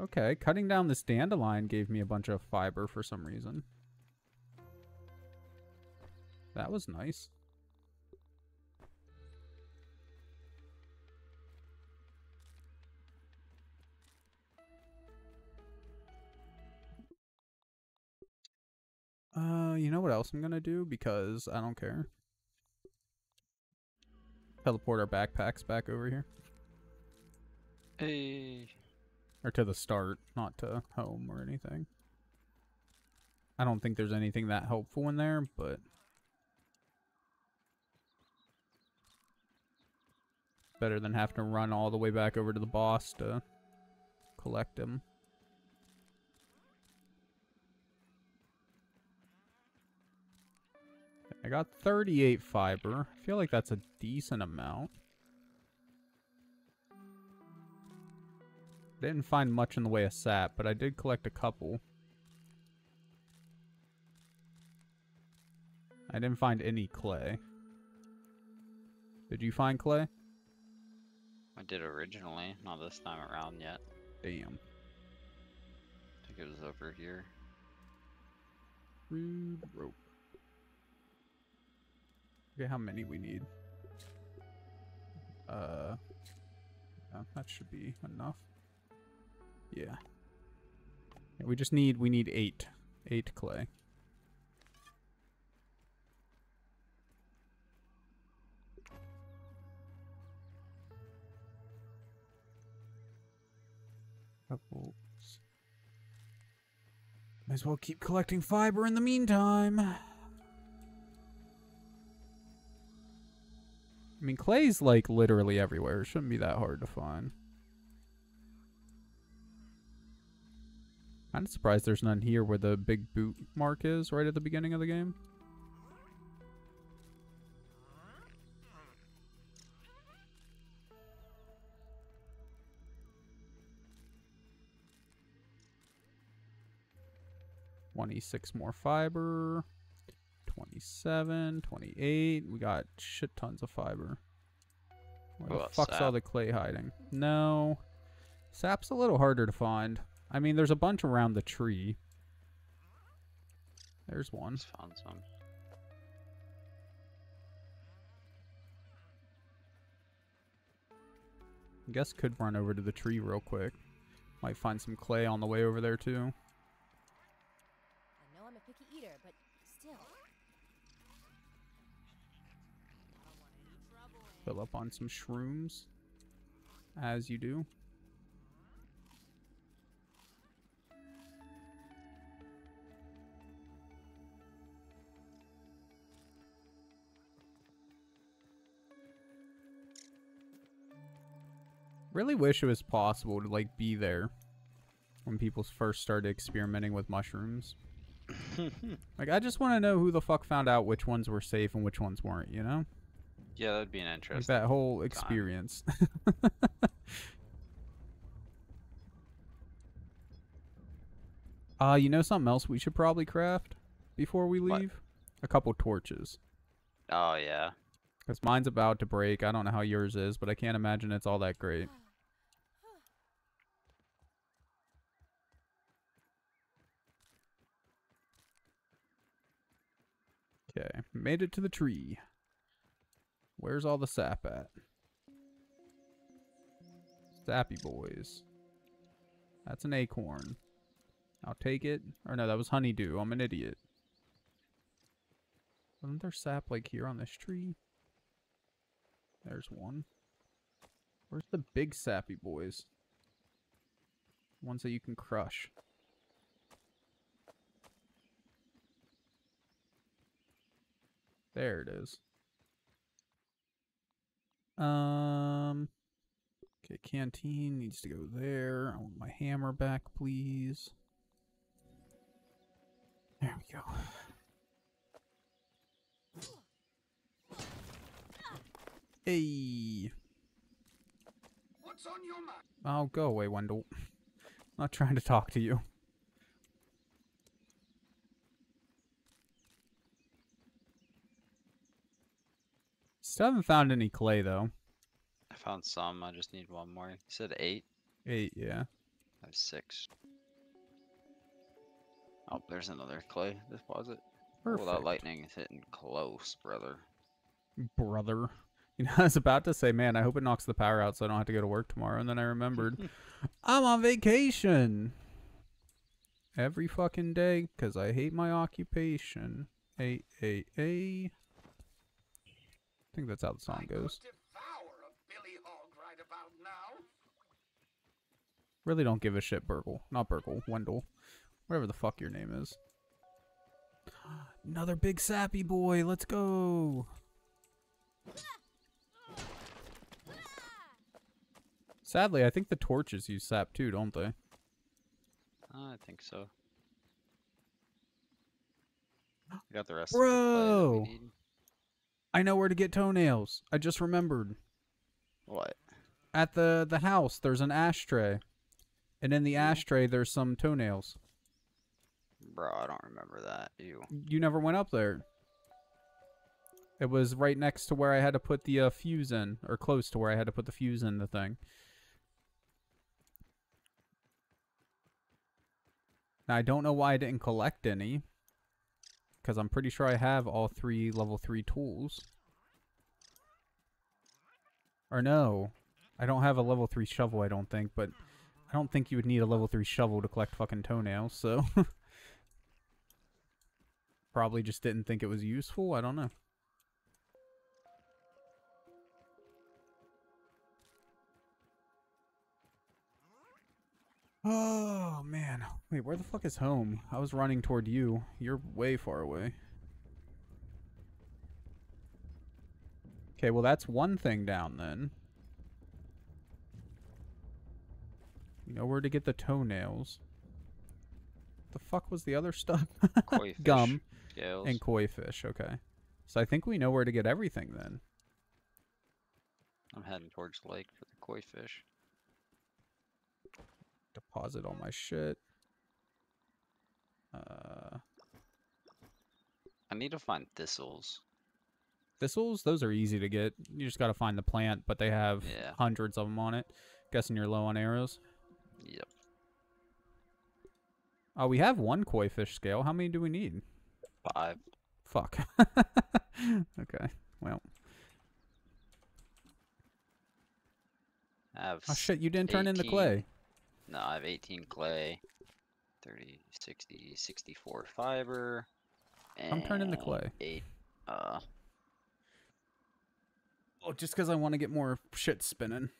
Okay, cutting down this dandelion gave me a bunch of fiber for some reason. That was nice. Uh, you know what else I'm gonna do? Because I don't care. Teleport our backpacks back over here. Hey. Or to the start, not to home or anything. I don't think there's anything that helpful in there, but... better than having to run all the way back over to the boss to collect him. I got thirty-eight fiber. I feel like that's a decent amount. Didn't find much in the way of sap, but I did collect a couple. I didn't find any clay. Did you find clay? I did originally, not this time around yet. Damn. I think it was over here. Rude rope. Okay, how many we need? Uh, yeah, that should be enough. Yeah. Yeah, we just need we need eight, eight clay. Couples. Might as well keep collecting fiber in the meantime. I mean, clay's like literally everywhere. It shouldn't be that hard to find. I'm surprised there's none here where the big boot mark is right at the beginning of the game. twenty-six more fiber. twenty-seven, twenty-eight. We got shit tons of fiber. Where the oh, fuck's sap? All the clay hiding? No. Sap's a little harder to find. I mean, there's a bunch around the tree. There's one. Just found some. I guess could run over to the tree real quick. Might find some clay on the way over there, too. I know I'm a picky eater, but still... Fill up on some shrooms, as you do. Really wish it was possible to like be there when people first started experimenting with mushrooms. Like, I just want to know who the fuck found out which ones were safe and which ones weren't, you know? Yeah, that'd be an interesting... Like that whole experience. uh, you know something else we should probably craft before we leave? What? A couple torches. Oh, yeah. Because mine's about to break. I don't know how yours is, but I can't imagine it's all that great. Okay, made it to the tree. Where's all the sap at? Sappy boys. That's an acorn. I'll take it. Or no, that was honeydew. I'm an idiot. Wasn't there sap like here on this tree? There's one. Where's the big sappy boys? Ones that you can crush. There it is. Um. Okay, canteen needs to go there. I want my hammer back, please. There we go. Hey. What's on your mind? Oh, go away, Wendell. I'm not trying to talk to you. Still haven't found any clay, though. I found some. I just need one more. You said eight? Eight, yeah. I have six. Oh, there's another clay deposit. Perfect. Well, that lightning is hitting close, brother. Brother. You know, I was about to say, man, I hope it knocks the power out so I don't have to go to work tomorrow. And then I remembered, I'm on vacation. Every fucking day, because I hate my occupation. A A A. I think that's how the song goes. Really don't give a shit, Burgle. Not Burgle, Wendell. Whatever the fuck your name is. Another big sappy boy, let's go! Sadly, I think the torches use sap too, don't they? I think so. We got the rest Bro! Of the clay that we need. I know where to get toenails. I just remembered. What? At the, the house, there's an ashtray. And in the ashtray, there's some toenails. Bro, I don't remember that. Ew. You never went up there. It was right next to where I had to put the uh, fuse in. Or close to where I had to put the fuse in the thing. Now, I don't know why I didn't collect any. Because I'm pretty sure I have all three level three tools. Or no. I don't have a level three shovel, I don't think. But I don't think you would need a level three shovel to collect fucking toenails. So. Probably just didn't think it was useful. I don't know. Oh, man. Wait, where the fuck is home? I was running toward you. You're way far away. Okay, well, that's one thing down, then. You know where to get the toenails. The fuck was the other stuff? Koi fish. Gum. Gales. And koi fish, okay. So I think we know where to get everything, then. I'm heading towards the lake for the koi fish. Deposit all my shit. Uh, I need to find thistles. Thistles? Those are easy to get. You just gotta find the plant, but they have yeah. hundreds of them on it. Guessing you're low on arrows? Yep. Oh, we have one koi fish scale. How many do we need? Five. Fuck. Okay, well. I have oh shit, you didn't turn in the clay. No, I have eighteen clay, thirty, sixty, sixty-four fiber, and I'm turning the clay. eight, uh, Oh, just because I want to get more shit spinning.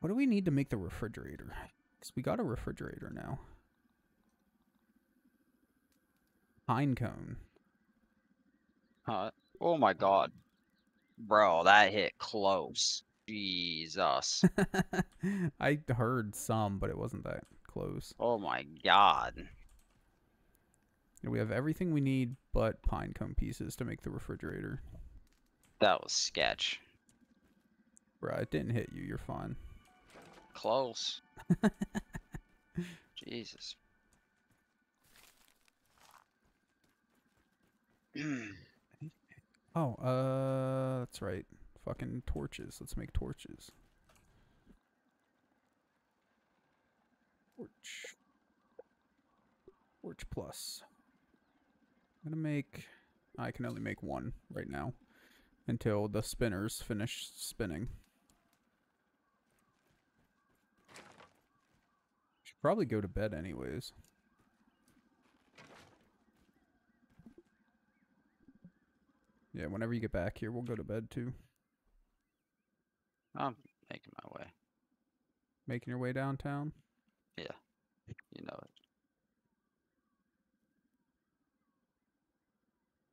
What do we need to make the refrigerator? Because we got a refrigerator now. Pine cone. Uh, oh my god. Bro, that hit close. Jesus. I heard some, but it wasn't that close. Oh my god. We have everything we need but pine cone pieces to make the refrigerator. That was sketch. Bro, it didn't hit you. You're fine. Close. Jesus. Oh, uh, that's right. Fucking torches. Let's make torches. Torch. Torch plus. I'm gonna make... I can only make one right now until the spinners finish spinning. Should probably go to bed anyways. Yeah, whenever you get back here, we'll go to bed too. I'm making my way. Making your way downtown? Yeah. You know it.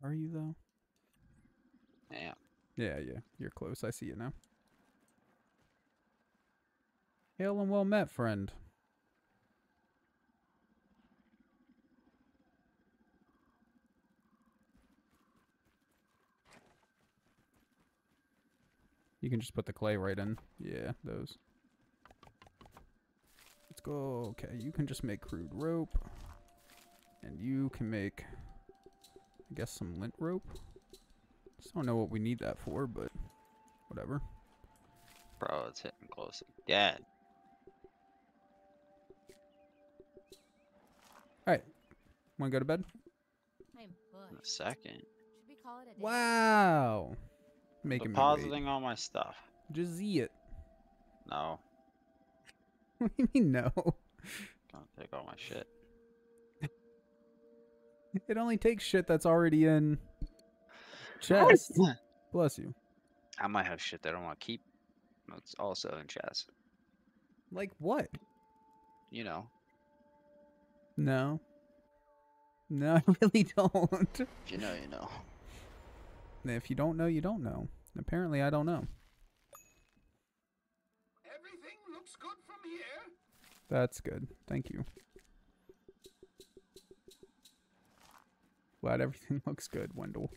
Are you though? Yeah. Yeah, yeah. You're close. I see you now. Hail and well met, friend. You can just put the clay right in. Yeah, those. Let's go. Okay, you can just make crude rope. And you can make... I guess some lint rope. Just don't know what we need that for, but whatever. Bro, it's hitting close again. Alright. Wanna go to bed? I'm in a second. Should we call it a day? Wow. Making Depositing all my stuff. Just see it. No. What do you mean no? Don't take all my shit. It only takes shit that's already in chest. Bless you. I might have shit that I don't want to keep. It's also in chest. Like what? You know. No. No, I really don't. If you know, you know. If you don't know, you don't know. Apparently, I don't know. Everything looks good from here. That's good. Thank you. Glad everything looks good, Wendell.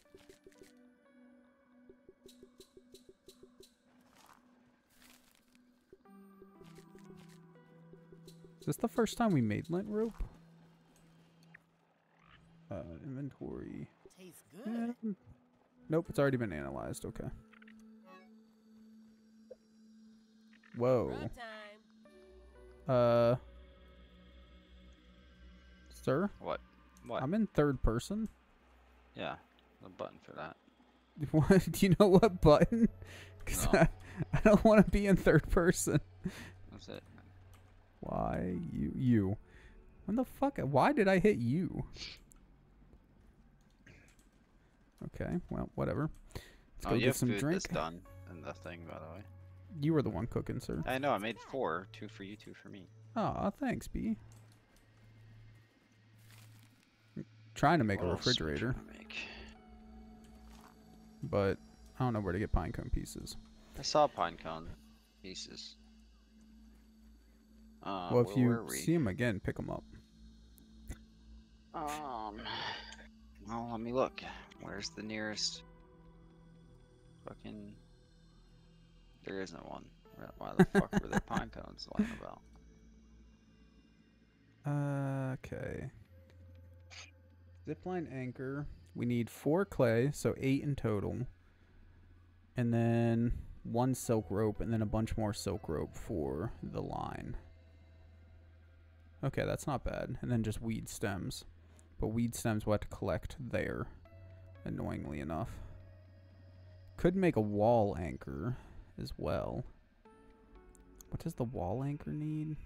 Is this the first time we made lint rope? Uh, inventory. Tastes good. Yeah. Nope, it's already been analyzed. Okay. Whoa. Uh. Sir? What? What? I'm in third person. Yeah, the button for that. What? Do you know what button? Because no. I, I don't want to be in third person. That's it. Why you? You? When the fuck? Why did I hit you? Okay. Well, whatever. Let's oh, go you get have some food drink. That's done in the thing, by the way. You were the one cooking, sir. I know. I made four. Two for you. Two for me. Aw, thanks, B. Trying to make a refrigerator, make. But I don't know where to get pine cone pieces. I saw pine cone pieces. Uh, well, if you we? see them again, pick them up. Um, well, let me look. Where's the nearest fucking? There isn't one. Why the fuck were there pine cones lying about? Uh, okay. Zipline anchor. We need four clay, so eight in total. And then one silk rope, and then a bunch more silk rope for the line. Okay, that's not bad. And then just weed stems. But weed stems we'll have to collect there, annoyingly enough. Could make a wall anchor as well. What does the wall anchor need?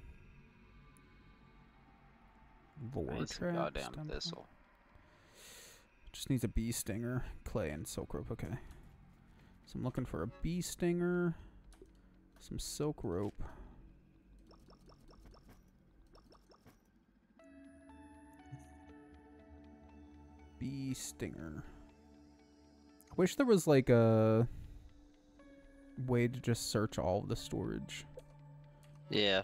Lore traps? Goddamn thistle. Just needs a bee stinger, clay, and silk rope. Okay. So I'm looking for a bee stinger, some silk rope. Bee stinger. I wish there was like a way to just search all of the storage. Yeah.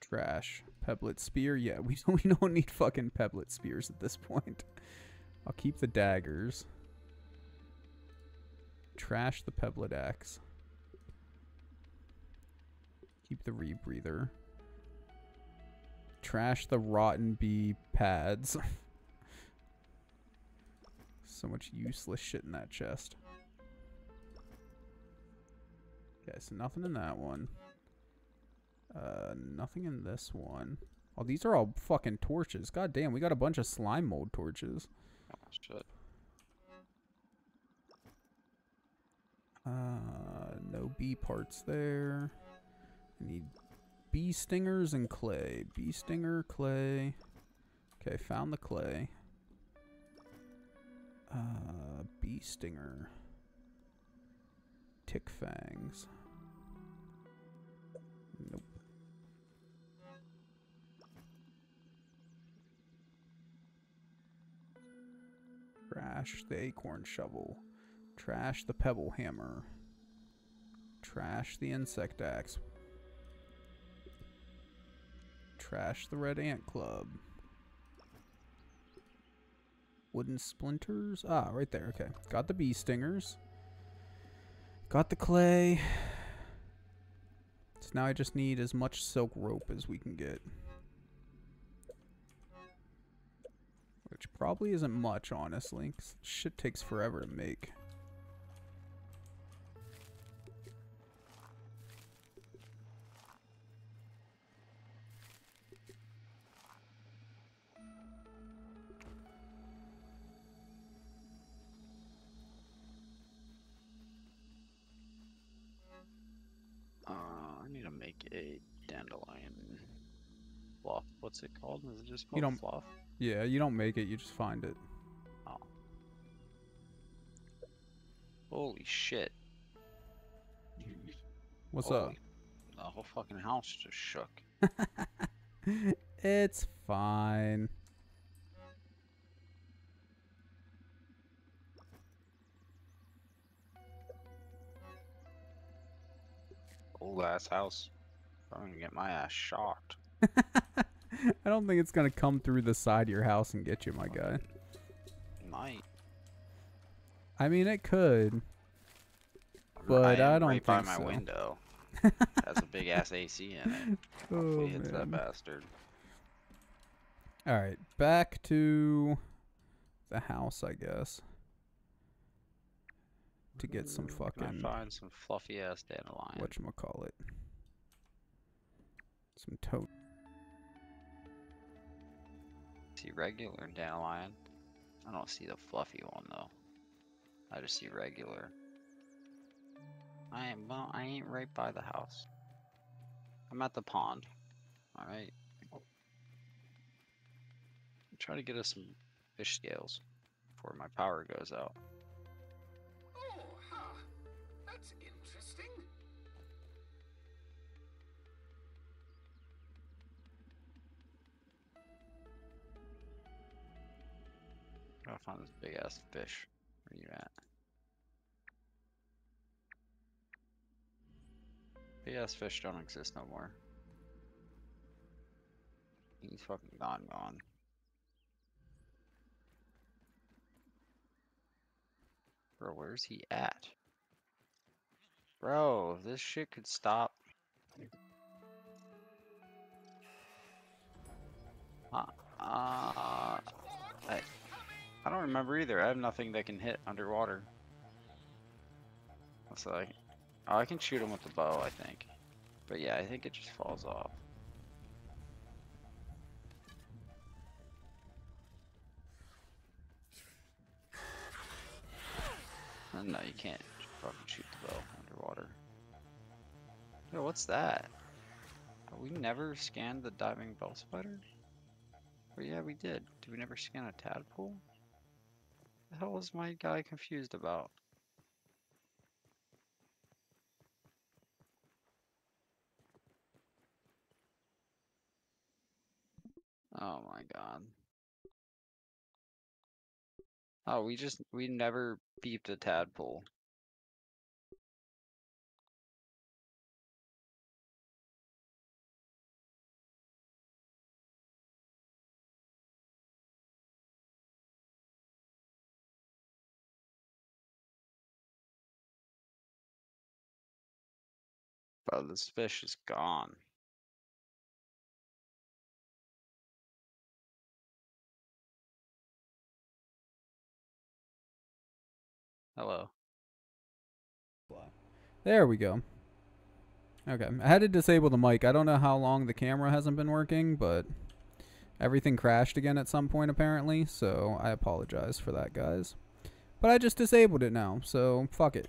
Trash. Pebblet spear? Yeah, we don't, we don't need fucking pebblet spears at this point. I'll keep the daggers. Trash the pebblet axe. Keep the rebreather. Trash the rotten bee pads. So much useless shit in that chest. Okay, so nothing in that one. Uh, nothing in this one. Oh, these are all fucking torches. God damn, we got a bunch of slime mold torches. Oh, shit. Uh, no bee parts there. I need bee stingers and clay. Bee stinger, clay. Okay, found the clay. Uh, bee stinger. Tick fangs. Nope. Trash the acorn shovel. Trash the pebble hammer. Trash the insect axe. Trash the red ant club. Wooden splinters. Ah, right there. Okay. Got the bee stingers. Got the clay. So now I just need as much silk rope as we can get. Which probably isn't much, honestly, because shit takes forever to make. What's it called? Is it just you don't, fluff? Yeah, you don't make it, you just find it. Oh. Holy shit. What's Holy, up? The whole fucking house just shook. It's fine. Old ass house. I'm gonna get my ass shocked. I don't think it's gonna come through the side of your house and get you, my guy. Might. I mean, it could. But I, I don't right think by my so. window. Has a big ass A C in it. Hopefully oh, hits man. that bastard. All right, back to the house, I guess. To get some fucking. Can I find some fluffy ass dandelion. Whatchamacallit? Some toad. See regular dandelion. I don't see the fluffy one though. I just see regular. I am well. I ain't right by the house. I'm at the pond. All right. I'm trying to get us some fish scales before my power goes out. Oh, huh. That's interesting. I gotta find this big ass fish. Where you at? Big ass fish don't exist no more. He's fucking gone, gone. Bro, where's he at? Bro, this shit could stop. Uh, uh, hey. I don't remember either. I have nothing that can hit underwater. That's like, oh, I can shoot him with the bow, I think. But yeah, I think it just falls off. Oh, no, you can't fucking shoot the bow underwater. Yo, what's that? We never scanned the diving bell spider? But yeah, we did. Did we never scan a tadpole? What the hell is my guy confused about? Oh my god. Oh, we just, we never beeped a tadpole. Bro, this fish is gone. Hello. There we go. Okay, I had to disable the mic. I don't know how long the camera hasn't been working, but everything crashed again at some point apparently, so I apologize for that, guys. But I just disabled it now, so fuck it.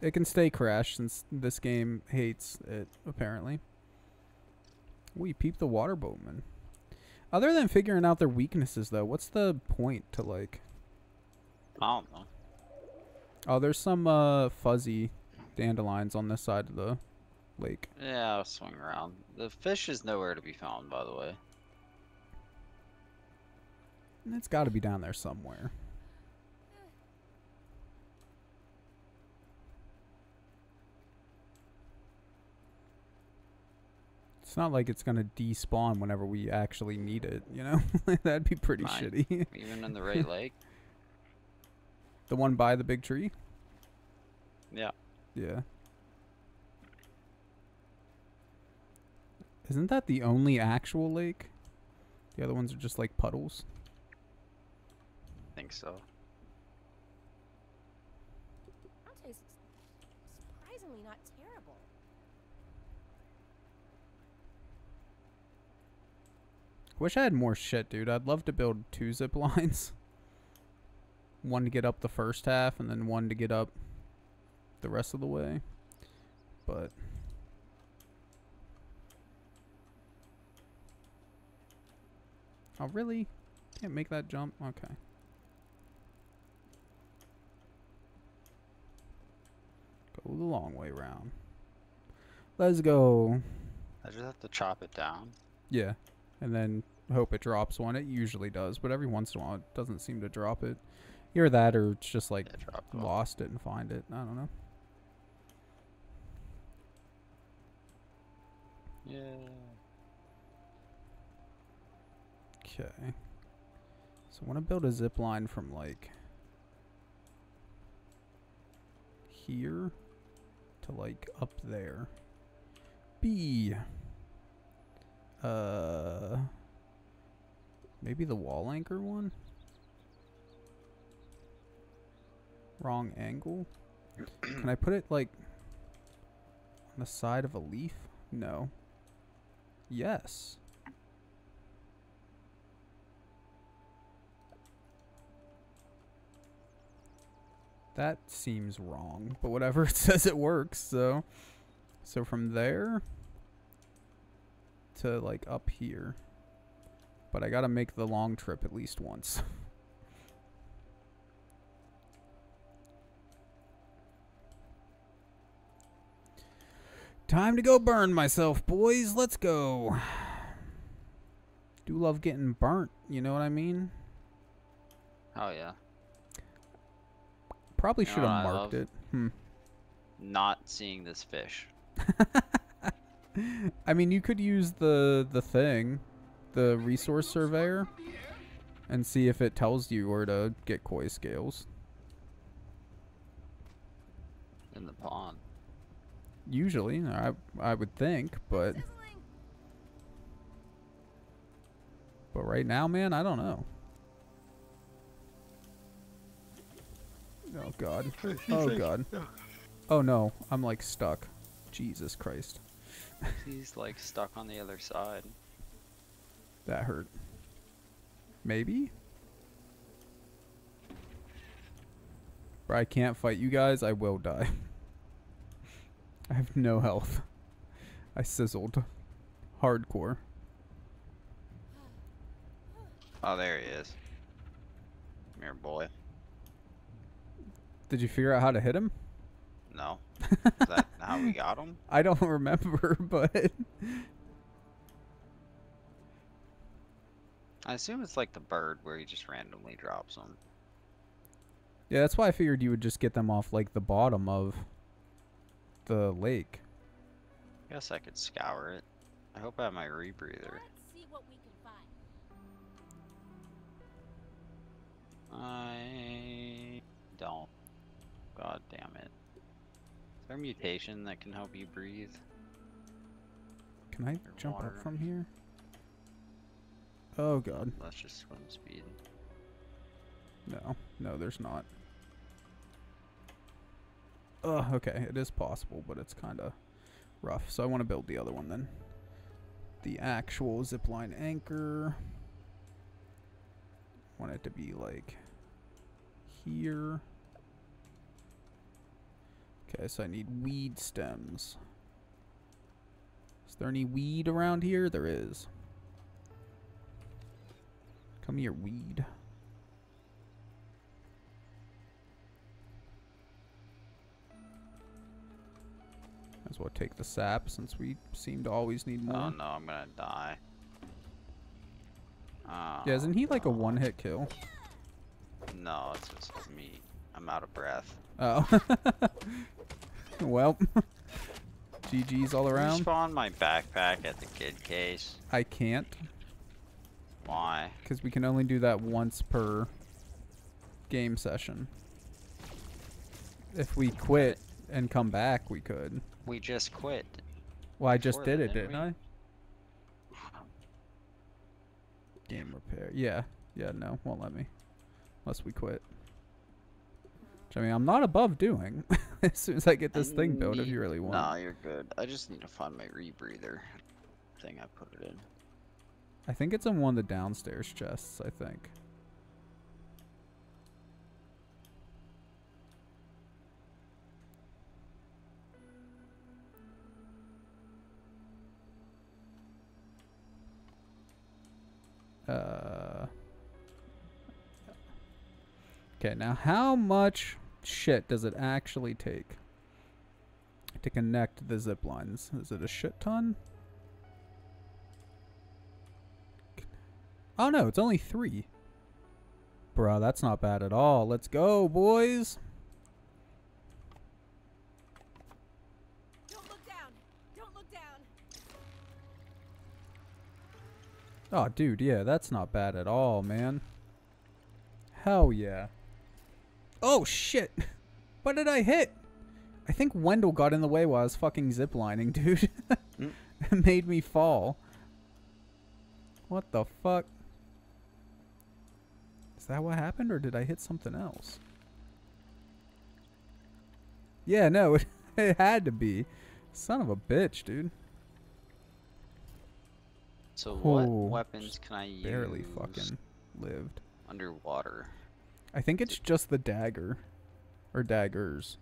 It can stay crashed since this game hates it, apparently. We peeped the water boatman. Other than figuring out their weaknesses, though, what's the point to, like... I don't know. Oh, there's some uh, fuzzy dandelions on this side of the lake. Yeah, I'll swing around. The fish is nowhere to be found, by the way. And it's got to be down there somewhere. It's not like it's going to despawn whenever we actually need it, you know? That'd be pretty Mine. shitty. Even in the Ray Lake? The one by the big tree? Yeah. Yeah. Isn't that the only actual lake? The other ones are just like puddles? I think so. That tastes surprisingly not terrible. Wish I had more shit, dude. I'd love to build two zip lines. One to get up the first half, and then one to get up the rest of the way. But oh, really? Can't make that jump? Okay. Go the long way round. Let's go. I just have to chop it down. Yeah, and then hope it drops one. It usually does, but every once in a while it doesn't seem to drop it. Either that or it's just like yeah, lost it and find it. I don't know. Yeah. Okay. So I want to build a zip line from like here to like up there. B. Uh. Maybe the wall anchor one? Wrong angle. Can I put it like on the side of a leaf? No. Yes. That seems wrong, but whatever, it says it works, so so from there to like up here. But I gotta make the long trip at least once. Time to go burn myself, boys. Let's go. Do love getting burnt, you know what I mean? Oh, yeah. Probably should have marked it. Hmm. Not seeing this fish. I mean, you could use the, the thing, the resource surveyor, and see if it tells you where to get koi scales. In the pond. Usually, I I would think, but but right now, man, I don't know. Oh god! Oh god! Oh no! I'm like stuck. Jesus Christ! He's like stuck on the other side. That hurt. Maybe. Bro, I can't fight you guys. I will die. I have no health. I sizzled. hardcore. Oh, there he is. Come here, boy. Did you figure out how to hit him? No. Is that how we got him? I don't remember, but... I assume it's like the bird where he just randomly drops them. Yeah, that's why I figured you would just get them off, like, the bottom of the lake. I guess I could scour it. I hope I have my rebreather. I don't. God damn it. Is there a mutation that can help you breathe? Can I Your jump water? up from here? Oh god. Let's just swim speed. No. No, there's not. Ugh, okay. It is possible, but it's kind of rough. So I want to build the other one then. The actual zipline anchor. Want it to be like here. Okay, so I need weed stems. Is there any weed around here? There is. Come here, weed. Might as well take the sap since we seem to always need more. Oh no, I'm gonna die. Oh, yeah, isn't he like no. a one-hit kill? No, it's just it's me. I'm out of breath. Oh. Well, G G's all around. Respawn my backpack at the kid case. I can't. Why? Because we can only do that once per game session. If we quit and come back, we could. We just quit. Well, I just did it, didn't I? Game repair. Yeah. Yeah, no. Won't let me. Unless we quit. Which, I mean, I'm not above doing. As soon as I get this I thing built, if you really want. Nah, you're good. I just need to find my rebreather thing I put it in. I think it's in one of the downstairs chests, I think. Uh, okay, now how much shit does it actually take to connect the zip lines? Is it a shit ton? Oh no, it's only three. Bruh, that's not bad at all. Let's go, boys. Don't look down. Don't look down. Oh, dude, yeah, that's not bad at all, man. Hell yeah. Oh, shit. What did I hit? I think Wendell got in the way while I was fucking ziplining, dude. mm. It made me fall. What the fuck? Is that what happened, or did I hit something else? Yeah, no, it, it had to be. Son of a bitch, dude. So what oh, weapons can I barely use? Barely fucking lived. Underwater. I think it's just the dagger. Or daggers.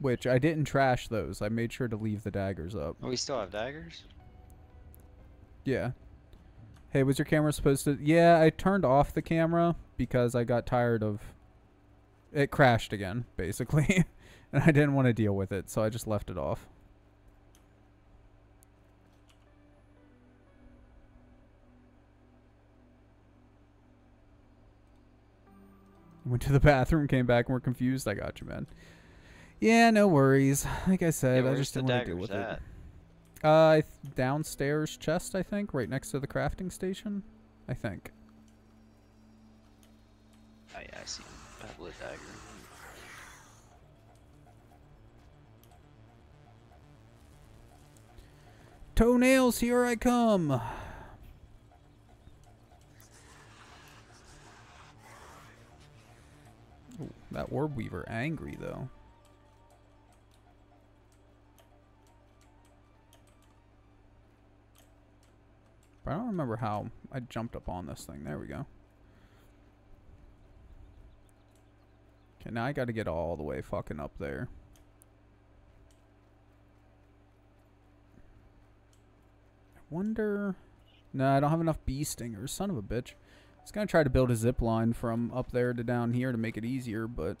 Which I didn't trash those. I made sure to leave the daggers up. Oh, we still have daggers? Yeah. Hey, was your camera supposed to... Yeah, I turned off the camera because I got tired of... It crashed again, basically. And I didn't want to deal with it, so I just left it off. Went to the bathroom, came back, and were confused. I got you, man. Yeah, no worries. Like I said, yeah, I just didn't want to deal with at? it. Uh, downstairs chest, I think, right next to the crafting station. I think. Oh, yeah, I see him. Pebble dagger. Toenails, here I come. That orb weaver angry though. But I don't remember how I jumped up on this thing. There we go. Okay, now I gotta get all the way fucking up there. wonder... No, I don't have enough bee stingers. Son of a bitch. I was going to try to build a zip line from up there to down here to make it easier, but...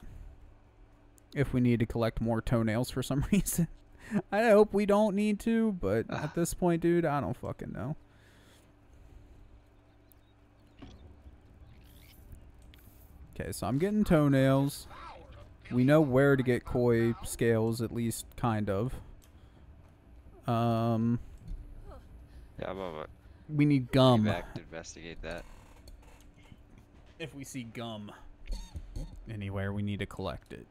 If we need to collect more toenails for some reason. I hope we don't need to, but Ugh. At this point, dude, I don't fucking know. Okay, so I'm getting toenails. We know where to get koi scales, at least, kind of. Um... Yeah, I'm over. We need gum. Be back to investigate that. If we see gum anywhere, we need to collect it.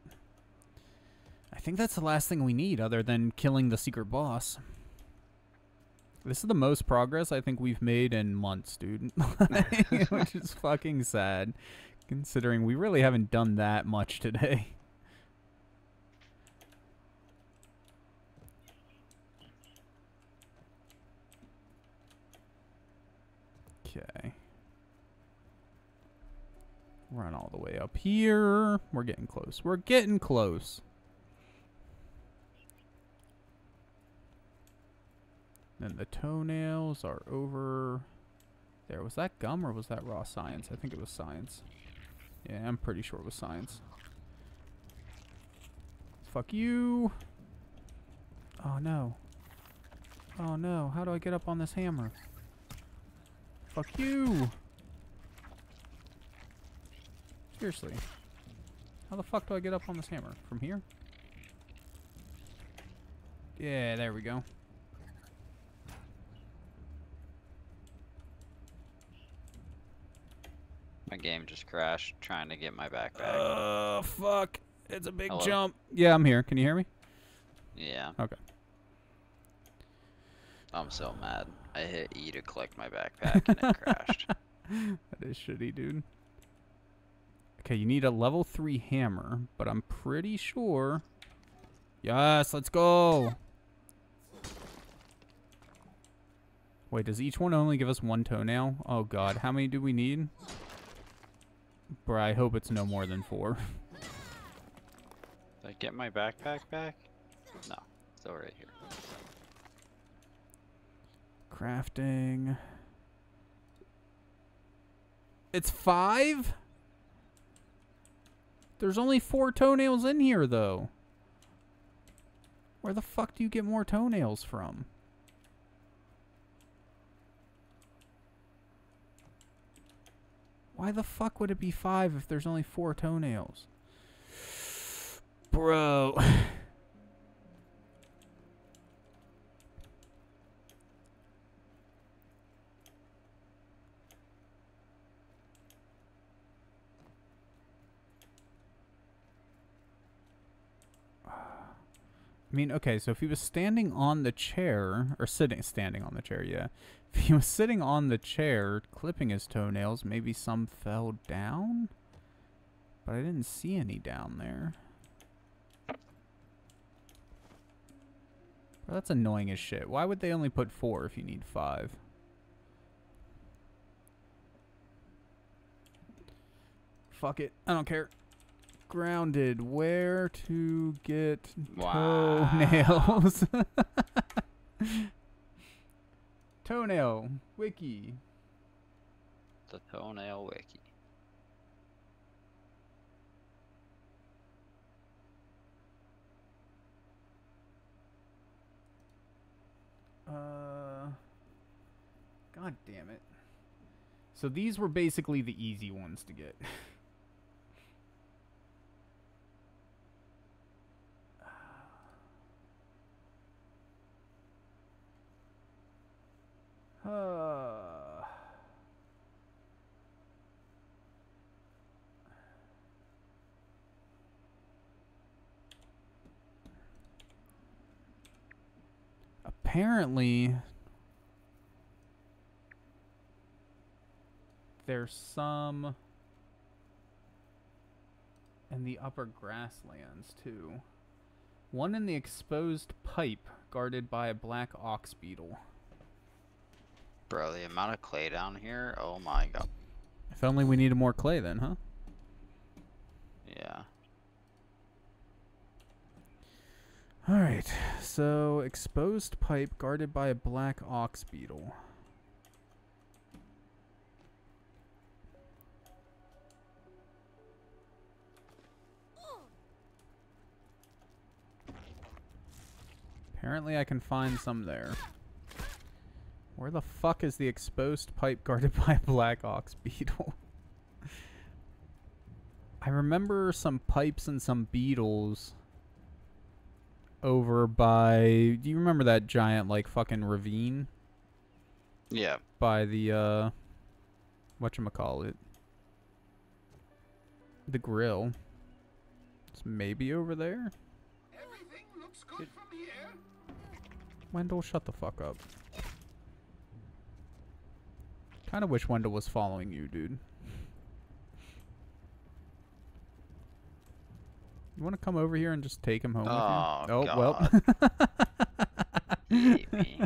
I think that's the last thing we need, other than killing the secret boss. This is the most progress I think we've made in months, dude. Which is fucking sad, considering we really haven't done that much today. Okay. Run all the way up here. We're getting close. We're getting close. And the toenails are over there. Was that gum or was that raw science? I think it was science. Yeah, I'm pretty sure it was science. Fuck you. Oh, no. Oh, no. How do I get up on this hammer? Fuck you. Seriously. How the fuck do I get up on this hammer? From here? Yeah, there we go. My game just crashed trying to get my backpack. Oh, uh, fuck. It's a big Hello? Jump. Yeah, I'm here. Can you hear me? Yeah. Okay. I'm so mad. I hit E to collect my backpack and it crashed. That is shitty, dude. Okay, you need a level three hammer, but I'm pretty sure... Yes, let's go! Wait, does each one only give us one toenail? Oh, God. How many do we need? Bruh, I hope it's no more than four. Did I get my backpack back? No, it's all right here. Crafting. It's five? There's only four toenails in here, though. Where the fuck do you get more toenails from? Why the fuck would it be five if there's only four toenails? Bro. I mean, okay, so if he was standing on the chair, or sitting, standing on the chair, yeah. If he was sitting on the chair, clipping his toenails, maybe some fell down? But I didn't see any down there. Bro, that's annoying as shit. Why would they only put four if you need five? Fuck it. I don't care. Grounded, where to get wow. toenails. Toenail wiki. The toenail wiki. Uh, God damn it. So these were basically the easy ones to get. Uh. Apparently, there's some in the upper grasslands, too. One in the exposed pipe guarded by a black ox beetle. Bro, the amount of clay down here, oh my god. If only we needed more clay then, huh? Yeah. Alright, so exposed pipe guarded by a black ox beetle. Apparently I can find some there. Where the fuck is the exposed pipe guarded by a black ox beetle? I remember some pipes and some beetles over by... Do you remember that giant, like, fucking ravine? Yeah. By the, uh... whatchamacallit? The grill. It's maybe over there? Everything looks good from here. Wendell, shut the fuck up. Kinda wish Wendell was following you, dude. You wanna come over here and just take him home oh, with you? Oh, God. Well. Hate me.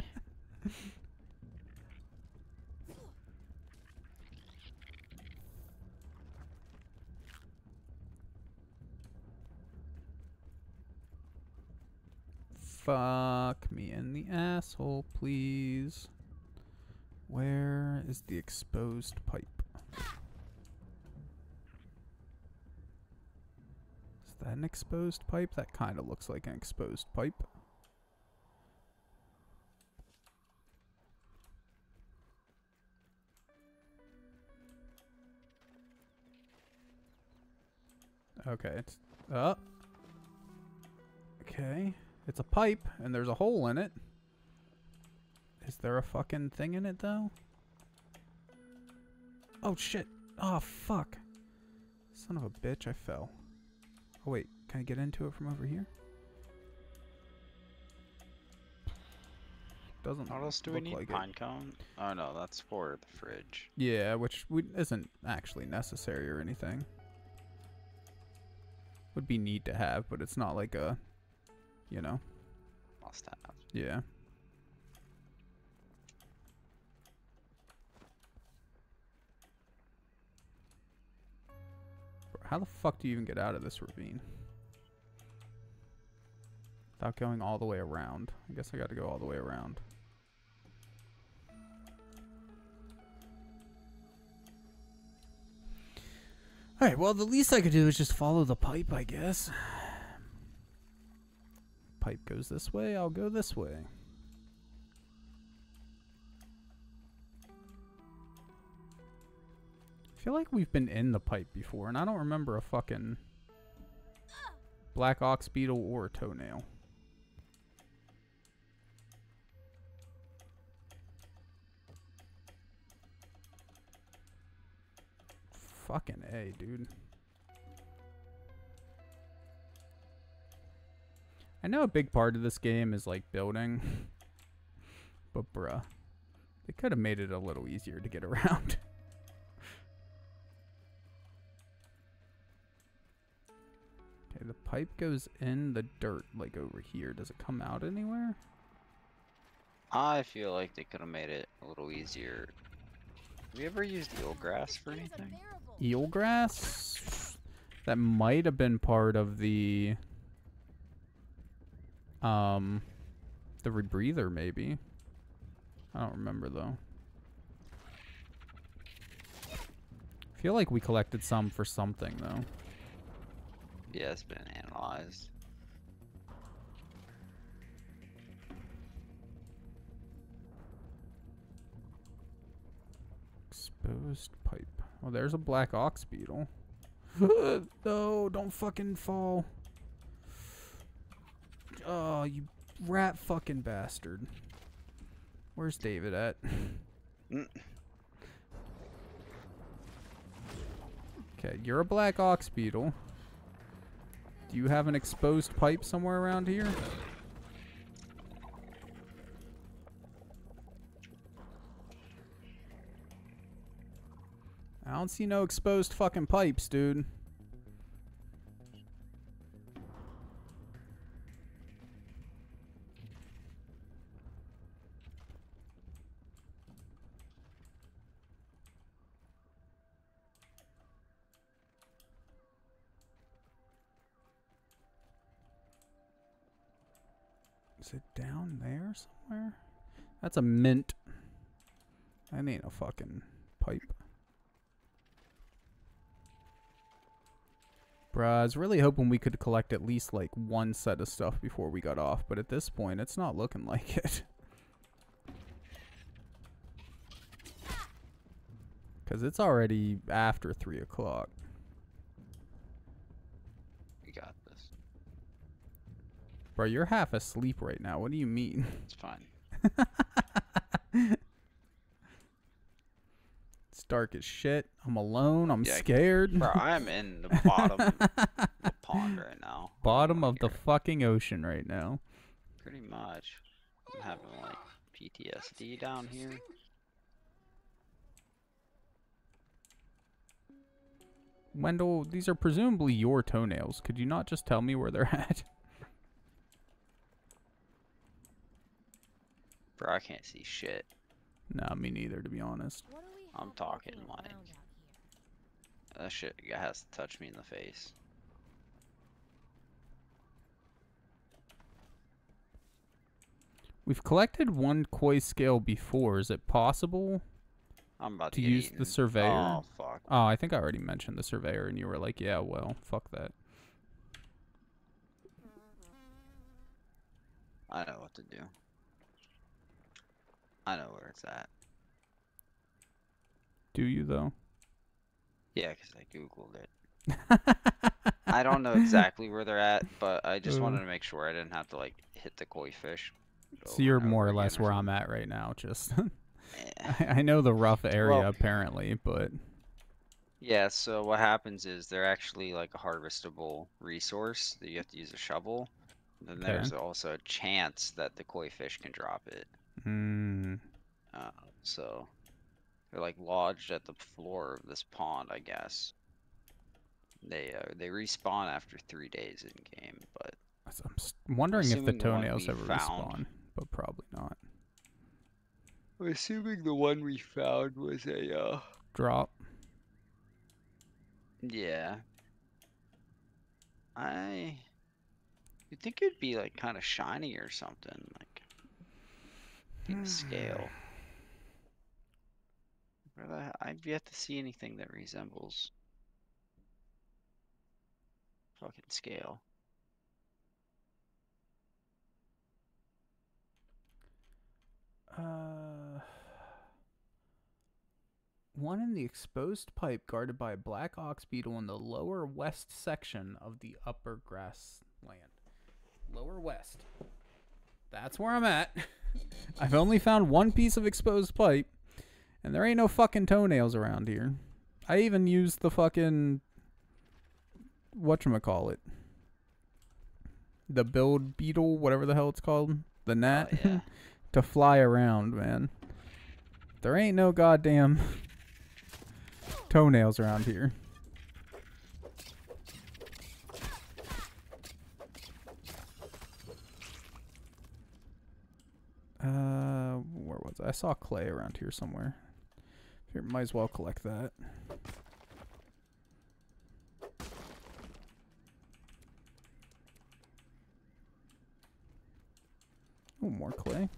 Fuck me in the asshole, please. Where is the exposed pipe? Is that an exposed pipe? That kind of looks like an exposed pipe. Okay, it's up. Uh, okay, it's a pipe, and there's a hole in it. Is there a fucking thing in it, though? Oh, shit. Oh, fuck. Son of a bitch, I fell. Oh, wait. Can I get into it from over here? Doesn't what else do we need? Like pine cone? Oh, no. That's for the fridge. Yeah, which isn't actually necessary or anything. Would be neat to have, but it's not like a, you know. Lost that. Yeah. How the fuck do you even get out of this ravine? Without going all the way around. I guess I gotta go all the way around. Alright, well the least I could do is just follow the pipe, I guess. Pipe goes this way, I'll go this way. I feel like we've been in the pipe before, and I don't remember a fucking black ox beetle or a toenail. Fucking A, dude. I know a big part of this game is like building, but bruh, they could have made it a little easier to get around. The pipe goes in the dirt, like over here. Does it come out anywhere? I feel like they could have made it a little easier. Have you ever used eelgrass for anything? Eelgrass? That might have been part of the... Um... The rebreather, maybe. I don't remember, though. I feel like we collected some for something, though. Yeah, it's been analyzed. Exposed pipe. Oh, there's a black ox beetle. No, don't fucking fall. Oh, you rat fucking bastard. Where's David at? Okay, you're a black ox beetle. Do you have an exposed pipe somewhere around here? I don't see no exposed fucking pipes, dude. Is it down there somewhere? That's a mint. That ain't a fucking pipe. Bruh, I was really hoping we could collect at least like one set of stuff before we got off, but at this point it's not looking like it. Cause it's already after three o'clock. We got this. Bro, you're half asleep right now. What do you mean? It's fine. It's dark as shit. I'm alone. I'm yeah, scared. Bro, I'm in the bottom of the pond right now. Bottom of here. the fucking ocean right now. Pretty much. I'm having like P T S D down here. Wendell, these are presumably your toenails. Could you not just tell me where they're at? Bro, I can't see shit. Nah, me neither, to be honest. I'm talking like... That shit has to touch me in the face. We've collected one koi scale before. Is it possible... I'm about to, to use eaten. the surveyor. Oh, fuck. Oh, I think I already mentioned the surveyor, and you were like, yeah, well, fuck that. I know what to do. I know where it's at. Do you, though? Yeah, because I Googled it. I don't know exactly where they're at, but I just Ooh. wanted to make sure I didn't have to, like, hit the koi fish. So you're more or less where I'm at right now, just... I know the rough area, well, apparently, but... Yeah, so what happens is they're actually like a harvestable resource that you have to use a shovel. And then okay. there's also a chance that the koi fish can drop it. Mm. Uh, so they're like lodged at the floor of this pond, I guess. They uh, they respawn after three days in-game, but... I'm wondering if the toenails the ever found, respawn, but probably not. I'm assuming the one we found was a, uh... drop. Yeah. I... You'd think it'd be, like, kind of shiny or something. Like, in scale. But I've yet to see anything that resembles... fucking scale. Uh... One in the exposed pipe guarded by a black ox beetle in the lower west section of the upper grassland. Lower west. That's where I'm at. I've only found one piece of exposed pipe, and there ain't no fucking toenails around here. I even used the fucking... whatchamacallit. The build beetle, whatever the hell it's called. The gnat. Oh, yeah. To fly around, man. There ain't no goddamn... toenails around here. Uh, where was I? I saw clay around here somewhere. Here, might as well collect that. Oh, more clay.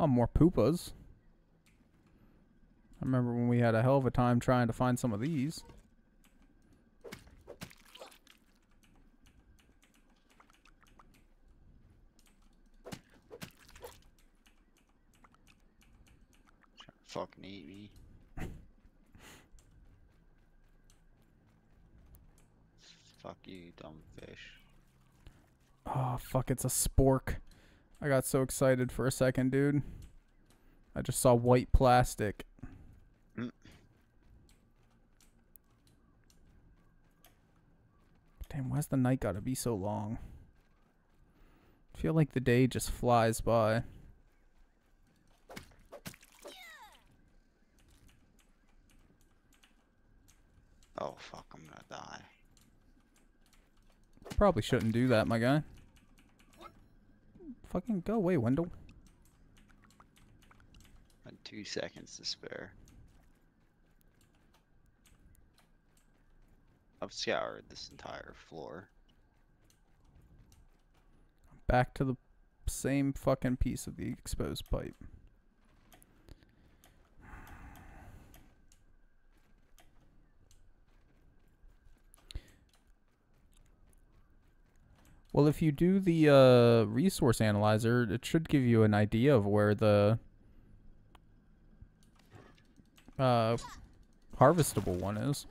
Oh, more poopas. I remember when we had a hell of a time trying to find some of these. Fucking eat me. Fuck you, dumb fish. Oh, fuck, it's a spork. I got so excited for a second, dude. I just saw white plastic. Mm. Damn, why's the night gotta be so long? I feel like the day just flies by. Oh, fuck, I'm gonna die. Probably shouldn't do that, my guy. Fucking go away, Wendell. I had two seconds to spare. I've scoured this entire floor. Back to the same fucking piece of the exposed pipe. Well, if you do the uh, resource analyzer, it should give you an idea of where the uh, harvestable one is.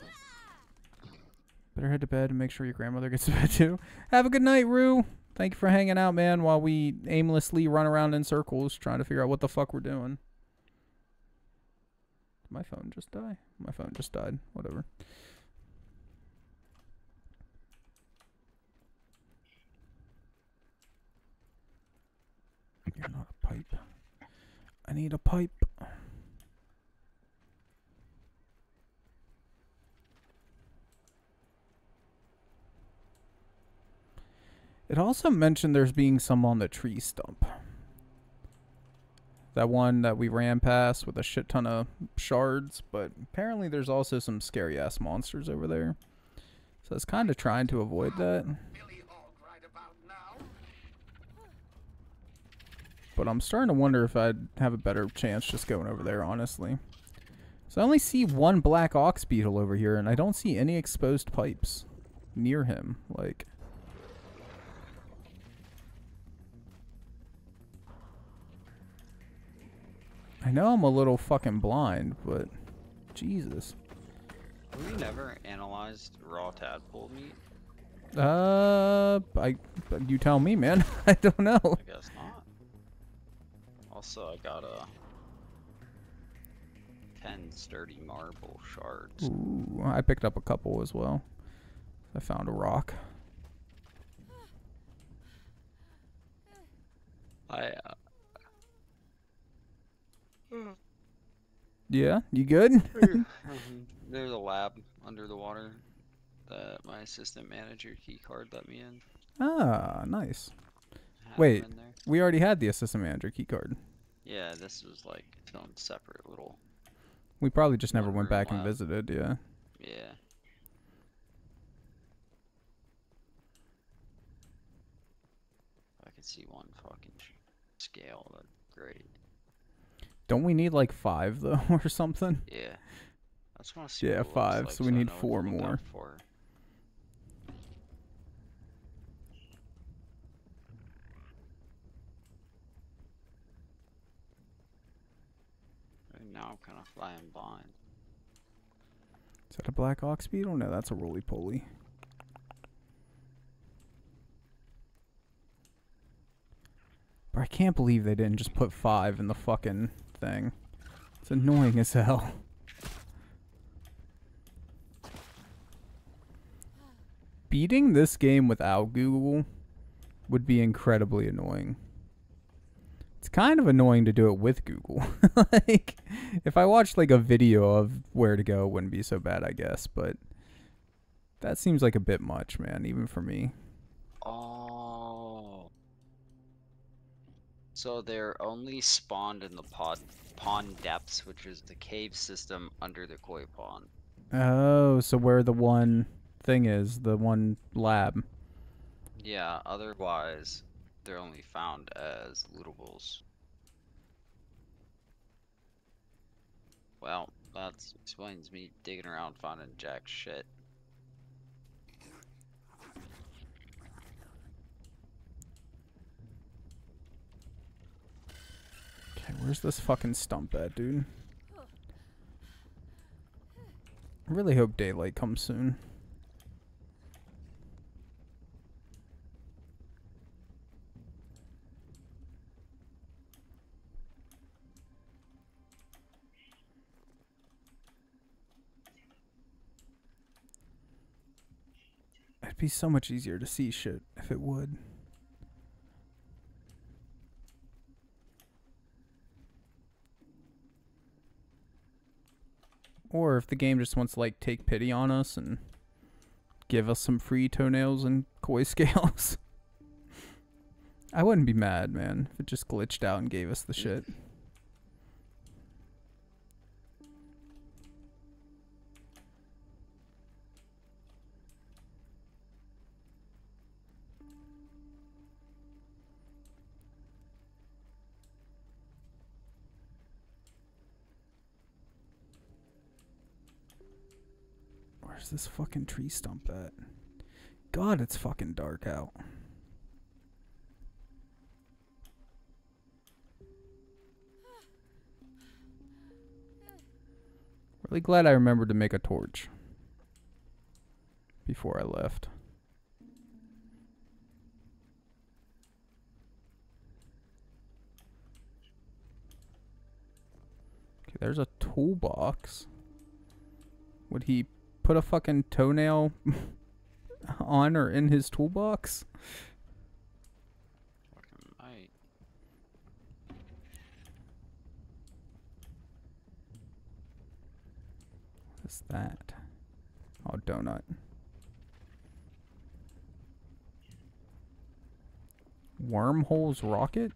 Better head to bed and make sure your grandmother gets to bed too. Have a good night, Rue. Thank you for hanging out, man, while we aimlessly run around in circles trying to figure out what the fuck we're doing. Did my phone just die? My phone just died. Whatever. You're not a pipe. I need a pipe. It also mentioned there's being some on the tree stump. That one that we ran past with a shit ton of shards, but apparently there's also some scary ass monsters over there. So it's kind of trying to avoid that. But I'm starting to wonder if I'd have a better chance just going over there, honestly. So I only see one black ox beetle over here, and I don't see any exposed pipes near him. Like, I know I'm a little fucking blind, but Jesus. Have we never analyzed raw tadpole meat? Uh, I, you tell me, man. I don't know. I guess not. Also, I got a ten sturdy marble shards. Ooh, I picked up a couple as well. I found a rock. I. Uh... Mm. Yeah, you good? There's a lab under the water that my assistant manager keycard let me in. Ah, nice. Wait, we already had the assistant manager keycard. Yeah, this was like its own separate little... We probably just never went back and visited, yeah. Yeah. If I could see one fucking scale, that'd be great. Don't we need like five, though, or something? Yeah. I just want to see. Yeah, five, like, so we so need four more. Four. Now I'm kind of flying blind. Is that a black ox beetle? No, that's a roly poly. But I can't believe they didn't just put five in the fucking thing. It's annoying as hell. Beating this game without Google would be incredibly annoying. It's kind of annoying to do it with Google. Like, if I watched like a video of where to go, it wouldn't be so bad, I guess, but that seems like a bit much, man, even for me. Oh. So they're only spawned in the pod, pond depths, which is the cave system under the koi pond. Oh, so where the one thing is, the one lab. Yeah, otherwise... they're only found as lootables. Well, that explains me digging around finding jack shit. Okay, where's this fucking stump at, dude? I really hope daylight comes soon. It'd be so much easier to see shit if it would. Or if the game just wants to like take pity on us and give us some free toenails and koi scales. I wouldn't be mad, man, if it just glitched out and gave us the shit. Where's this fucking tree stump at? God, it's fucking dark out. Really glad I remembered to make a torch before I left. Okay, there's a toolbox. Would he put a fucking toenail on or in his toolbox? Fucking might. What's that? Oh, donut. Wormhole's rocket?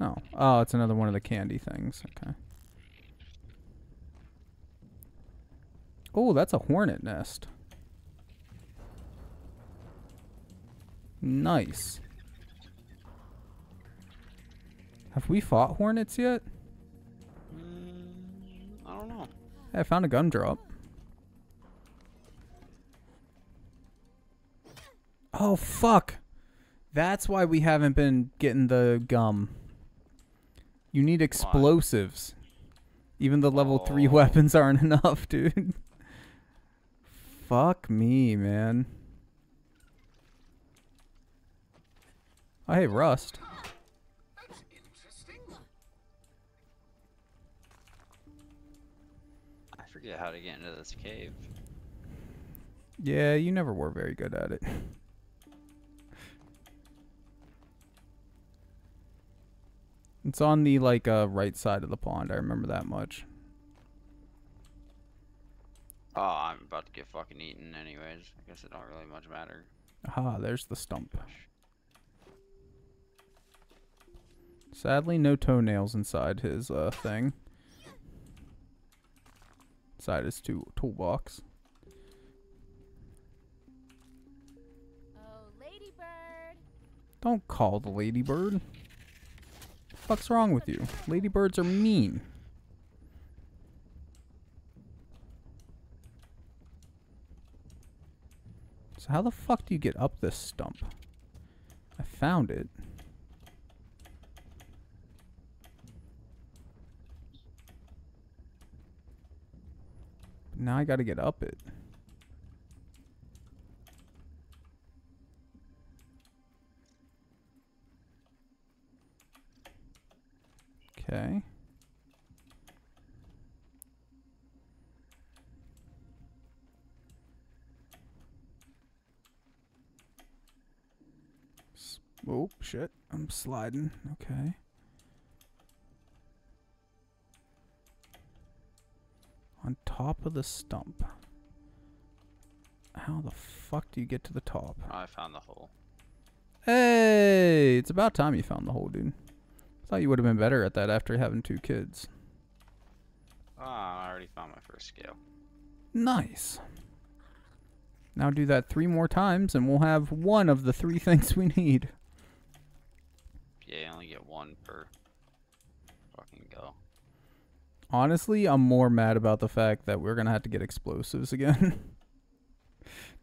Oh. Oh, it's another one of the candy things. Okay. Oh, that's a hornet nest. Nice. Have we fought hornets yet? Mm, I don't know. Hey, I found a gumdrop. Oh, fuck. That's why we haven't been getting the gum. You need explosives. Even the level oh. three weapons aren't enough, dude. Fuck me, man. Oh, hey, Rust. That's interesting. I forget how to get into this cave. Yeah, you never were very good at it. It's on the, like, uh, right side of the pond. I remember that much. Oh, I'm about to get fucking eaten anyways. I guess it don't really much matter. Ah, there's the stump. Sadly, no toenails inside his, uh, thing. Inside his two toolbox. Oh, ladybird. Don't call the ladybird. What's wrong with you? Ladybirds are mean. So how the fuck do you get up this stump? I found it. But now I gotta get up it. Okay. Oh, shit. I'm sliding. Okay. On top of the stump. How the fuck do you get to the top? Oh, I found the hole. Hey! It's about time you found the hole, dude. I thought you would have been better at that after having two kids. Ah, oh, I already found my first scale. Nice. Now do that three more times and we'll have one of the three things we need. Yeah, I only get one per fucking go. Honestly, I'm more mad about the fact that we're going to have to get explosives again.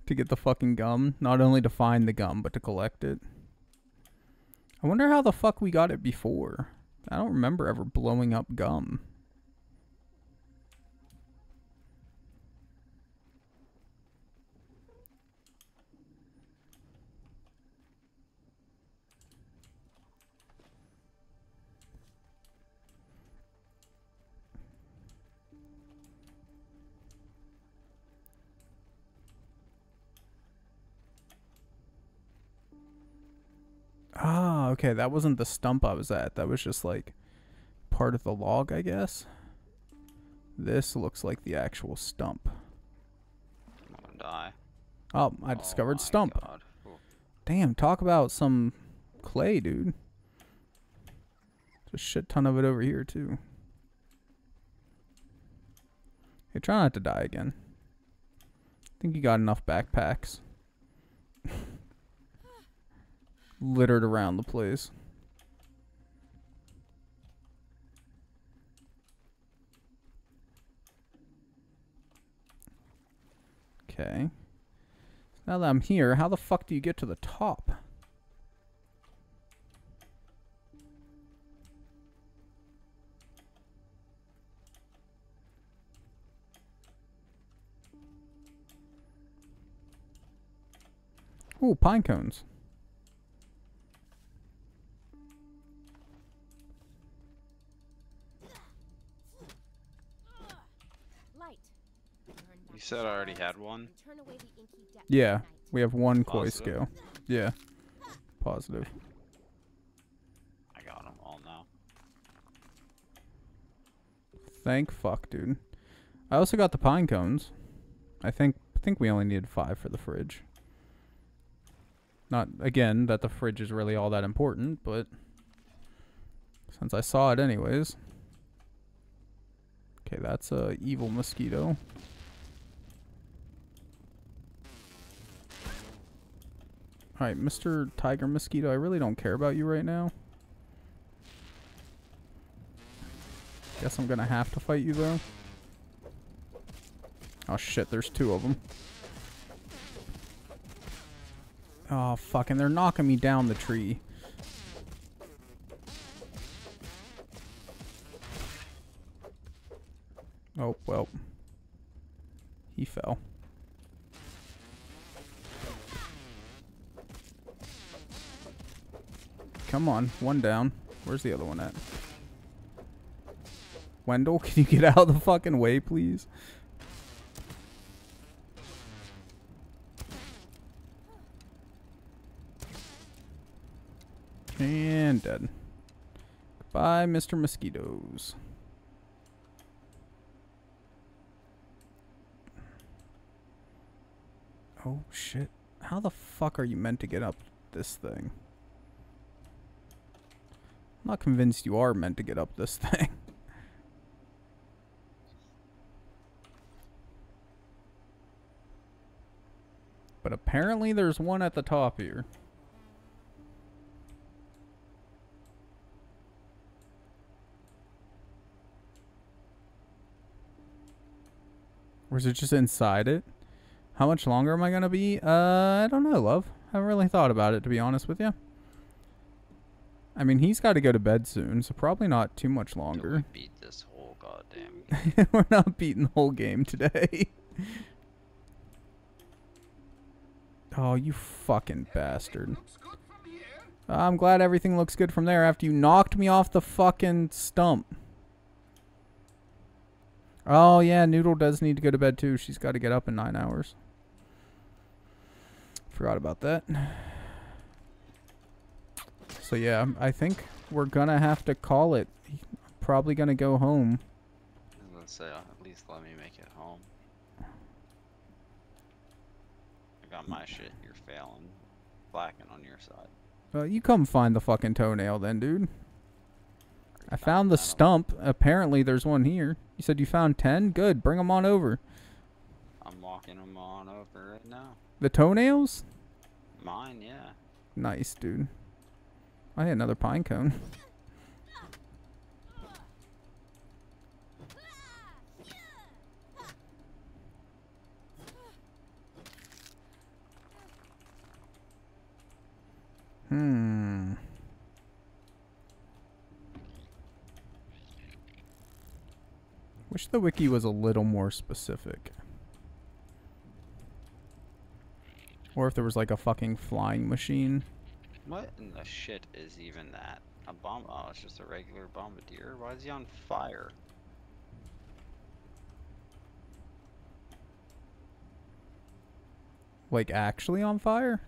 To get the fucking gum. Not only to find the gum, but to collect it. I wonder how the fuck we got it before. I don't remember ever blowing up gum. Ah, okay, that wasn't the stump I was at. That was just, like, part of the log, I guess. This looks like the actual stump. I'm gonna die. Oh, I oh discovered stump. Damn, talk about some clay, dude. There's a shit ton of it over here, too. Hey, try not to die again. I think you got enough backpacks. Littered around the place. Okay. Now that I'm here, how the fuck do you get to the top? Ooh, pine cones. You said I already had one? Yeah, we have one koi scale. Yeah, positive. I got them all now. Thank fuck, dude. I also got the pine cones. I think I think we only needed five for the fridge. Not, again, that the fridge is really all that important, but since I saw it anyways. Okay, that's a evil mosquito. Alright, Mister Tiger Mosquito, I really don't care about you right now. Guess I'm gonna have to fight you, though. Oh shit, there's two of them. Oh, fucking, they're knocking me down the tree. Oh, well. He fell. Come on, one down. Where's the other one at? Wendell, can you get out of the fucking way, please? And dead. Goodbye, Mister Mosquitoes. Oh, shit. How the fuck are you meant to get up this thing? I'm not convinced you are meant to get up this thing. But apparently there's one at the top here. Or is it just inside it? How much longer am I gonna be? Uh, I don't know, love. I haven't really thought about it, to be honest with you. I mean, he's got to go to bed soon, so probably not too much longer. We beat this whole goddamn game. We're not beating the whole game today. Oh, you fucking bastard. I'm glad everything looks good from there after you knocked me off the fucking stump. Oh, yeah, Noodle does need to go to bed, too. She's got to get up in nine hours. Forgot about that. So, yeah, I think we're going to have to call it. Probably going to go home. I was going to say, at least let me make it home. I got my shit. You're failing. Blacking on your side. Well, you come find the fucking toenail then, dude. I found the stump. Apparently, there's one here. You said you found ten? Good. Bring them on over. I'm walking them on over right now. The toenails? Mine, yeah. Nice, dude. I had another pine cone. Hmm... Wish the wiki was a little more specific. Or if there was like a fucking flying machine. What in the shit is even that? A bomb? Oh, it's just a regular bombardier? Why is he on fire? Like actually on fire?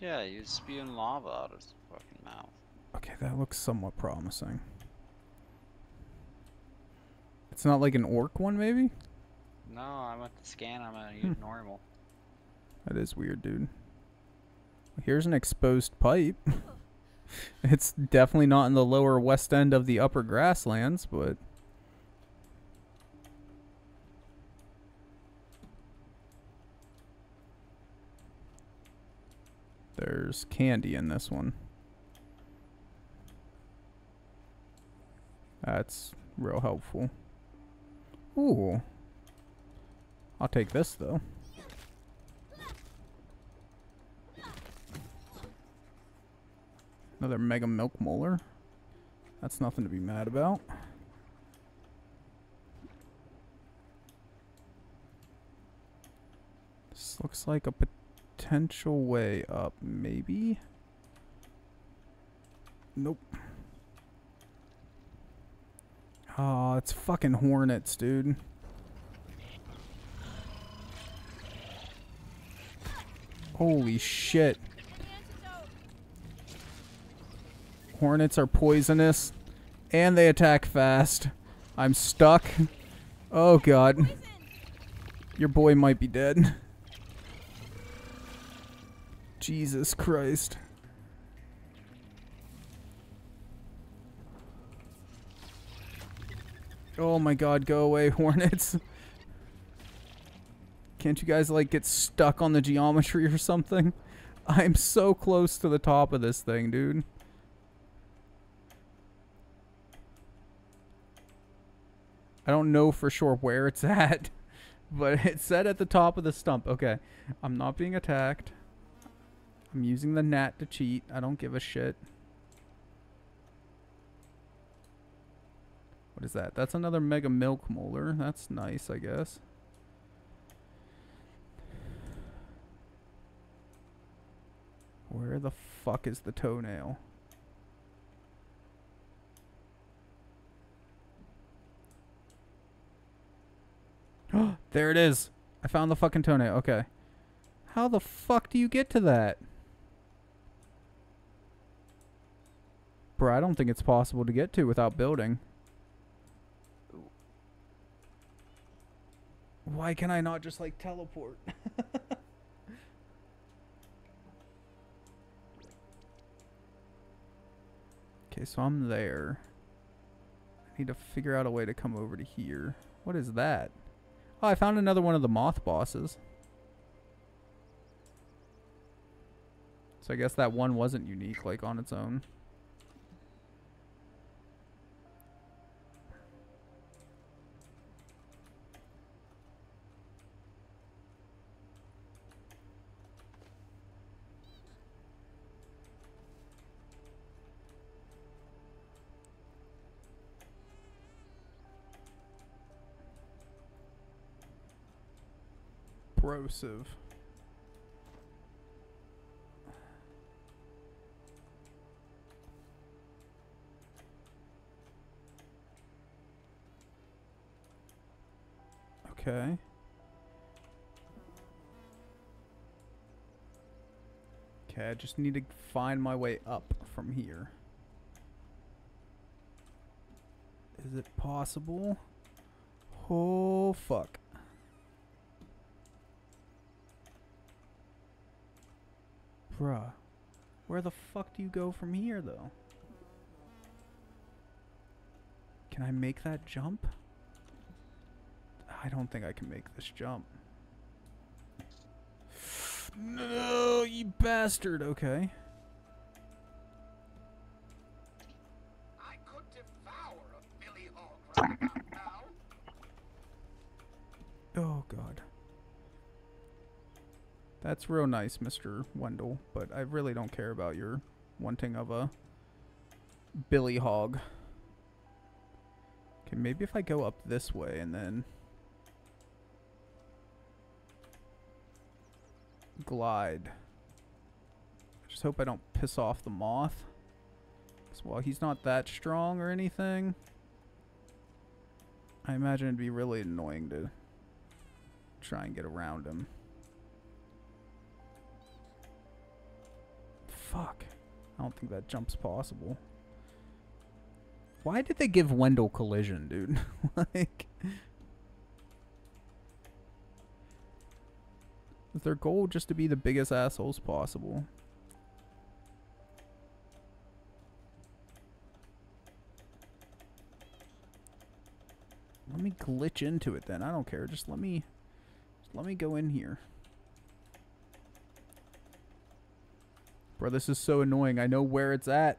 Yeah, he was spewing lava out of his fucking mouth. Okay, that looks somewhat promising. It's not like an orc one, maybe? No, I went to scan. I'm gonna use normal. That is weird, dude. Here's an exposed pipe. It's definitely not in the lower west end of the upper grasslands, but... There's candy in this one. That's real helpful. Ooh. I'll take this, though. Another mega milk molar. That's nothing to be mad about. This looks like a potential way up, maybe? Nope. Oh, it's fucking hornets, dude. Holy shit. Hornets are poisonous, and they attack fast. I'm stuck. Oh god. Your boy might be dead. Jesus Christ. Oh my god, go away, hornets. Can't you guys, like, get stuck on the geometry or something? I'm so close to the top of this thing, dude. I don't know for sure where it's at, but it's set at the top of the stump. Okay, I'm not being attacked. I'm using the gnat to cheat. I don't give a shit. What is that? That's another mega milk molar. That's nice, I guess. Where the fuck is the toenail? There it is. I found the fucking toenail. Okay. How the fuck do you get to that? Bro, I don't think it's possible to get to without building. Why can I not just, like, teleport? Okay, so I'm there. I need to figure out a way to come over to here. What is that? Oh, I found another one of the moth bosses. So I guess that one wasn't unique, like, on its own. Corrosive. Okay. Okay, I just need to find my way up from here. Is it possible? Oh, fuck. Bruh. Where the fuck do you go from here, though? Can I make that jump? I don't think I can make this jump. No, you bastard. Okay. I could devour a Billy now. Oh, God. That's real nice, Mister Wendell, but I really don't care about your wanting of a billy hog. Okay, maybe if I go up this way and then glide. I just hope I don't piss off the moth. Because while he's not that strong or anything, I imagine it'd be really annoying to try and get around him. Fuck. I don't think that jump's possible. Why did they give Wendell collision, dude? Like, is their goal just to be the biggest assholes possible? Let me glitch into it then. I don't care. Just let me just let me go in here. Bro, this is so annoying. I know where it's at.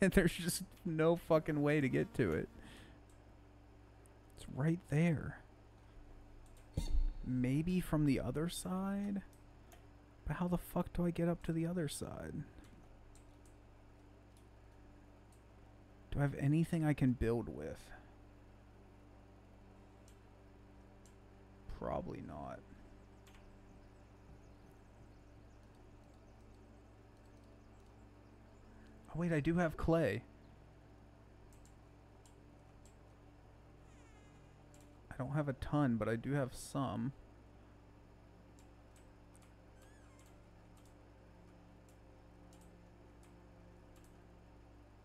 There's just no fucking way to get to it. It's right there. Maybe from the other side? But how the fuck do I get up to the other side? Do I have anything I can build with? Probably not. Oh wait, I do have clay. I don't have a ton, but I do have some.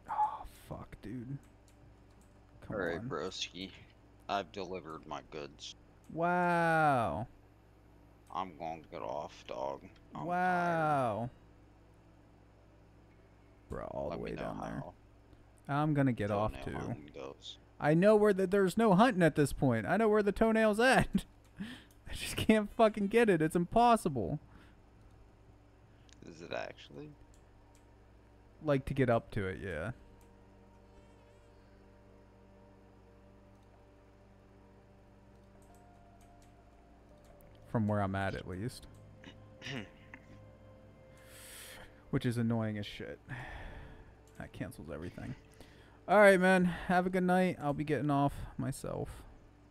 Oh, fuck, dude. Come on. Alright, broski. I've delivered my goods. Wow. I'm going to get off, dog. I'm wow. Tired. Bro, all Let the way down there. I'm going to get off, too. I know where the, there's no hunting at this point. I know where the toenail's at. I just can't fucking get it. It's impossible. Is it actually? Like to get up to it, yeah. From where I'm at, at least. Which is annoying as shit. That cancels everything. Alright, man. Have a good night. I'll be getting off myself.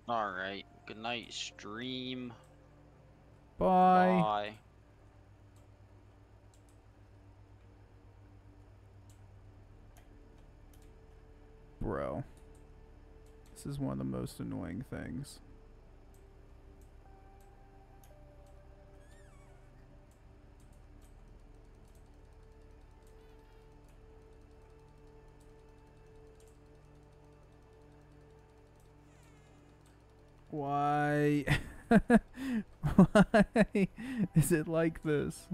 Alright. Good night, stream. Bye. Bye. Bro. This is one of the most annoying things. Why? Why is it like this?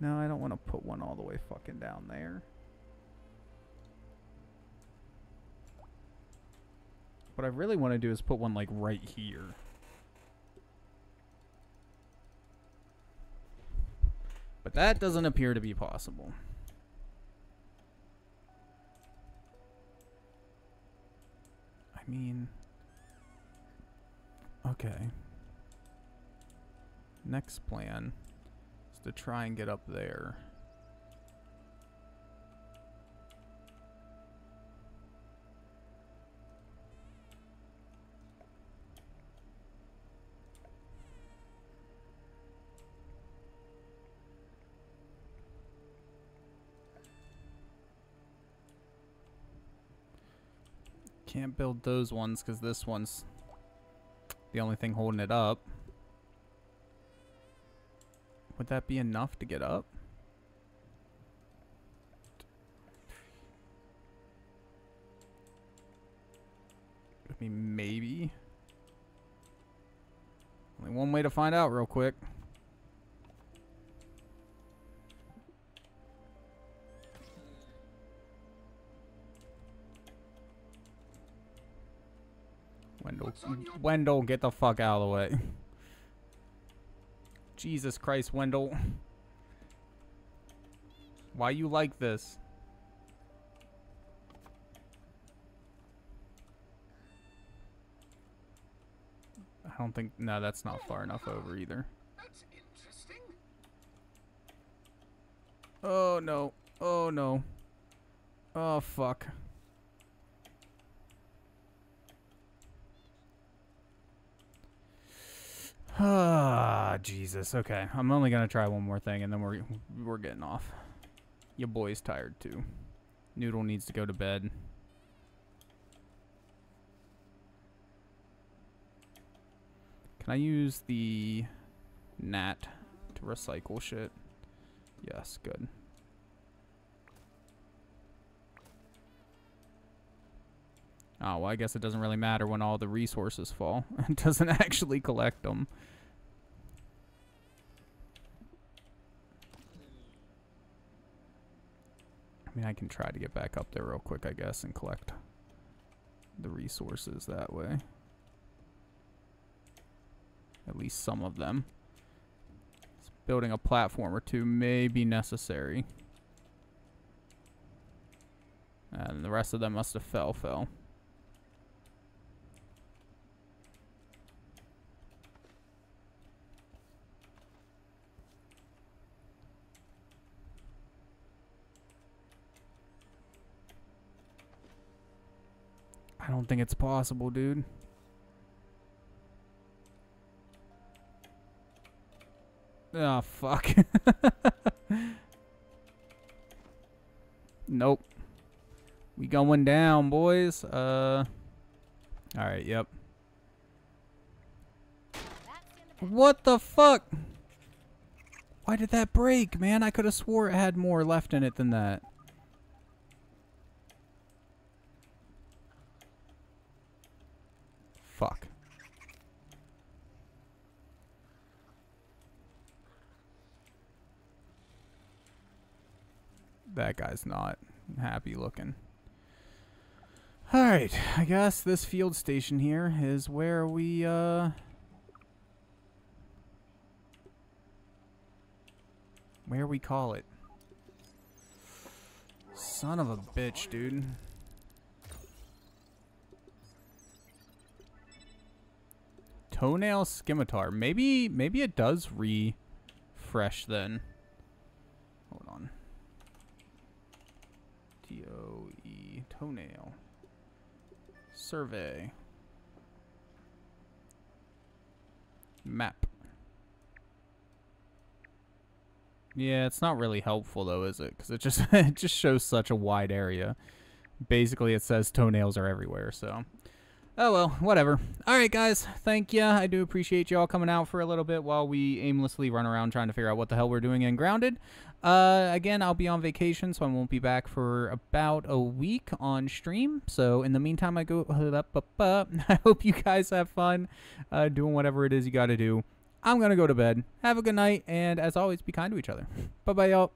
No, I don't want to put one all the way fucking down there. What I really want to do is put one like right here. But that doesn't appear to be possible. I mean, okay, next plan is to try and get up there. Can't build those ones because this one's the only thing holding it up. Would that be enough to get up? I mean, maybe. Only one way to find out real quick. Wendell, Wendell, get the fuck out of the way. Jesus Christ, Wendell. Why you like this? I don't think... No, that's not far enough over either. That's interesting. Oh, no. Oh, no. Oh, fuck. Ah, Jesus. Okay, I'm only gonna try one more thing, and then we're we're getting off. Your boy's tired too. Noodle needs to go to bed. Can I use the gnat to recycle shit? Yes, good. Oh, well, I guess it doesn't really matter when all the resources fall. It doesn't actually collect them. I mean, I can try to get back up there real quick, I guess, and collect the resources that way. At least some of them. So building a platform or two may be necessary. And the rest of them must have fell, fell. I don't think it's possible, dude. Oh, fuck. Nope. We going down, boys. Uh, all right, yep. What the fuck? Why did that break, man? I could have swore it had more left in it than that. Fuck. That guy's not happy looking. Alright, I guess this field station here is where we, uh... where we call it. Son of a bitch, dude. Toenail scimitar. Maybe, maybe it does refresh then. Hold on. T O E. Toenail. Survey. Map. Yeah, it's not really helpful though, is it? Because it just it just shows such a wide area. Basically, it says toenails are everywhere, so... oh well, whatever. Alright guys, thank ya. I do appreciate y'all coming out for a little bit while we aimlessly run around trying to figure out what the hell we're doing in Grounded. Uh, again, I'll be on vacation, so I won't be back for about a week on stream. So in the meantime, I go... I hope you guys have fun uh, doing whatever it is you gotta do. I'm gonna go to bed. Have a good night, and as always, be kind to each other. Bye-bye, y'all.